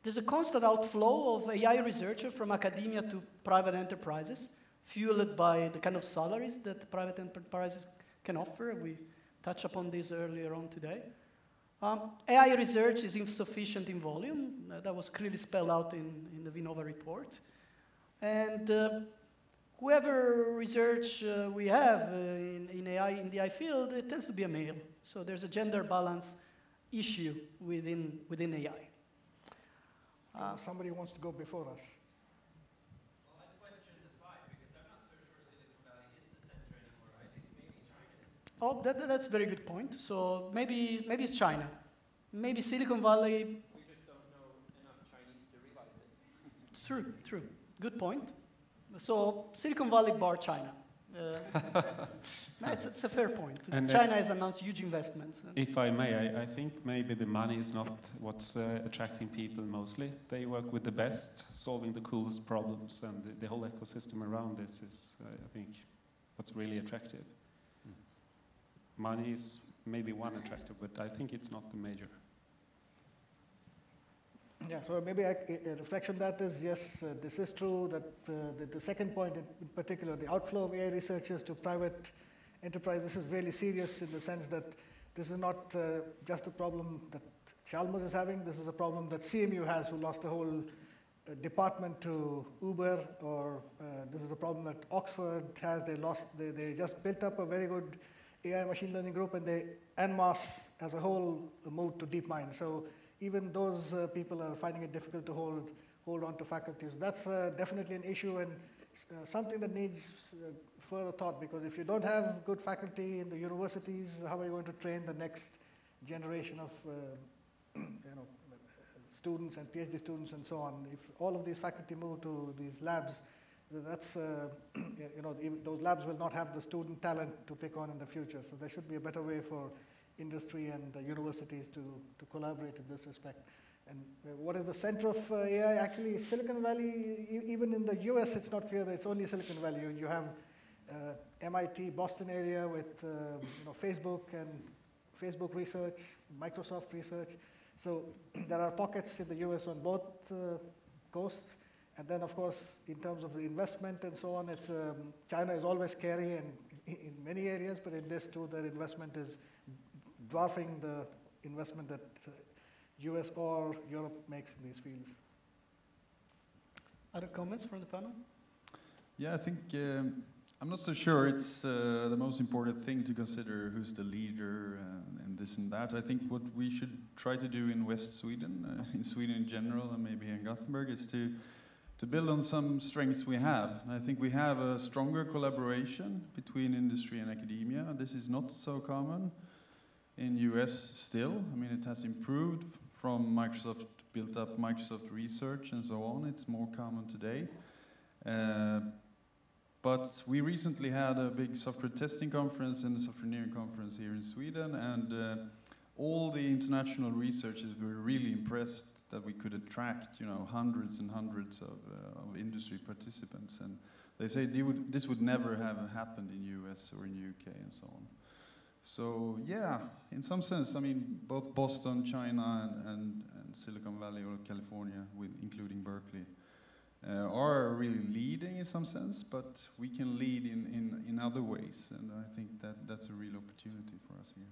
There's a constant outflow of AI researchers from academia to private enterprises, fueled by the kind of salaries that private enterprises can offer. We touched upon this earlier on today. AI research is insufficient in volume. That was clearly spelled out in the Vinnova report. And whoever research we have in the AI field, it tends to be a male. So there's a gender balance issue within AI. Somebody wants to go before us. Well, I question the slide because I'm not so sure Silicon Valley is the center anymore. I think maybe China is. Oh, that's a very good point. So maybe it's China. Maybe Silicon Valley. We just don't know enough Chinese to realize it. True. Good point. So, Silicon Valley bar China. No, it's a fair point. And China has announced huge investments. If I may, I think maybe the money is not what's attracting people mostly. They work with the best, solving the coolest problems, and the whole ecosystem around this is, I think, what's really attractive. Money is maybe one attractive, but I think it's not the major. Yeah, so maybe a reflection that is, yes, this is true, that the second point in particular, the outflow of AI researchers to private enterprises is really serious in the sense that this is not just a problem that Chalmers is having, this is a problem that CMU has, who lost the whole department to Uber, or this is a problem that Oxford has, they just built up a very good AI machine learning group, and they, en masse as a whole, moved to DeepMind. So, even those people are finding it difficult to hold on to faculty. So that's definitely an issue and something that needs further thought, because if you don't have good faculty in the universities, how are you going to train the next generation of students and PhD students and so on? If all of these faculty move to these labs, that's, you know, those labs will not have the student talent to pick on in the future. So there should be a better way for industry and the universities to collaborate in this respect. And what is the center of AI? Actually, Silicon Valley, even in the US, it's not clear that it's only Silicon Valley. You have MIT, Boston area with you know, Facebook and Facebook research, Microsoft research. So there are pockets in the US on both coasts. And then, of course, in terms of the investment and so on, it's, China is always scary and in many areas, but in this too, their investment is dwarfing the investment that US or Europe makes in these fields. Other comments from the panel? Yeah, I think I'm not so sure it's the most important thing to consider who's the leader and this and that. I think what we should try to do in West Sweden, in Sweden in general, and maybe in Gothenburg, is to build on some strengths we have. I think we have a stronger collaboration between industry and academia. This is not so common in US still. I mean, it has improved from Microsoft, built up Microsoft research and so on. It's more common today. But we recently had a big software testing conference and a software engineering conference here in Sweden, and all the international researchers were really impressed that we could attract, you know, hundreds and hundreds of industry participants, and they say they would, this would never have happened in US or in UK and so on. So yeah, in some sense, I mean, both Boston, China, and Silicon Valley or California, with, including Berkeley, are really leading in some sense, but we can lead in other ways, and I think that that's a real opportunity for us here.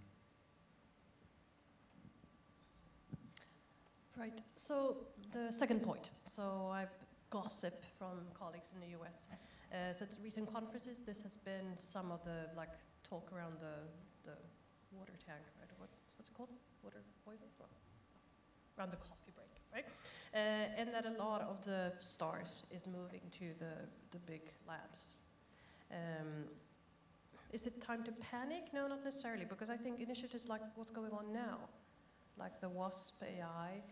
Right, so the second point. So I've gossip from colleagues in the US. Since recent conferences, this has been some of the like talk around the water tank, right? What's it called? Water boiler? Around the coffee break, right? And that a lot of the stars is moving to the big labs. Is it time to panic? No, not necessarily, because I think initiatives like what's going on now, like the WASP AI,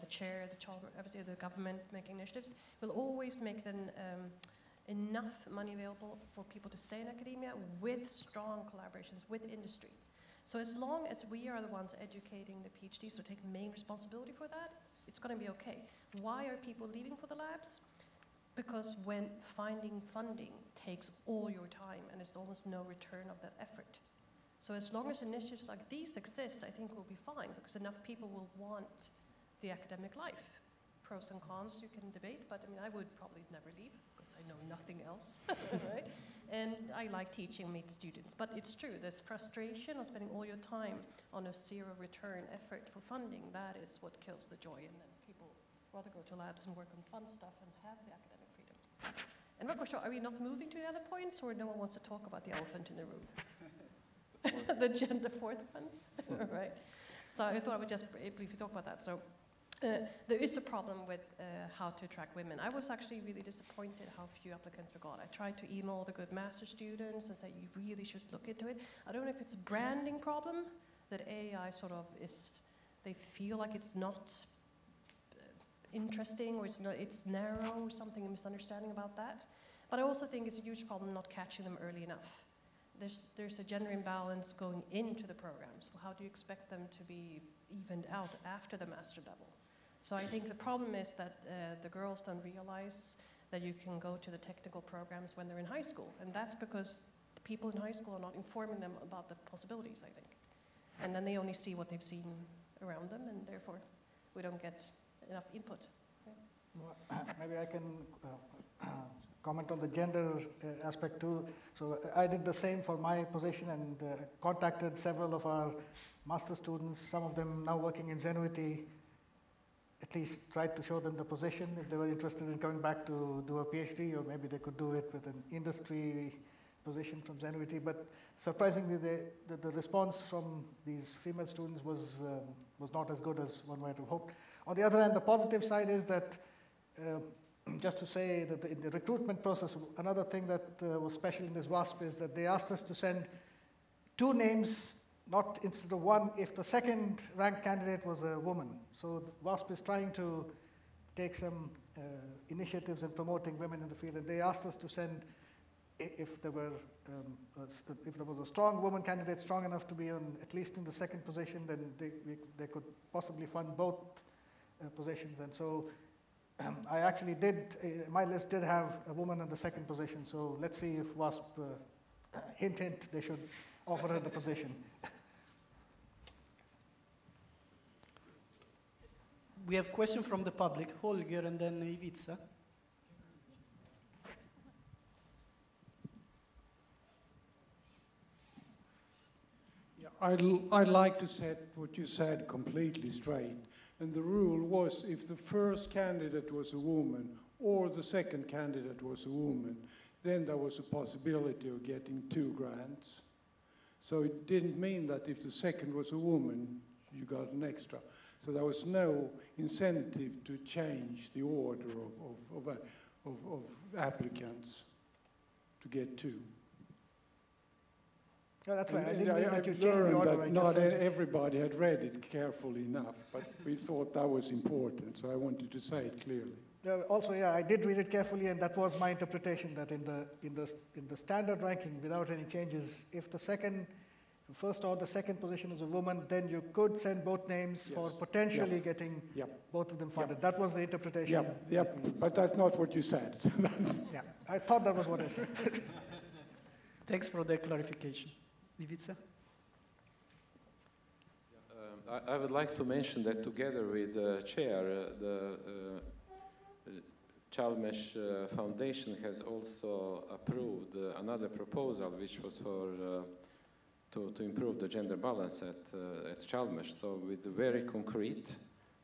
the CHAIR, the Chalmers, obviously the government making initiatives, will always make them enough money available for people to stay in academia with strong collaborations with industry. So as long as we are the ones educating the PhDs, so take main responsibility for that, it's going to be okay. Why are people leaving for the labs? Because when finding funding takes all your time and there's almost no return of that effort. So as long as initiatives like these exist, I think we'll be fine, because enough people will want the academic life. Pros and cons you can debate, but I mean, I would probably never leave because I know nothing else, right? And I like teaching, meet students, but it's true, there's frustration of spending all your time on a zero return effort for funding. That is what kills the joy, and then people rather go to labs and work on fun stuff and have the academic freedom. And Rebecka, are we not moving to the other points, or no one wants to talk about the elephant in the room? The gender, fourth one, right? So I thought I would just briefly talk about that. So there is a problem with how to attract women. I was actually really disappointed how few applicants were got. I tried to email the good master's students and say, you really should look into it. I don't know if it's a branding problem that AI sort of is, they feel like it's not interesting, or it's, not, it's narrow, or something, a misunderstanding about that. But I also think it's a huge problem not catching them early enough. There's a gender imbalance going into the programs. How do you expect them to be evened out after the master level? So I think the problem is that the girls don't realize that you can go to the technical programs when they're in high school, and that's because the people in high school are not informing them about the possibilities, I think. And then they only see what they've seen around them, and therefore we don't get enough input. Yeah. Well, maybe I can comment on the gender aspect too. So I did the same for my position and contacted several of our master students, some of them now working in Zenuity, at least tried to show them the position if they were interested in coming back to do a PhD, or maybe they could do it with an industry position from Zenuity. But surprisingly, the response from these female students was not as good as one might have hoped. On the other hand, the positive side is that just to say that in the recruitment process, another thing that was special in this WASP is that they asked us to send 2 names, not instead of 1, if the second ranked candidate was a woman. So the WASP is trying to take some initiatives in promoting women in the field, and they asked us to send, if there was a strong woman candidate, strong enough to be on, at least in the second position, then they could possibly fund both positions. And so I actually did, my list did have a woman in the second position, so let's see if WASP, hint, hint, they should offer her the position. We have questions from the public, Holger and then Ivica. Yeah, I'd like to set what you said completely straight. And the rule was if the first candidate was a woman or the second candidate was a woman, then there was a possibility of getting 2 grants. So it didn't mean that if the second was a woman, you got an extra. So there was no incentive to change the order of applicants to get 2. No, that's right. I've learned that not everybody had read it carefully enough, but we thought that was important, so I wanted to say it clearly. Also, yeah, I did read it carefully, and that was my interpretation, that in the standard ranking, without any changes, if the first or the second position is a woman, then you could send both names for potentially getting both of them funded. That was the interpretation. But that's not what you said. Yeah, I thought that was what I said. Thanks for the clarification. Ivica? I would like to mention that together with CHAIR, the Chalmers Foundation has also approved another proposal, which was for to improve the gender balance at Chalmers, so with very concrete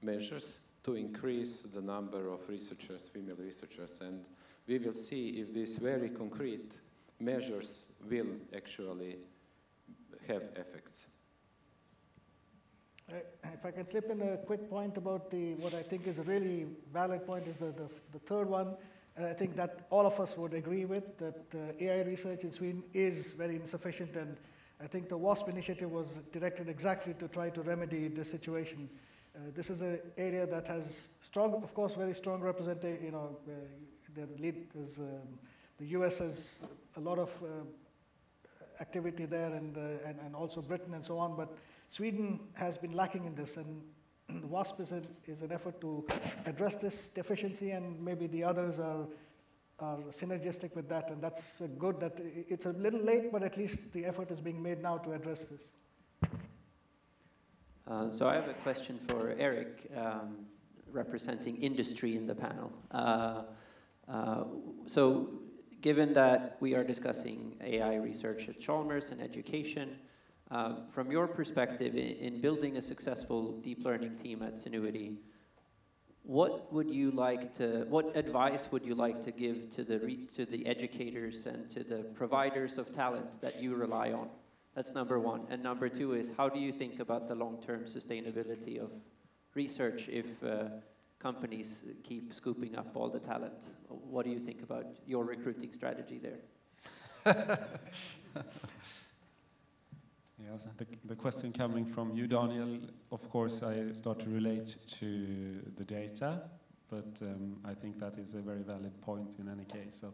measures to increase the number of researchers, female researchers, and we will see if these very concrete measures will actually have effects. If I can slip in a quick point about what I think is a really valid point is the third one. I think that all of us would agree with that AI research in Sweden is very insufficient, and I think the WASP initiative was directed exactly to try to remedy this situation. This is an area that has strong, of course, very strong representation. You know, the US has a lot of activity there, and also Britain and so on. But Sweden has been lacking in this, and WASP is an effort to address this deficiency, and maybe the others are synergistic with that, and that's good that it's a little late, but at least the effort is being made now to address this. So I have a question for Eric, representing industry in the panel. So given that we are discussing AI research at Chalmers and education, from your perspective in building a successful deep learning team at Zenuity, what advice would you like to give to the educators and to the providers of talent that you rely on? That's number one. And number two is, how do you think about the long-term sustainability of research if companies keep scooping up all the talent? What do you think about your recruiting strategy there? Yes, the question coming from you, Daniel, of course I start to relate to the data, but I think that is a very valid point in any case. So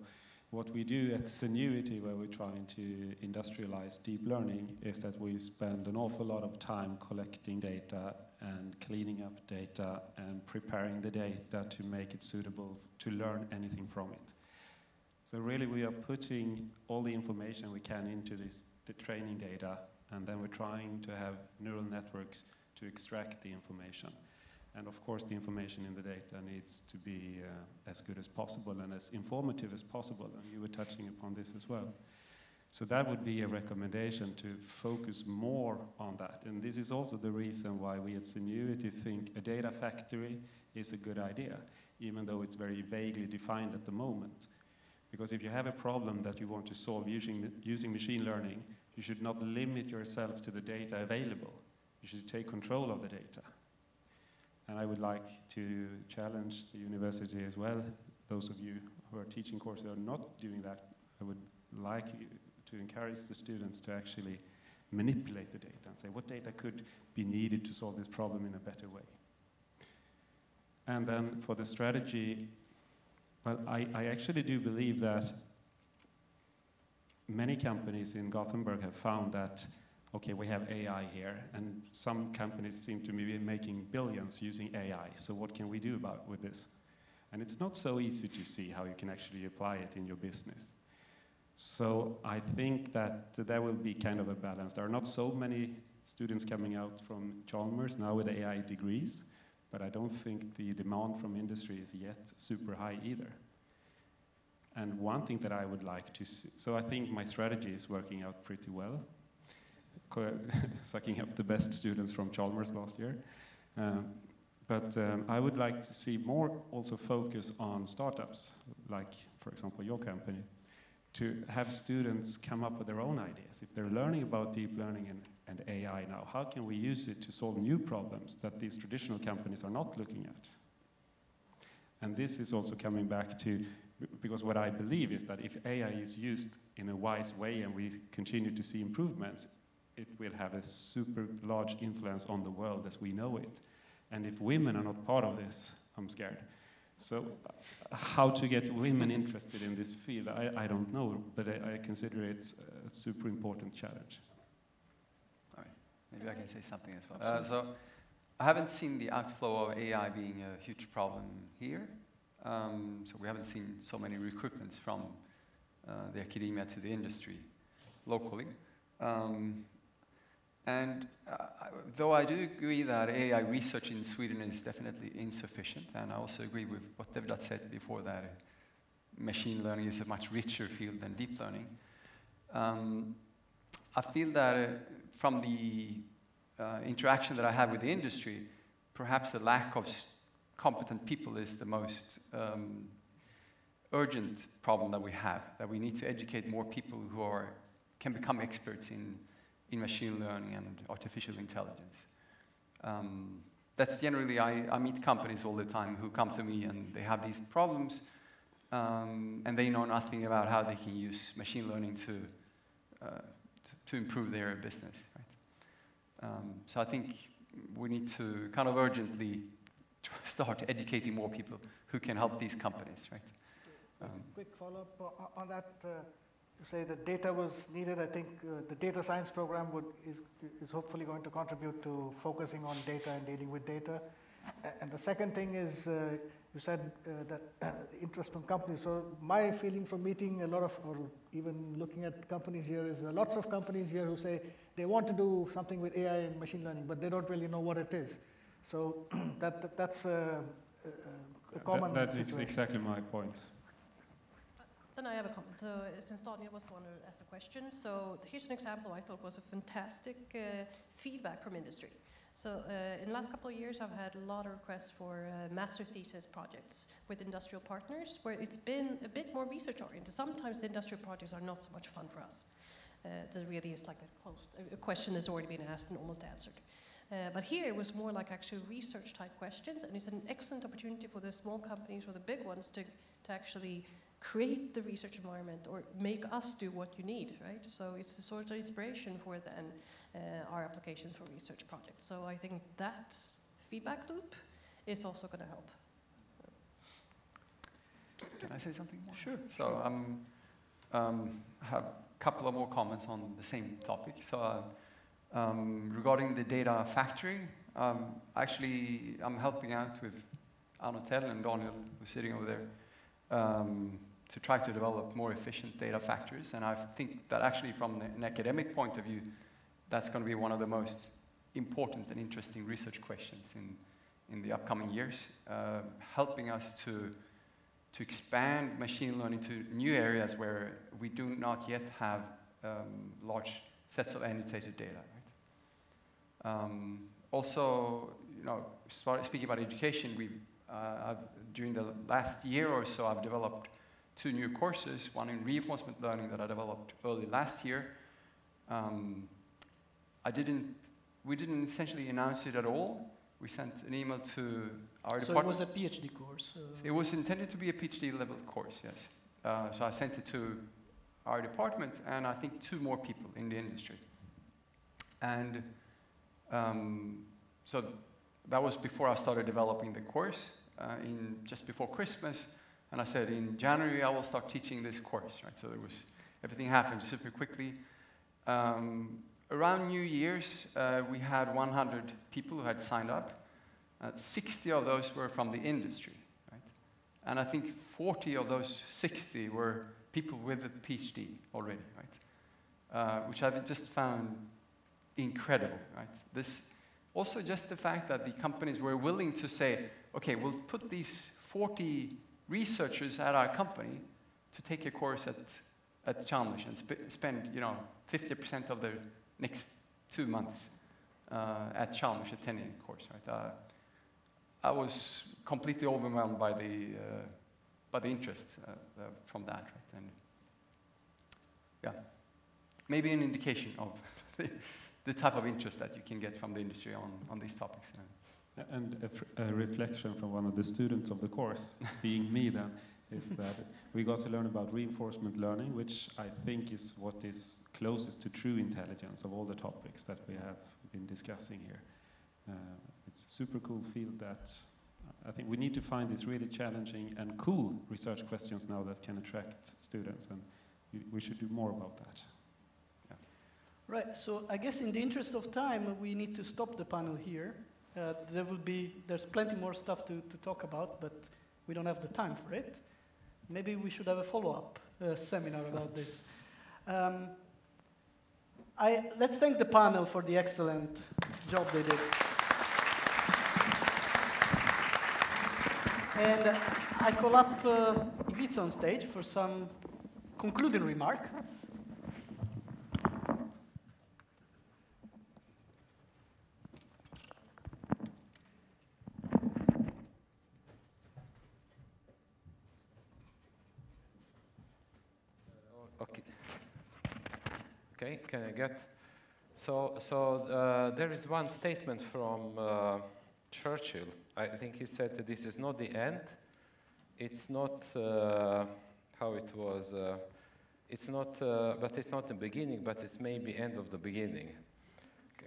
what we do at Zenuity, where we're trying to industrialize deep learning, is that we spend an awful lot of time collecting data and cleaning up data and preparing the data to make it suitable to learn anything from it. So really we are putting all the information we can into the training data, and then we're trying to have neural networks to extract the information. And of course the information in the data needs to be as good as possible and as informative as possible, and you were touching upon this as well. So that would be a recommendation to focus more on that. And this is also the reason why we at Zenuity think a data factory is a good idea, even though it's very vaguely defined at the moment. Because if you have a problem that you want to solve using machine learning, you should not limit yourself to the data available. You should take control of the data. And I would like to challenge the university as well. Those of you who are teaching courses are not doing that. I would like you to encourage the students to actually manipulate the data and say what data could be needed to solve this problem in a better way. And then for the strategy, But I actually do believe that many companies in Gothenburg have found that, okay, we have AI here, and some companies seem to be making billions using AI, so what can we do about with this? And it's not so easy to see how you can actually apply it in your business. So I think that there will be kind of a balance. There are not so many students coming out from Chalmers now with AI degrees, but I don't think the demand from industry is yet super high either. And one thing that I would like to see, so I think my strategy is working out pretty well, sucking up the best students from Chalmers last year. But I would like to see more also focus on startups, like, for example, your company, to have students come up with their own ideas. If they're learning about deep learning and AI now, how can we use it to solve new problems that these traditional companies are not looking at? And this is also coming back to, because what I believe is that if AI is used in a wise way and we continue to see improvements, it will have a super large influence on the world as we know it. And if women are not part of this, I'm scared. So how to get women interested in this field, I don't know, but I consider it a super important challenge. All right, maybe I can say something as well. So I haven't seen the outflow of AI being a huge problem here. So we haven't seen so many recruitments from the academia to the industry locally. Though I do agree that AI research in Sweden is definitely insufficient, and I also agree with what Devdatt said before, that machine learning is a much richer field than deep learning. I feel that from the interaction that I have with the industry, perhaps the lack of competent people is the most urgent problem that we have, that we need to educate more people who can become experts in machine learning and artificial intelligence. That's generally, I meet companies all the time who come to me and they have these problems and they know nothing about how they can use machine learning to improve their business. Right? So I think we need to kind of urgently start educating more people who can help these companies. Right? Quick follow-up on that. You say that data was needed. I think the data science program is hopefully going to contribute to focusing on data and dealing with data. And the second thing is, you said that interest from companies. So my feeling from meeting a lot of, or even looking at companies here, is lots of companies here who say they want to do something with AI and machine learning, but they don't really know what it is. So that's a common situation. That is exactly my point. Then I have a comment. So since Daniel was the one who asked the question, so here's an example I thought was a fantastic feedback from industry. So in the last couple of years, I've had a lot of requests for master thesis projects with industrial partners, where it's been a bit more research-oriented. Sometimes the industrial projects are not so much fun for us. There really is like a question that's already been asked and almost answered. But here it was more like actual research type questions, and it's an excellent opportunity for the small companies or the big ones to actually create the research environment or make us do what you need, right? So it's a sort of inspiration for then our applications for research projects. So I think that feedback loop is also going to help. Can I say something? Sure. So I have a couple of more comments on the same topic. So. Regarding the data factory, actually I'm helping out with Anotel and Daniel, who's sitting over there, to try to develop more efficient data factories. And I think that actually from an academic point of view, that's going to be one of the most important and interesting research questions in the upcoming years, helping us to expand machine learning to new areas where we do not yet have large sets of annotated data. Right? Also, you know, speaking about education, during the last year or so, I've developed 2 new courses, one in reinforcement learning that I developed early last year. We didn't essentially announce it at all. We sent an email to our department. So it was a PhD course? It was intended to be a PhD level course, yes. So I sent it to our department, and I think 2 more people in the industry. And so that was before I started developing the course. Just before Christmas, And I said, in January, I will start teaching this course, right? So there was, everything happened super quickly. Around New Year's, we had 100 people who had signed up. 60 of those were from the industry, right? And I think 40 of those 60 were people with a PhD already, right? Which I just found incredible, right? This, also just the fact that the companies were willing to say, okay, we'll put these 40 researchers at our company to take a course at Chalmers and spend, you know, 50% of their next 2 months at Chalmers attending a course, right? I was completely overwhelmed by the interest from that, right? And yeah, maybe an indication of the type of interest that you can get from the industry on these topics. Yeah. And a reflection from one of the students of the course, being me then, is that we got to learn about reinforcement learning, which I think is what is closest to true intelligence of all the topics that we have been discussing here. It's a super cool field that I think we need to find these really challenging and cool research questions now that can attract students, and we should do more about that. Yeah. Right, so I guess in the interest of time, we need to stop the panel here. There's plenty more stuff to talk about, but we don't have the time for it. Maybe we should have a follow-up seminar about this. Let's thank the panel for the excellent job they did. And I call up Ivica on stage for some concluding remark. Can I get? So there is one statement from Churchill. I think he said that this is not the end. It's not how it was. It's not. But it's not the beginning. But it's maybe end of the beginning.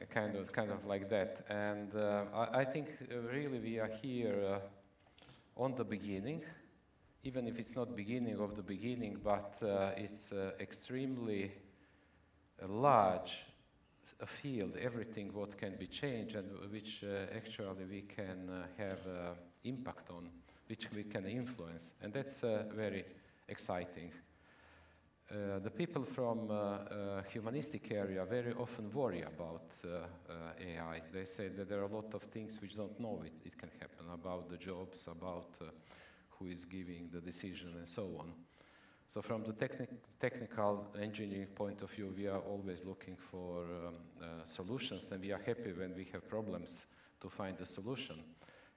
Kind of like that. And I think really we are here on the beginning, even if it's not beginning of the beginning. But it's extremely a large field, everything what can be changed and which actually we can have impact on, which we can influence. And that's very exciting. The people from humanistic area very often worry about AI. They say that there are a lot of things which don't know it can happen, about the jobs, about who is giving the decision and so on. So from the technical engineering point of view, we are always looking for solutions, and we are happy when we have problems to find a solution.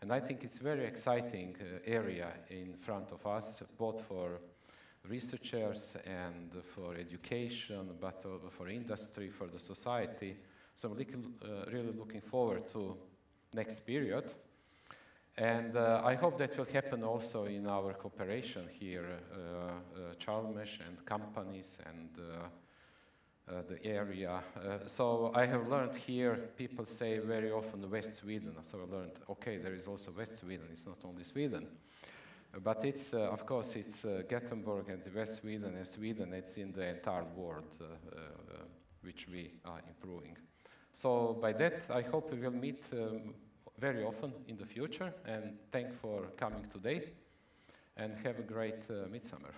And I think it's a very exciting area in front of us, both for researchers and for education, but for industry, for the society. So I'm really looking forward to next period. And I hope that will happen also in our cooperation here, Chalmers and companies and the area. So I have learned here, people say very often West Sweden. So I learned, okay, there is also West Sweden, it's not only Sweden. But it's, of course, it's Gothenburg and West Sweden and Sweden, it's in the entire world which we are improving. So by that, I hope we will meet very often in the future, and thank for coming today, and have a great midsummer.